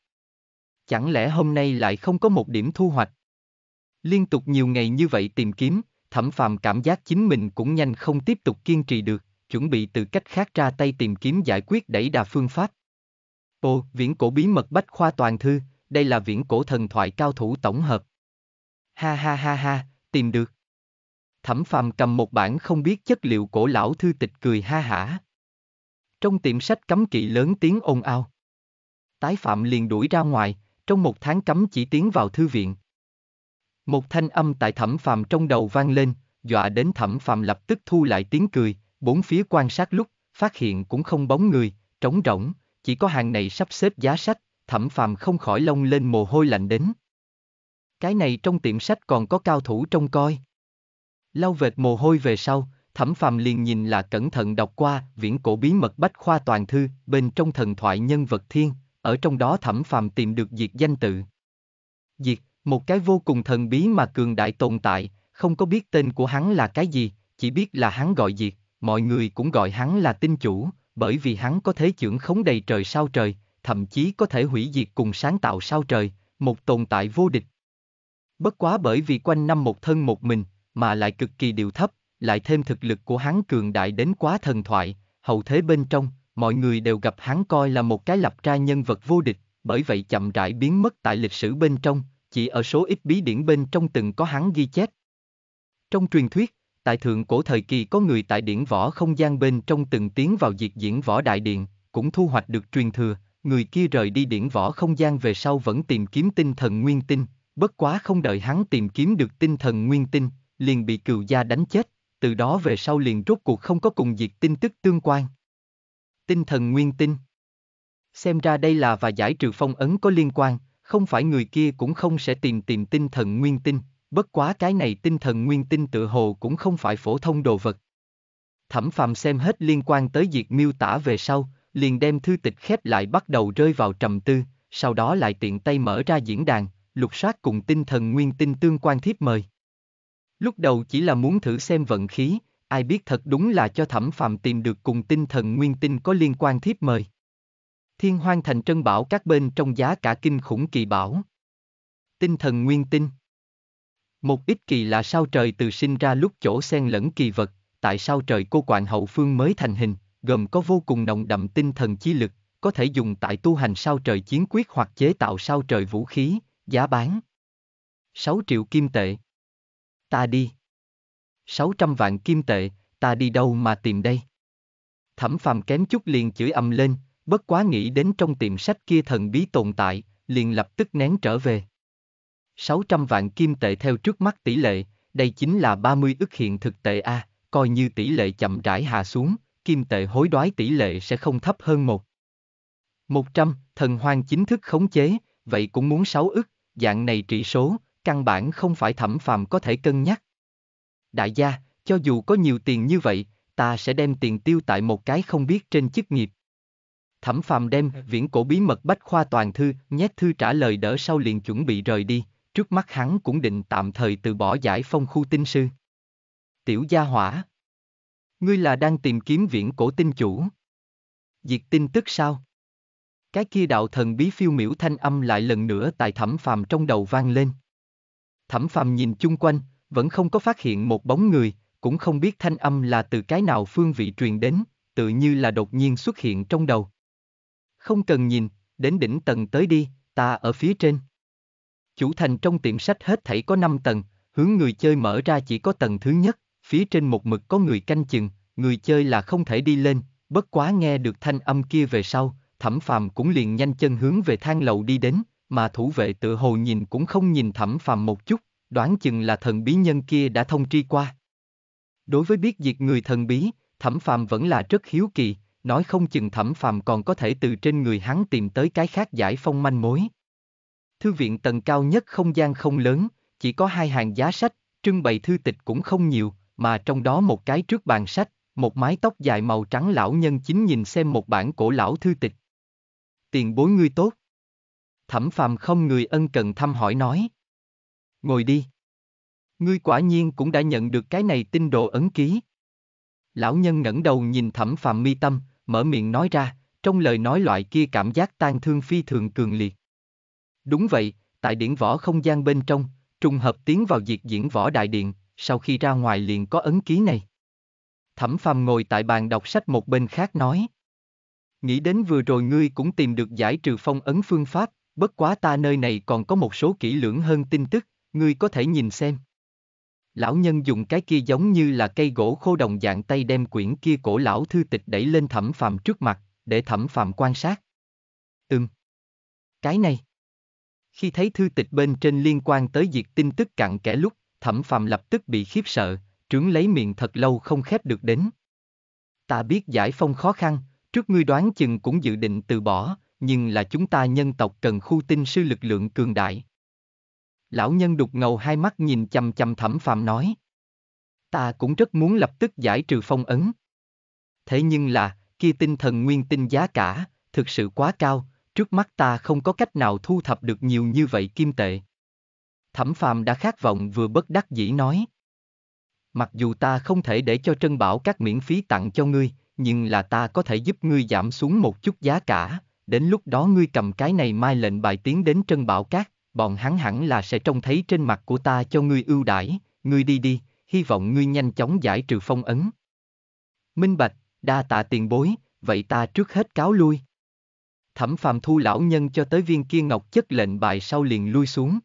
Chẳng lẽ hôm nay lại không có một điểm thu hoạch? Liên tục nhiều ngày như vậy tìm kiếm, Thẩm Phàm cảm giác chính mình cũng nhanh không tiếp tục kiên trì được, chuẩn bị từ cách khác ra tay tìm kiếm giải quyết đẩy đà phương pháp. Ồ, viễn cổ bí mật bách khoa toàn thư, đây là viễn cổ thần thoại cao thủ tổng hợp. Ha, tìm được. Thẩm Phàm cầm một bản không biết chất liệu cổ lão thư tịch cười ha hả. Trong tiệm sách cấm kỵ lớn tiếng ồn ào. Tái phạm liền đuổi ra ngoài, trong 1 tháng cấm chỉ tiến vào thư viện. Một thanh âm tại Thẩm Phàm trong đầu vang lên, dọa đến Thẩm Phàm lập tức thu lại tiếng cười, bốn phía quan sát lúc, phát hiện cũng không bóng người, trống rỗng, chỉ có hàng này sắp xếp giá sách, Thẩm Phàm không khỏi lông lên mồ hôi lạnh đến. Cái này trong tiệm sách còn có cao thủ trông coi. Lau vệt mồ hôi về sau, Thẩm Phàm liền nhìn là cẩn thận đọc qua viễn cổ bí mật bách khoa toàn thư, bên trong thần thoại nhân vật thiên, ở trong đó Thẩm Phàm tìm được Diệt danh tự. Diệt, một cái vô cùng thần bí mà cường đại tồn tại, không có biết tên của hắn là cái gì, chỉ biết là hắn gọi Diệt, mọi người cũng gọi hắn là tinh chủ, bởi vì hắn có thể chưởng khống đầy trời sao trời, thậm chí có thể hủy diệt cùng sáng tạo sao trời, một tồn tại vô địch. Bất quá bởi vì quanh năm một thân một mình, mà lại cực kỳ điệu thấp, lại thêm thực lực của hắn cường đại đến quá thần thoại, hậu thế bên trong, mọi người đều gặp hắn coi là một cái lập ra nhân vật vô địch, bởi vậy chậm rãi biến mất tại lịch sử bên trong, chỉ ở số ít bí điển bên trong từng có hắn ghi chép. Trong truyền thuyết, tại thượng cổ thời kỳ có người tại điển võ không gian bên trong từng tiến vào diệt diễn võ đại điện, cũng thu hoạch được truyền thừa, người kia rời đi điển võ không gian về sau vẫn tìm kiếm tinh thần nguyên tinh, bất quá không đợi hắn tìm kiếm được tinh thần nguyên tinh, liền bị cừu gia đánh chết. Từ đó về sau liền rốt cuộc không có cùng diệt tin tức tương quan. Tinh thần nguyên tinh. Xem ra đây là và giải trừ phong ấn có liên quan, không phải người kia cũng không sẽ tìm tinh thần nguyên tinh, bất quá cái này tinh thần nguyên tinh tự hồ cũng không phải phổ thông đồ vật. Thẩm Phàm xem hết liên quan tới việc miêu tả về sau, liền đem thư tịch khép lại bắt đầu rơi vào trầm tư, sau đó lại tiện tay mở ra diễn đàn, lục soát cùng tinh thần nguyên tinh tương quan thiếp mời. Lúc đầu chỉ là muốn thử xem vận khí, ai biết thật đúng là cho Thẩm Phàm tìm được cùng tinh thần nguyên tinh có liên quan thiếp mời. Thiên Hoang Thành Trân Bảo Các bên trong giá cả kinh khủng kỳ bảo. Tinh thần nguyên tinh. Một ít kỳ lạ sao trời từ sinh ra lúc chỗ xen lẫn kỳ vật, tại sao trời cô quạng hậu phương mới thành hình, gồm có vô cùng nồng đậm tinh thần chi lực, có thể dùng tại tu hành sao trời chiến quyết hoặc chế tạo sao trời vũ khí, giá bán 6 triệu kim tệ. Ta đi. 600 vạn kim tệ, ta đi đâu mà tìm đây? Thẩm Phàm kém chút liền chửi ầm lên, bất quá nghĩ đến trong tiệm sách kia thần bí tồn tại, liền lập tức nén trở về. 600 vạn kim tệ theo trước mắt tỷ lệ, đây chính là 30 ức hiện thực tệ a, coi như tỷ lệ chậm rãi hạ xuống, kim tệ hối đoái tỷ lệ sẽ không thấp hơn 1.100, thần hoang chính thức khống chế, vậy cũng muốn 6 ức, dạng này trị số, căn bản không phải Thẩm Phàm có thể cân nhắc. Đại gia, cho dù có nhiều tiền như vậy, ta sẽ đem tiền tiêu tại một cái không biết trên chức nghiệp. Thẩm Phàm đem viễn cổ bí mật bách khoa toàn thư, nhét thư trả lời đỡ sau liền chuẩn bị rời đi, trước mắt hắn cũng định tạm thời từ bỏ giải phong khu tinh sư. Tiểu gia hỏa, ngươi là đang tìm kiếm viễn cổ tinh chủ diệt tin tức sao? Cái kia đạo thần bí phiêu miểu thanh âm lại lần nữa tại Thẩm Phàm trong đầu vang lên. Thẩm Phàm nhìn chung quanh, vẫn không có phát hiện một bóng người, cũng không biết thanh âm là từ cái nào phương vị truyền đến, tự như là đột nhiên xuất hiện trong đầu. Không cần nhìn, đến đỉnh tầng tới đi, ta ở phía trên. Chủ thành trong tiệm sách hết thảy có 5 tầng, hướng người chơi mở ra chỉ có tầng thứ nhất, phía trên một mực có người canh chừng, người chơi là không thể đi lên, bất quá nghe được thanh âm kia về sau, Thẩm Phàm cũng liền nhanh chân hướng về thang lầu đi đến, mà thủ vệ tự hồ nhìn cũng không nhìn Thẩm Phàm một chút, đoán chừng là thần bí nhân kia đã thông tri qua. Đối với biết diệt người thần bí, Thẩm Phàm vẫn là rất hiếu kỳ, nói không chừng Thẩm Phàm còn có thể từ trên người hắn tìm tới cái khác giải phong manh mối. Thư viện tầng cao nhất không gian không lớn, chỉ có 2 hàng giá sách, trưng bày thư tịch cũng không nhiều, mà trong đó một cái trước bàn sách, một mái tóc dài màu trắng lão nhân chính nhìn xem một bản cổ lão thư tịch. Tiền bối ngươi tốt. Thẩm Phàm không người ân cần thăm hỏi nói. Ngồi đi. Ngươi quả nhiên cũng đã nhận được cái này tinh đồ ấn ký. Lão nhân ngẩng đầu nhìn Thẩm Phàm mi tâm, mở miệng nói ra, trong lời nói loại kia cảm giác tang thương phi thường cường liệt. Đúng vậy, tại điển võ không gian bên trong, trùng hợp tiến vào diệt diễn võ đại điện, sau khi ra ngoài liền có ấn ký này. Thẩm Phàm ngồi tại bàn đọc sách một bên khác nói. Nghĩ đến vừa rồi ngươi cũng tìm được giải trừ phong ấn phương pháp, bất quá ta nơi này còn có một số kỹ lưỡng hơn tin tức, ngươi có thể nhìn xem. Lão nhân dùng cái kia giống như là cây gỗ khô đồng dạng tay đem quyển kia cổ lão thư tịch đẩy lên Thẩm Phàm trước mặt, để Thẩm Phàm quan sát. Cái này. Khi thấy thư tịch bên trên liên quan tới việc tin tức cặn kẽ lúc, Thẩm Phàm lập tức bị khiếp sợ, trướng lấy miệng thật lâu không khép được đến. Ta biết giải phong khó khăn, trước ngươi đoán chừng cũng dự định từ bỏ, nhưng là chúng ta nhân tộc cần khu tinh sư lực lượng cường đại. Lão nhân đục ngầu hai mắt nhìn chằm chằm Thẩm Phàm nói. Ta cũng rất muốn lập tức giải trừ phong ấn. Thế nhưng là, kia tinh thần nguyên tinh giá cả, thực sự quá cao, trước mắt ta không có cách nào thu thập được nhiều như vậy kim tệ. Thẩm Phàm đã khát vọng vừa bất đắc dĩ nói. Mặc dù ta không thể để cho Trân Bảo Các miễn phí tặng cho ngươi, nhưng là ta có thể giúp ngươi giảm xuống một chút giá cả, đến lúc đó ngươi cầm cái này mai lệnh bài tiến đến Trân Bảo Các. Bọn hắn hẳn là sẽ trông thấy trên mặt của ta cho ngươi ưu đãi, ngươi đi đi, hy vọng ngươi nhanh chóng giải trừ phong ấn. Minh bạch, đa tạ tiền bối, vậy ta trước hết cáo lui. Thẩm Phàm thu lão nhân cho tới viên kia ngọc chất lệnh bài sau liền lui xuống.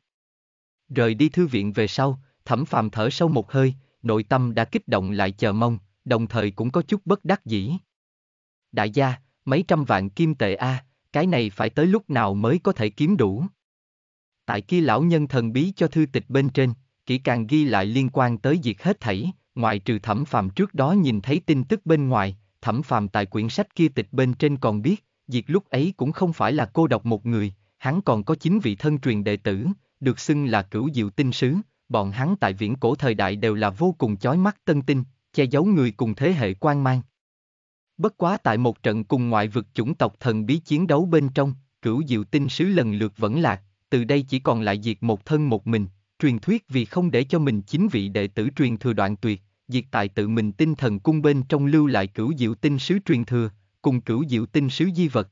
Rời đi thư viện về sau, Thẩm Phàm thở sâu một hơi, nội tâm đã kích động lại chờ mong, đồng thời cũng có chút bất đắc dĩ. Đại gia, mấy trăm vạn kim tệ a, cái này phải tới lúc nào mới có thể kiếm đủ? Tại kia lão nhân thần bí cho thư tịch bên trên, kỹ càng ghi lại liên quan tới việc hết thảy, ngoại trừ Thẩm Phàm trước đó nhìn thấy tin tức bên ngoài, Thẩm Phàm tại quyển sách kia tịch bên trên còn biết, việc lúc ấy cũng không phải là cô độc một người, hắn còn có 9 vị thân truyền đệ tử, được xưng là Cửu Diệu Tinh Sứ, bọn hắn tại viễn cổ thời đại đều là vô cùng chói mắt tân tinh, che giấu người cùng thế hệ quang mang. Bất quá tại một trận cùng ngoại vực chủng tộc thần bí chiến đấu bên trong, Cửu Diệu Tinh Sứ lần lượt vẫn lạc, từ đây chỉ còn lại diệt một thân một mình, truyền thuyết vì không để cho mình 9 vị đệ tử truyền thừa đoạn tuyệt, diệt tại tự mình tinh thần cung bên trong lưu lại Cửu Diệu Tinh Sứ truyền thừa, cùng Cửu Diệu Tinh Sứ di vật.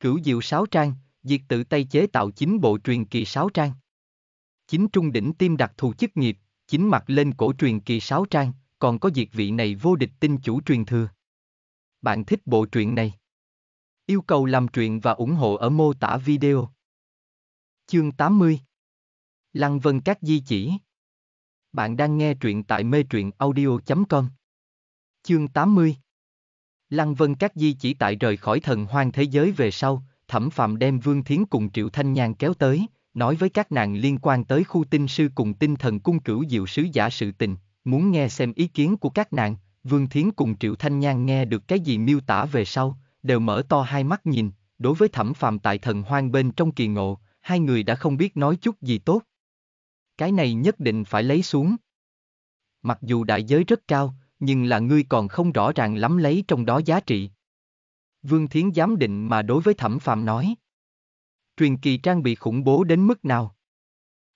Cửu Diệu Sáo Trang, diệt tự tay chế tạo 9 bộ truyền kỳ sáo trang. 9 trung đỉnh tiêm đặc thù chức nghiệp, 9 mặt lên cổ truyền kỳ sáo trang, còn có diệt vị này vô địch tinh chủ truyền thừa. Bạn thích bộ truyện này? Yêu cầu làm truyện và ủng hộ ở mô tả video. Chương 80 Lăng Vân Các di chỉ. Bạn đang nghe truyện tại metruyenaudio.com. Chương 80 Lăng Vân Các di chỉ. Tại rời khỏi thần hoang thế giới về sau, Thẩm Phàm đem Vương Thiến cùng Triệu Thanh Nhan kéo tới, nói với các nàng liên quan tới khu tinh sư cùng tinh thần cung Cửu Diệu sứ giả sự tình, muốn nghe xem ý kiến của các nàng. Vương Thiến cùng Triệu Thanh Nhan nghe được cái gì miêu tả về sau, đều mở to hai mắt nhìn, đối với Thẩm Phàm tại thần hoang bên trong kỳ ngộ, hai người đã không biết nói chút gì tốt. Cái này nhất định phải lấy xuống. Mặc dù đại giới rất cao, nhưng là ngươi còn không rõ ràng lắm lấy trong đó giá trị. Vương Thiến giám định mà đối với Thẩm Phàm nói. Truyền kỳ trang bị khủng bố đến mức nào?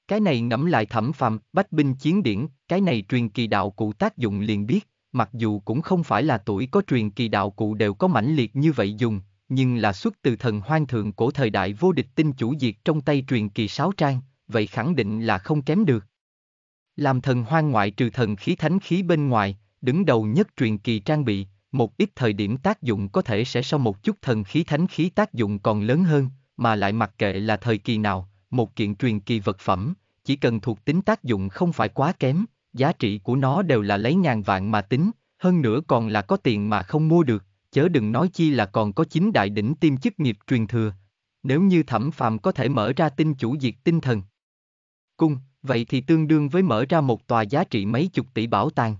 Cái này ngẫm lại Thẩm Phàm, Bách Binh Chiến Điển, cái này truyền kỳ đạo cụ tác dụng liền biết. Mặc dù cũng không phải là tuổi có truyền kỳ đạo cụ đều có mãnh liệt như vậy dùng, nhưng là xuất từ thần hoang thượng cổ thời đại vô địch tinh chủ diệt trong tay truyền kỳ sáo trang, vậy khẳng định là không kém được. Làm thần hoang ngoại trừ thần khí thánh khí bên ngoài, đứng đầu nhất truyền kỳ trang bị, một ít thời điểm tác dụng có thể sẽ so một chút thần khí thánh khí tác dụng còn lớn hơn, mà lại mặc kệ là thời kỳ nào, một kiện truyền kỳ vật phẩm, chỉ cần thuộc tính tác dụng không phải quá kém, giá trị của nó đều là lấy ngàn vạn mà tính, hơn nữa còn là có tiền mà không mua được, chớ đừng nói chi là còn có 9 đại đỉnh tiêm chức nghiệp truyền thừa. Nếu như Thẩm Phàm có thể mở ra tinh chủ diệt tinh thần cung, vậy thì tương đương với mở ra một tòa giá trị mấy chục tỷ bảo tàng.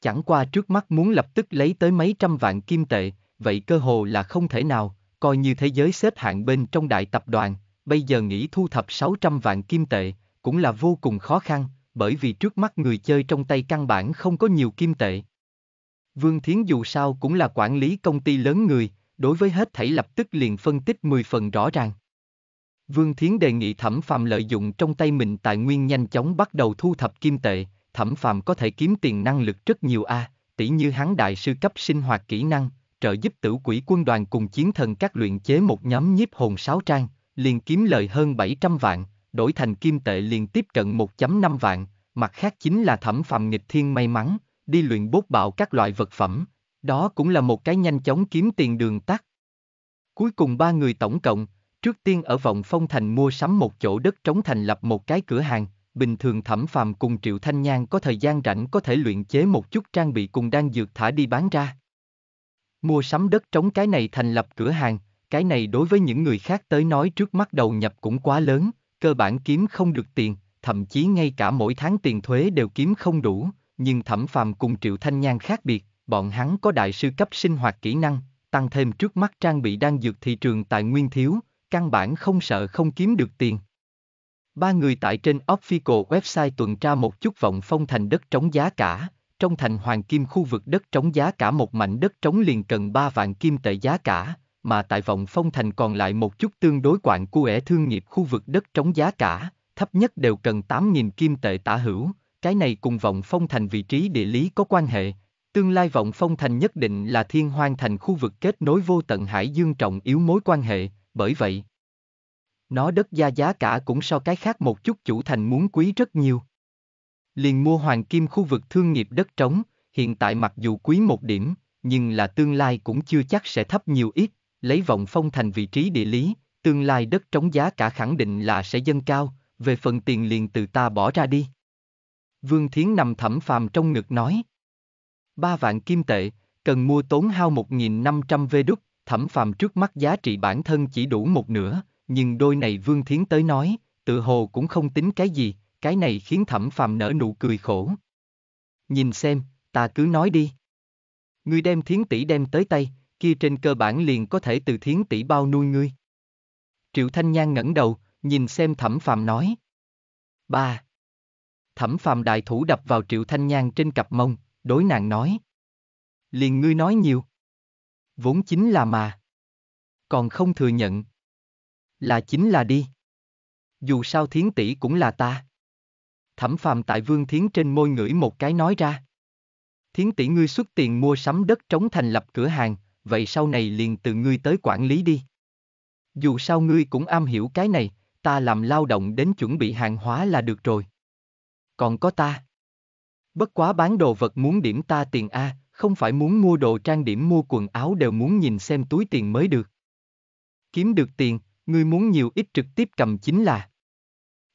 Chẳng qua trước mắt muốn lập tức lấy tới mấy trăm vạn kim tệ, vậy cơ hồ là không thể nào, coi như thế giới xếp hạng bên trong đại tập đoàn, bây giờ nghĩ thu thập 600 vạn kim tệ, cũng là vô cùng khó khăn. Bởi vì trước mắt người chơi trong tay căn bản không có nhiều kim tệ. Vương Thiến dù sao cũng là quản lý công ty lớn người, đối với hết thảy lập tức liền phân tích 10 phần rõ ràng. Vương Thiến đề nghị Thẩm Phàm lợi dụng trong tay mình tài nguyên nhanh chóng bắt đầu thu thập kim tệ. Thẩm Phàm có thể kiếm tiền năng lực rất nhiều a, tỷ như hắn đại sư cấp sinh hoạt kỹ năng, trợ giúp Tử Quỷ quân đoàn cùng chiến thần các luyện chế một nhóm nhiếp hồn sáo trang, liền kiếm lời hơn 700 vạn. Đổi thành kim tệ liền tiếp cận 1.5 vạn, mặt khác chính là Thẩm Phàm nghịch thiên may mắn, đi luyện bốt bạo các loại vật phẩm, đó cũng là một cái nhanh chóng kiếm tiền đường tắt. Cuối cùng ba người tổng cộng, trước tiên ở Vọng Phong Thành mua sắm một chỗ đất trống thành lập một cái cửa hàng, bình thường Thẩm Phàm cùng Triệu Thanh Nhan có thời gian rảnh có thể luyện chế một chút trang bị cùng đan dược thả đi bán ra. Mua sắm đất trống cái này thành lập cửa hàng, cái này đối với những người khác tới nói trước mắt đầu nhập cũng quá lớn. Cơ bản kiếm không được tiền, thậm chí ngay cả mỗi tháng tiền thuế đều kiếm không đủ, nhưng Thẩm Phàm cùng Triệu Thanh Nhan khác biệt, bọn hắn có đại sư cấp sinh hoạt kỹ năng, tăng thêm trước mắt trang bị đan dược thị trường tài nguyên thiếu, căn bản không sợ không kiếm được tiền. Ba người tại trên official website tuần tra một chút Vọng Phong Thành đất trống giá cả, trong thành Hoàng Kim khu vực đất trống giá cả một mảnh đất trống liền cần 3 vạn kim tệ giá cả. Mà tại Vọng Phong Thành còn lại một chút tương đối quặng quẽ thương nghiệp khu vực đất trống giá cả, thấp nhất đều cần 8.000 kim tệ tả hữu, cái này cùng Vọng Phong Thành vị trí địa lý có quan hệ, tương lai Vọng Phong Thành nhất định là Thiên Hoang Thành khu vực kết nối vô tận hải dương trọng yếu mối quan hệ, bởi vậy nó đất gia giá cả cũng so cái khác một chút chủ thành muốn quý rất nhiều. Liền mua Hoàng Kim khu vực thương nghiệp đất trống, hiện tại mặc dù quý một điểm, nhưng là tương lai cũng chưa chắc sẽ thấp nhiều ít. Lấy Vọng Phong Thành vị trí địa lý, tương lai đất trống giá cả khẳng định là sẽ dâng cao, về phần tiền liền từ ta bỏ ra đi. Vương Thiến nằm Thẩm Phàm trong ngực nói. 3 vạn kim tệ, cần mua tốn hao 1.500 vê đúc, Thẩm Phàm trước mắt giá trị bản thân chỉ đủ một nửa, nhưng đôi này Vương Thiến tới nói, tự hồ cũng không tính cái gì, cái này khiến Thẩm Phàm nở nụ cười khổ. Nhìn xem, ta cứ nói đi. Ngươi đem Thiến tỷ đem tới tay, kia trên cơ bản liền có thể từ Thiến tỷ bao nuôi ngươi. Triệu Thanh Nhan ngẩng đầu, nhìn xem Thẩm Phàm nói. Ba. Thẩm Phàm đại thủ đập vào Triệu Thanh Nhan trên cặp mông, đối nàng nói. Liền ngươi nói nhiều. Vốn chính là mà. Còn không thừa nhận. Là chính là đi. Dù sao Thiến tỷ cũng là ta. Thẩm Phàm tại Vương Thiến trên môi ngửi một cái nói ra. Thiến tỷ ngươi xuất tiền mua sắm đất trống thành lập cửa hàng, vậy sau này liền từ ngươi tới quản lý đi. Dù sao ngươi cũng am hiểu cái này, ta làm lao động đến chuẩn bị hàng hóa là được rồi. Còn có ta. Bất quá bán đồ vật muốn điểm ta tiền a, không phải muốn mua đồ trang điểm mua quần áo đều muốn nhìn xem túi tiền mới được. Kiếm được tiền, ngươi muốn nhiều ít trực tiếp cầm chính là.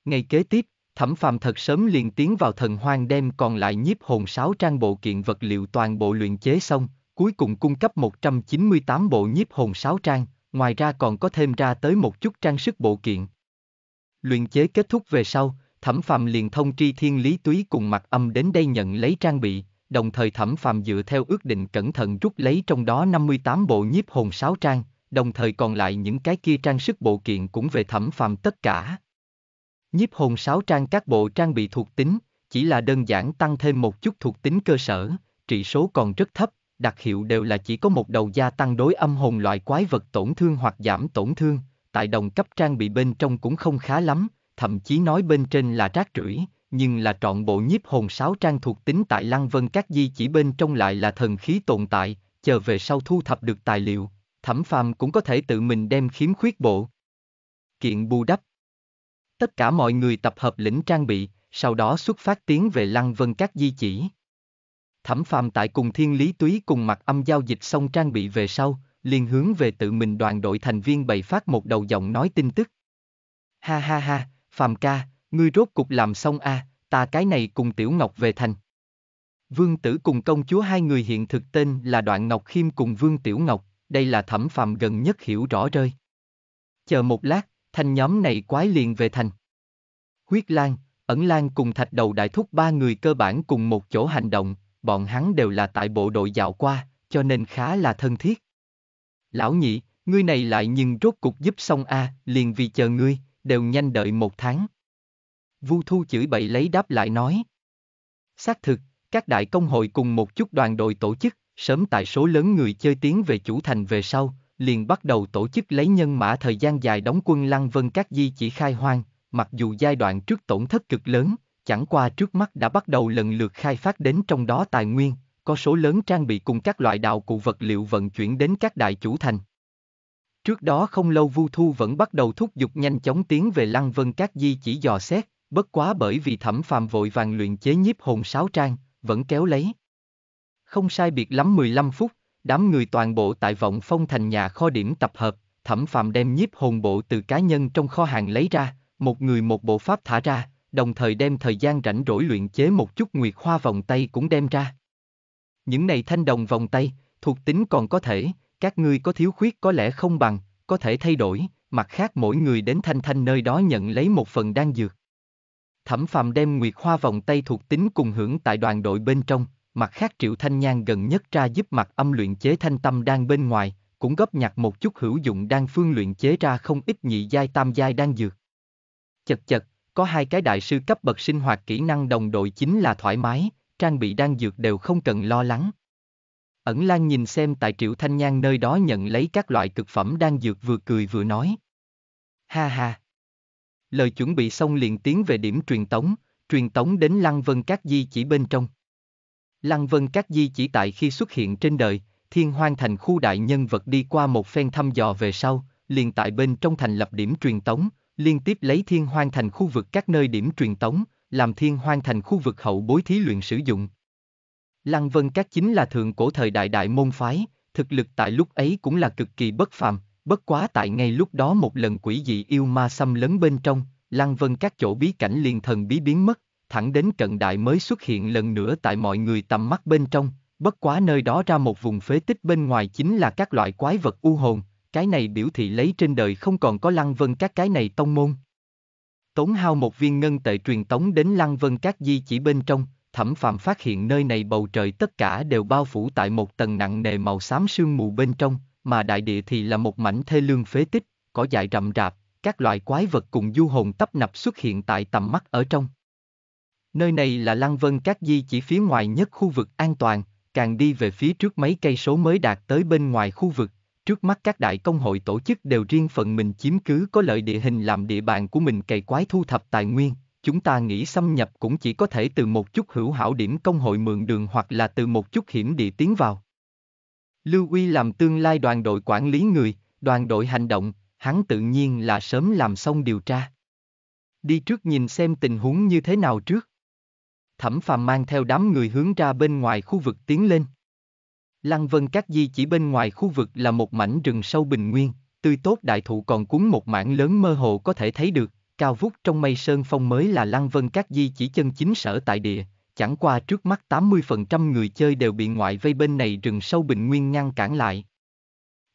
Ngày kế tiếp, Thẩm Phàm thật sớm liền tiến vào thần hoang đem còn lại nhiếp hồn sáo trang bộ kiện vật liệu toàn bộ luyện chế xong, cuối cùng cung cấp 198 bộ nhiếp hồn sáo trang, ngoài ra còn có thêm ra tới một chút trang sức bộ kiện. Luyện chế kết thúc về sau, Thẩm Phàm liền thông tri Thiên Lý Túy cùng Mặc Âm đến đây nhận lấy trang bị, đồng thời Thẩm Phàm dựa theo ước định cẩn thận rút lấy trong đó 58 bộ nhiếp hồn sáo trang, đồng thời còn lại những cái kia trang sức bộ kiện cũng về Thẩm Phàm tất cả. Nhiếp hồn sáo trang các bộ trang bị thuộc tính, chỉ là đơn giản tăng thêm một chút thuộc tính cơ sở, trị số còn rất thấp, đặc hiệu đều là chỉ có một đầu gia tăng đối âm hồn loại quái vật tổn thương hoặc giảm tổn thương, tại đồng cấp trang bị bên trong cũng không khá lắm, thậm chí nói bên trên là rác rưởi, nhưng là trọn bộ nhiếp hồn sáo trang thuộc tính tại Lăng Vân Các di chỉ bên trong lại là thần khí tồn tại, chờ về sau thu thập được tài liệu, Thẩm Phàm cũng có thể tự mình đem khiếm khuyết bộ kiện bù đắp. Tất cả mọi người tập hợp lĩnh trang bị, sau đó xuất phát tiến về Lăng Vân Các di chỉ. Thẩm Phàm tại cùng Thiên Lý Túy cùng Mặc Âm giao dịch xong trang bị về sau, liền hướng về tự mình đoàn đội thành viên bày phát một đầu giọng nói tin tức. Ha ha ha, Phàm ca, ngươi rốt cục làm xong a, ta cái này cùng Tiểu Ngọc về thành. Vương Tử cùng công chúa hai người hiện thực tên là Đoạn Ngọc Khiêm cùng Vương Tiểu Ngọc, đây là Thẩm Phàm gần nhất hiểu rõ rơi. Chờ một lát, thành nhóm này quái liền về thành. Huyết Lan, Ẩn Lan cùng Thạch Đầu đại thúc ba người cơ bản cùng một chỗ hành động, bọn hắn đều là tại bộ đội dạo qua, cho nên khá là thân thiết. Lão nhị, ngươi này lại nhưng rốt cục giúp xong a, liền vì chờ ngươi, đều nhanh đợi một tháng. Vu Thu chửi bậy lấy đáp lại nói. Xác thực, các đại công hội cùng một chút đoàn đội tổ chức, sớm tại số lớn người chơi tiến về chủ thành về sau, liền bắt đầu tổ chức lấy nhân mã thời gian dài đóng quân Lăng Vân Các di chỉ khai hoang, mặc dù giai đoạn trước tổn thất cực lớn, chẳng qua trước mắt đã bắt đầu lần lượt khai phát đến trong đó tài nguyên, có số lớn trang bị cùng các loại đạo cụ vật liệu vận chuyển đến các đại chủ thành. Trước đó không lâu Vu Thu vẫn bắt đầu thúc giục nhanh chóng tiến về Lăng Vân Các di chỉ dò xét, bất quá bởi vì Thẩm Phàm vội vàng luyện chế nhiếp hồn sáo trang, vẫn kéo lấy. Không sai biệt lắm 15 phút, đám người toàn bộ tại Vọng Phong Thành nhà kho điểm tập hợp, Thẩm Phàm đem nhiếp hồn bộ từ cá nhân trong kho hàng lấy ra, một người một bộ pháp thả ra, đồng thời đem thời gian rảnh rỗi luyện chế một chút nguyệt hoa vòng tay cũng đem ra. Những này thanh đồng vòng tay, thuộc tính còn có thể, các ngươi có thiếu khuyết có lẽ không bằng, có thể thay đổi, mặt khác mỗi người đến Thanh Thanh nơi đó nhận lấy một phần đan dược. Thẩm Phàm đem nguyệt hoa vòng tay thuộc tính cùng hưởng tại đoàn đội bên trong, mặt khác Triệu Thanh Nhan gần nhất ra giúp Mặc Âm luyện chế thanh tâm đan bên ngoài, cũng góp nhặt một chút hữu dụng đan phương luyện chế ra không ít nhị giai tam giai đan dược. Chật chật, có hai cái đại sư cấp bậc sinh hoạt kỹ năng đồng đội chính là thoải mái, trang bị đan dược đều không cần lo lắng. Ẩn Lan nhìn xem tại Triệu Thanh Nhan nơi đó nhận lấy các loại cực phẩm đan dược vừa cười vừa nói. Ha ha. Lời chuẩn bị xong liền tiến về điểm truyền tống đến Lăng Vân Các di chỉ bên trong. Lăng Vân Các di chỉ tại khi xuất hiện trên đời, Thiên Hoang Thành khu đại nhân vật đi qua một phen thăm dò về sau, liền tại bên trong thành lập điểm truyền tống, liên tiếp lấy Thiên Hoang Thành khu vực các nơi điểm truyền tống, làm Thiên Hoang Thành khu vực hậu bối thí luyện sử dụng. Lăng Vân Các chính là thượng cổ thời đại đại môn phái, thực lực tại lúc ấy cũng là cực kỳ bất phàm, bất quá tại ngay lúc đó một lần quỷ dị yêu ma xâm lấn bên trong, Lăng Vân Các chỗ bí cảnh liền thần bí biến mất, thẳng đến cận đại mới xuất hiện lần nữa tại mọi người tầm mắt bên trong, bất quá nơi đó ra một vùng phế tích bên ngoài chính là các loại quái vật u hồn, cái này biểu thị lấy trên đời không còn có Lăng Vân Các cái này tông môn. Tốn hao một viên ngân tệ truyền tống đến Lăng Vân Các di chỉ bên trong, Thẩm Phàm phát hiện nơi này bầu trời tất cả đều bao phủ tại một tầng nặng nề màu xám sương mù bên trong, mà đại địa thì là một mảnh thê lương phế tích, cỏ dại rậm rạp, các loại quái vật cùng du hồn tấp nập xuất hiện tại tầm mắt ở trong. Nơi này là Lăng Vân Các di chỉ phía ngoài nhất khu vực an toàn, càng đi về phía trước mấy cây số mới đạt tới bên ngoài khu vực. Trước mắt các đại công hội tổ chức đều riêng phần mình chiếm cứ có lợi địa hình làm địa bàn của mình cày quái thu thập tài nguyên, chúng ta nghĩ xâm nhập cũng chỉ có thể từ một chút hữu hảo điểm công hội mượn đường hoặc là từ một chút hiểm địa tiến vào. Lưu Uy làm tương lai đoàn đội quản lý người, đoàn đội hành động, hắn tự nhiên là sớm làm xong điều tra. Đi trước nhìn xem tình huống như thế nào trước. Thẩm Phàm mang theo đám người hướng ra bên ngoài khu vực tiến lên. Lăng Vân Các di chỉ bên ngoài khu vực là một mảnh rừng sâu bình nguyên, tươi tốt đại thụ còn cuốn một mảng lớn mơ hồ có thể thấy được, cao vút trong mây sơn phong mới là Lăng Vân Các di chỉ chân chính sở tại địa, chẳng qua trước mắt 80% người chơi đều bị ngoại vây bên này rừng sâu bình nguyên ngăn cản lại.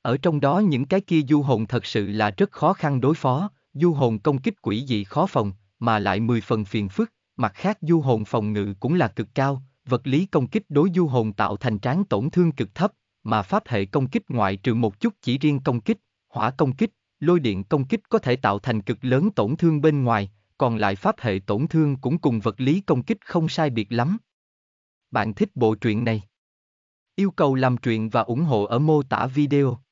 Ở trong đó những cái kia du hồn thật sự là rất khó khăn đối phó, du hồn công kích quỷ dị khó phòng, mà lại 10 phần phiền phức, mặt khác du hồn phòng ngự cũng là cực cao. Vật lý công kích đối du hồn tạo thành tráng tổn thương cực thấp, mà pháp hệ công kích ngoại trừ một chút chỉ riêng công kích, hỏa công kích, lôi điện công kích có thể tạo thành cực lớn tổn thương bên ngoài, còn lại pháp hệ tổn thương cũng cùng vật lý công kích không sai biệt lắm. Bạn thích bộ truyện này? Yêu cầu làm truyện và ủng hộ ở mô tả video.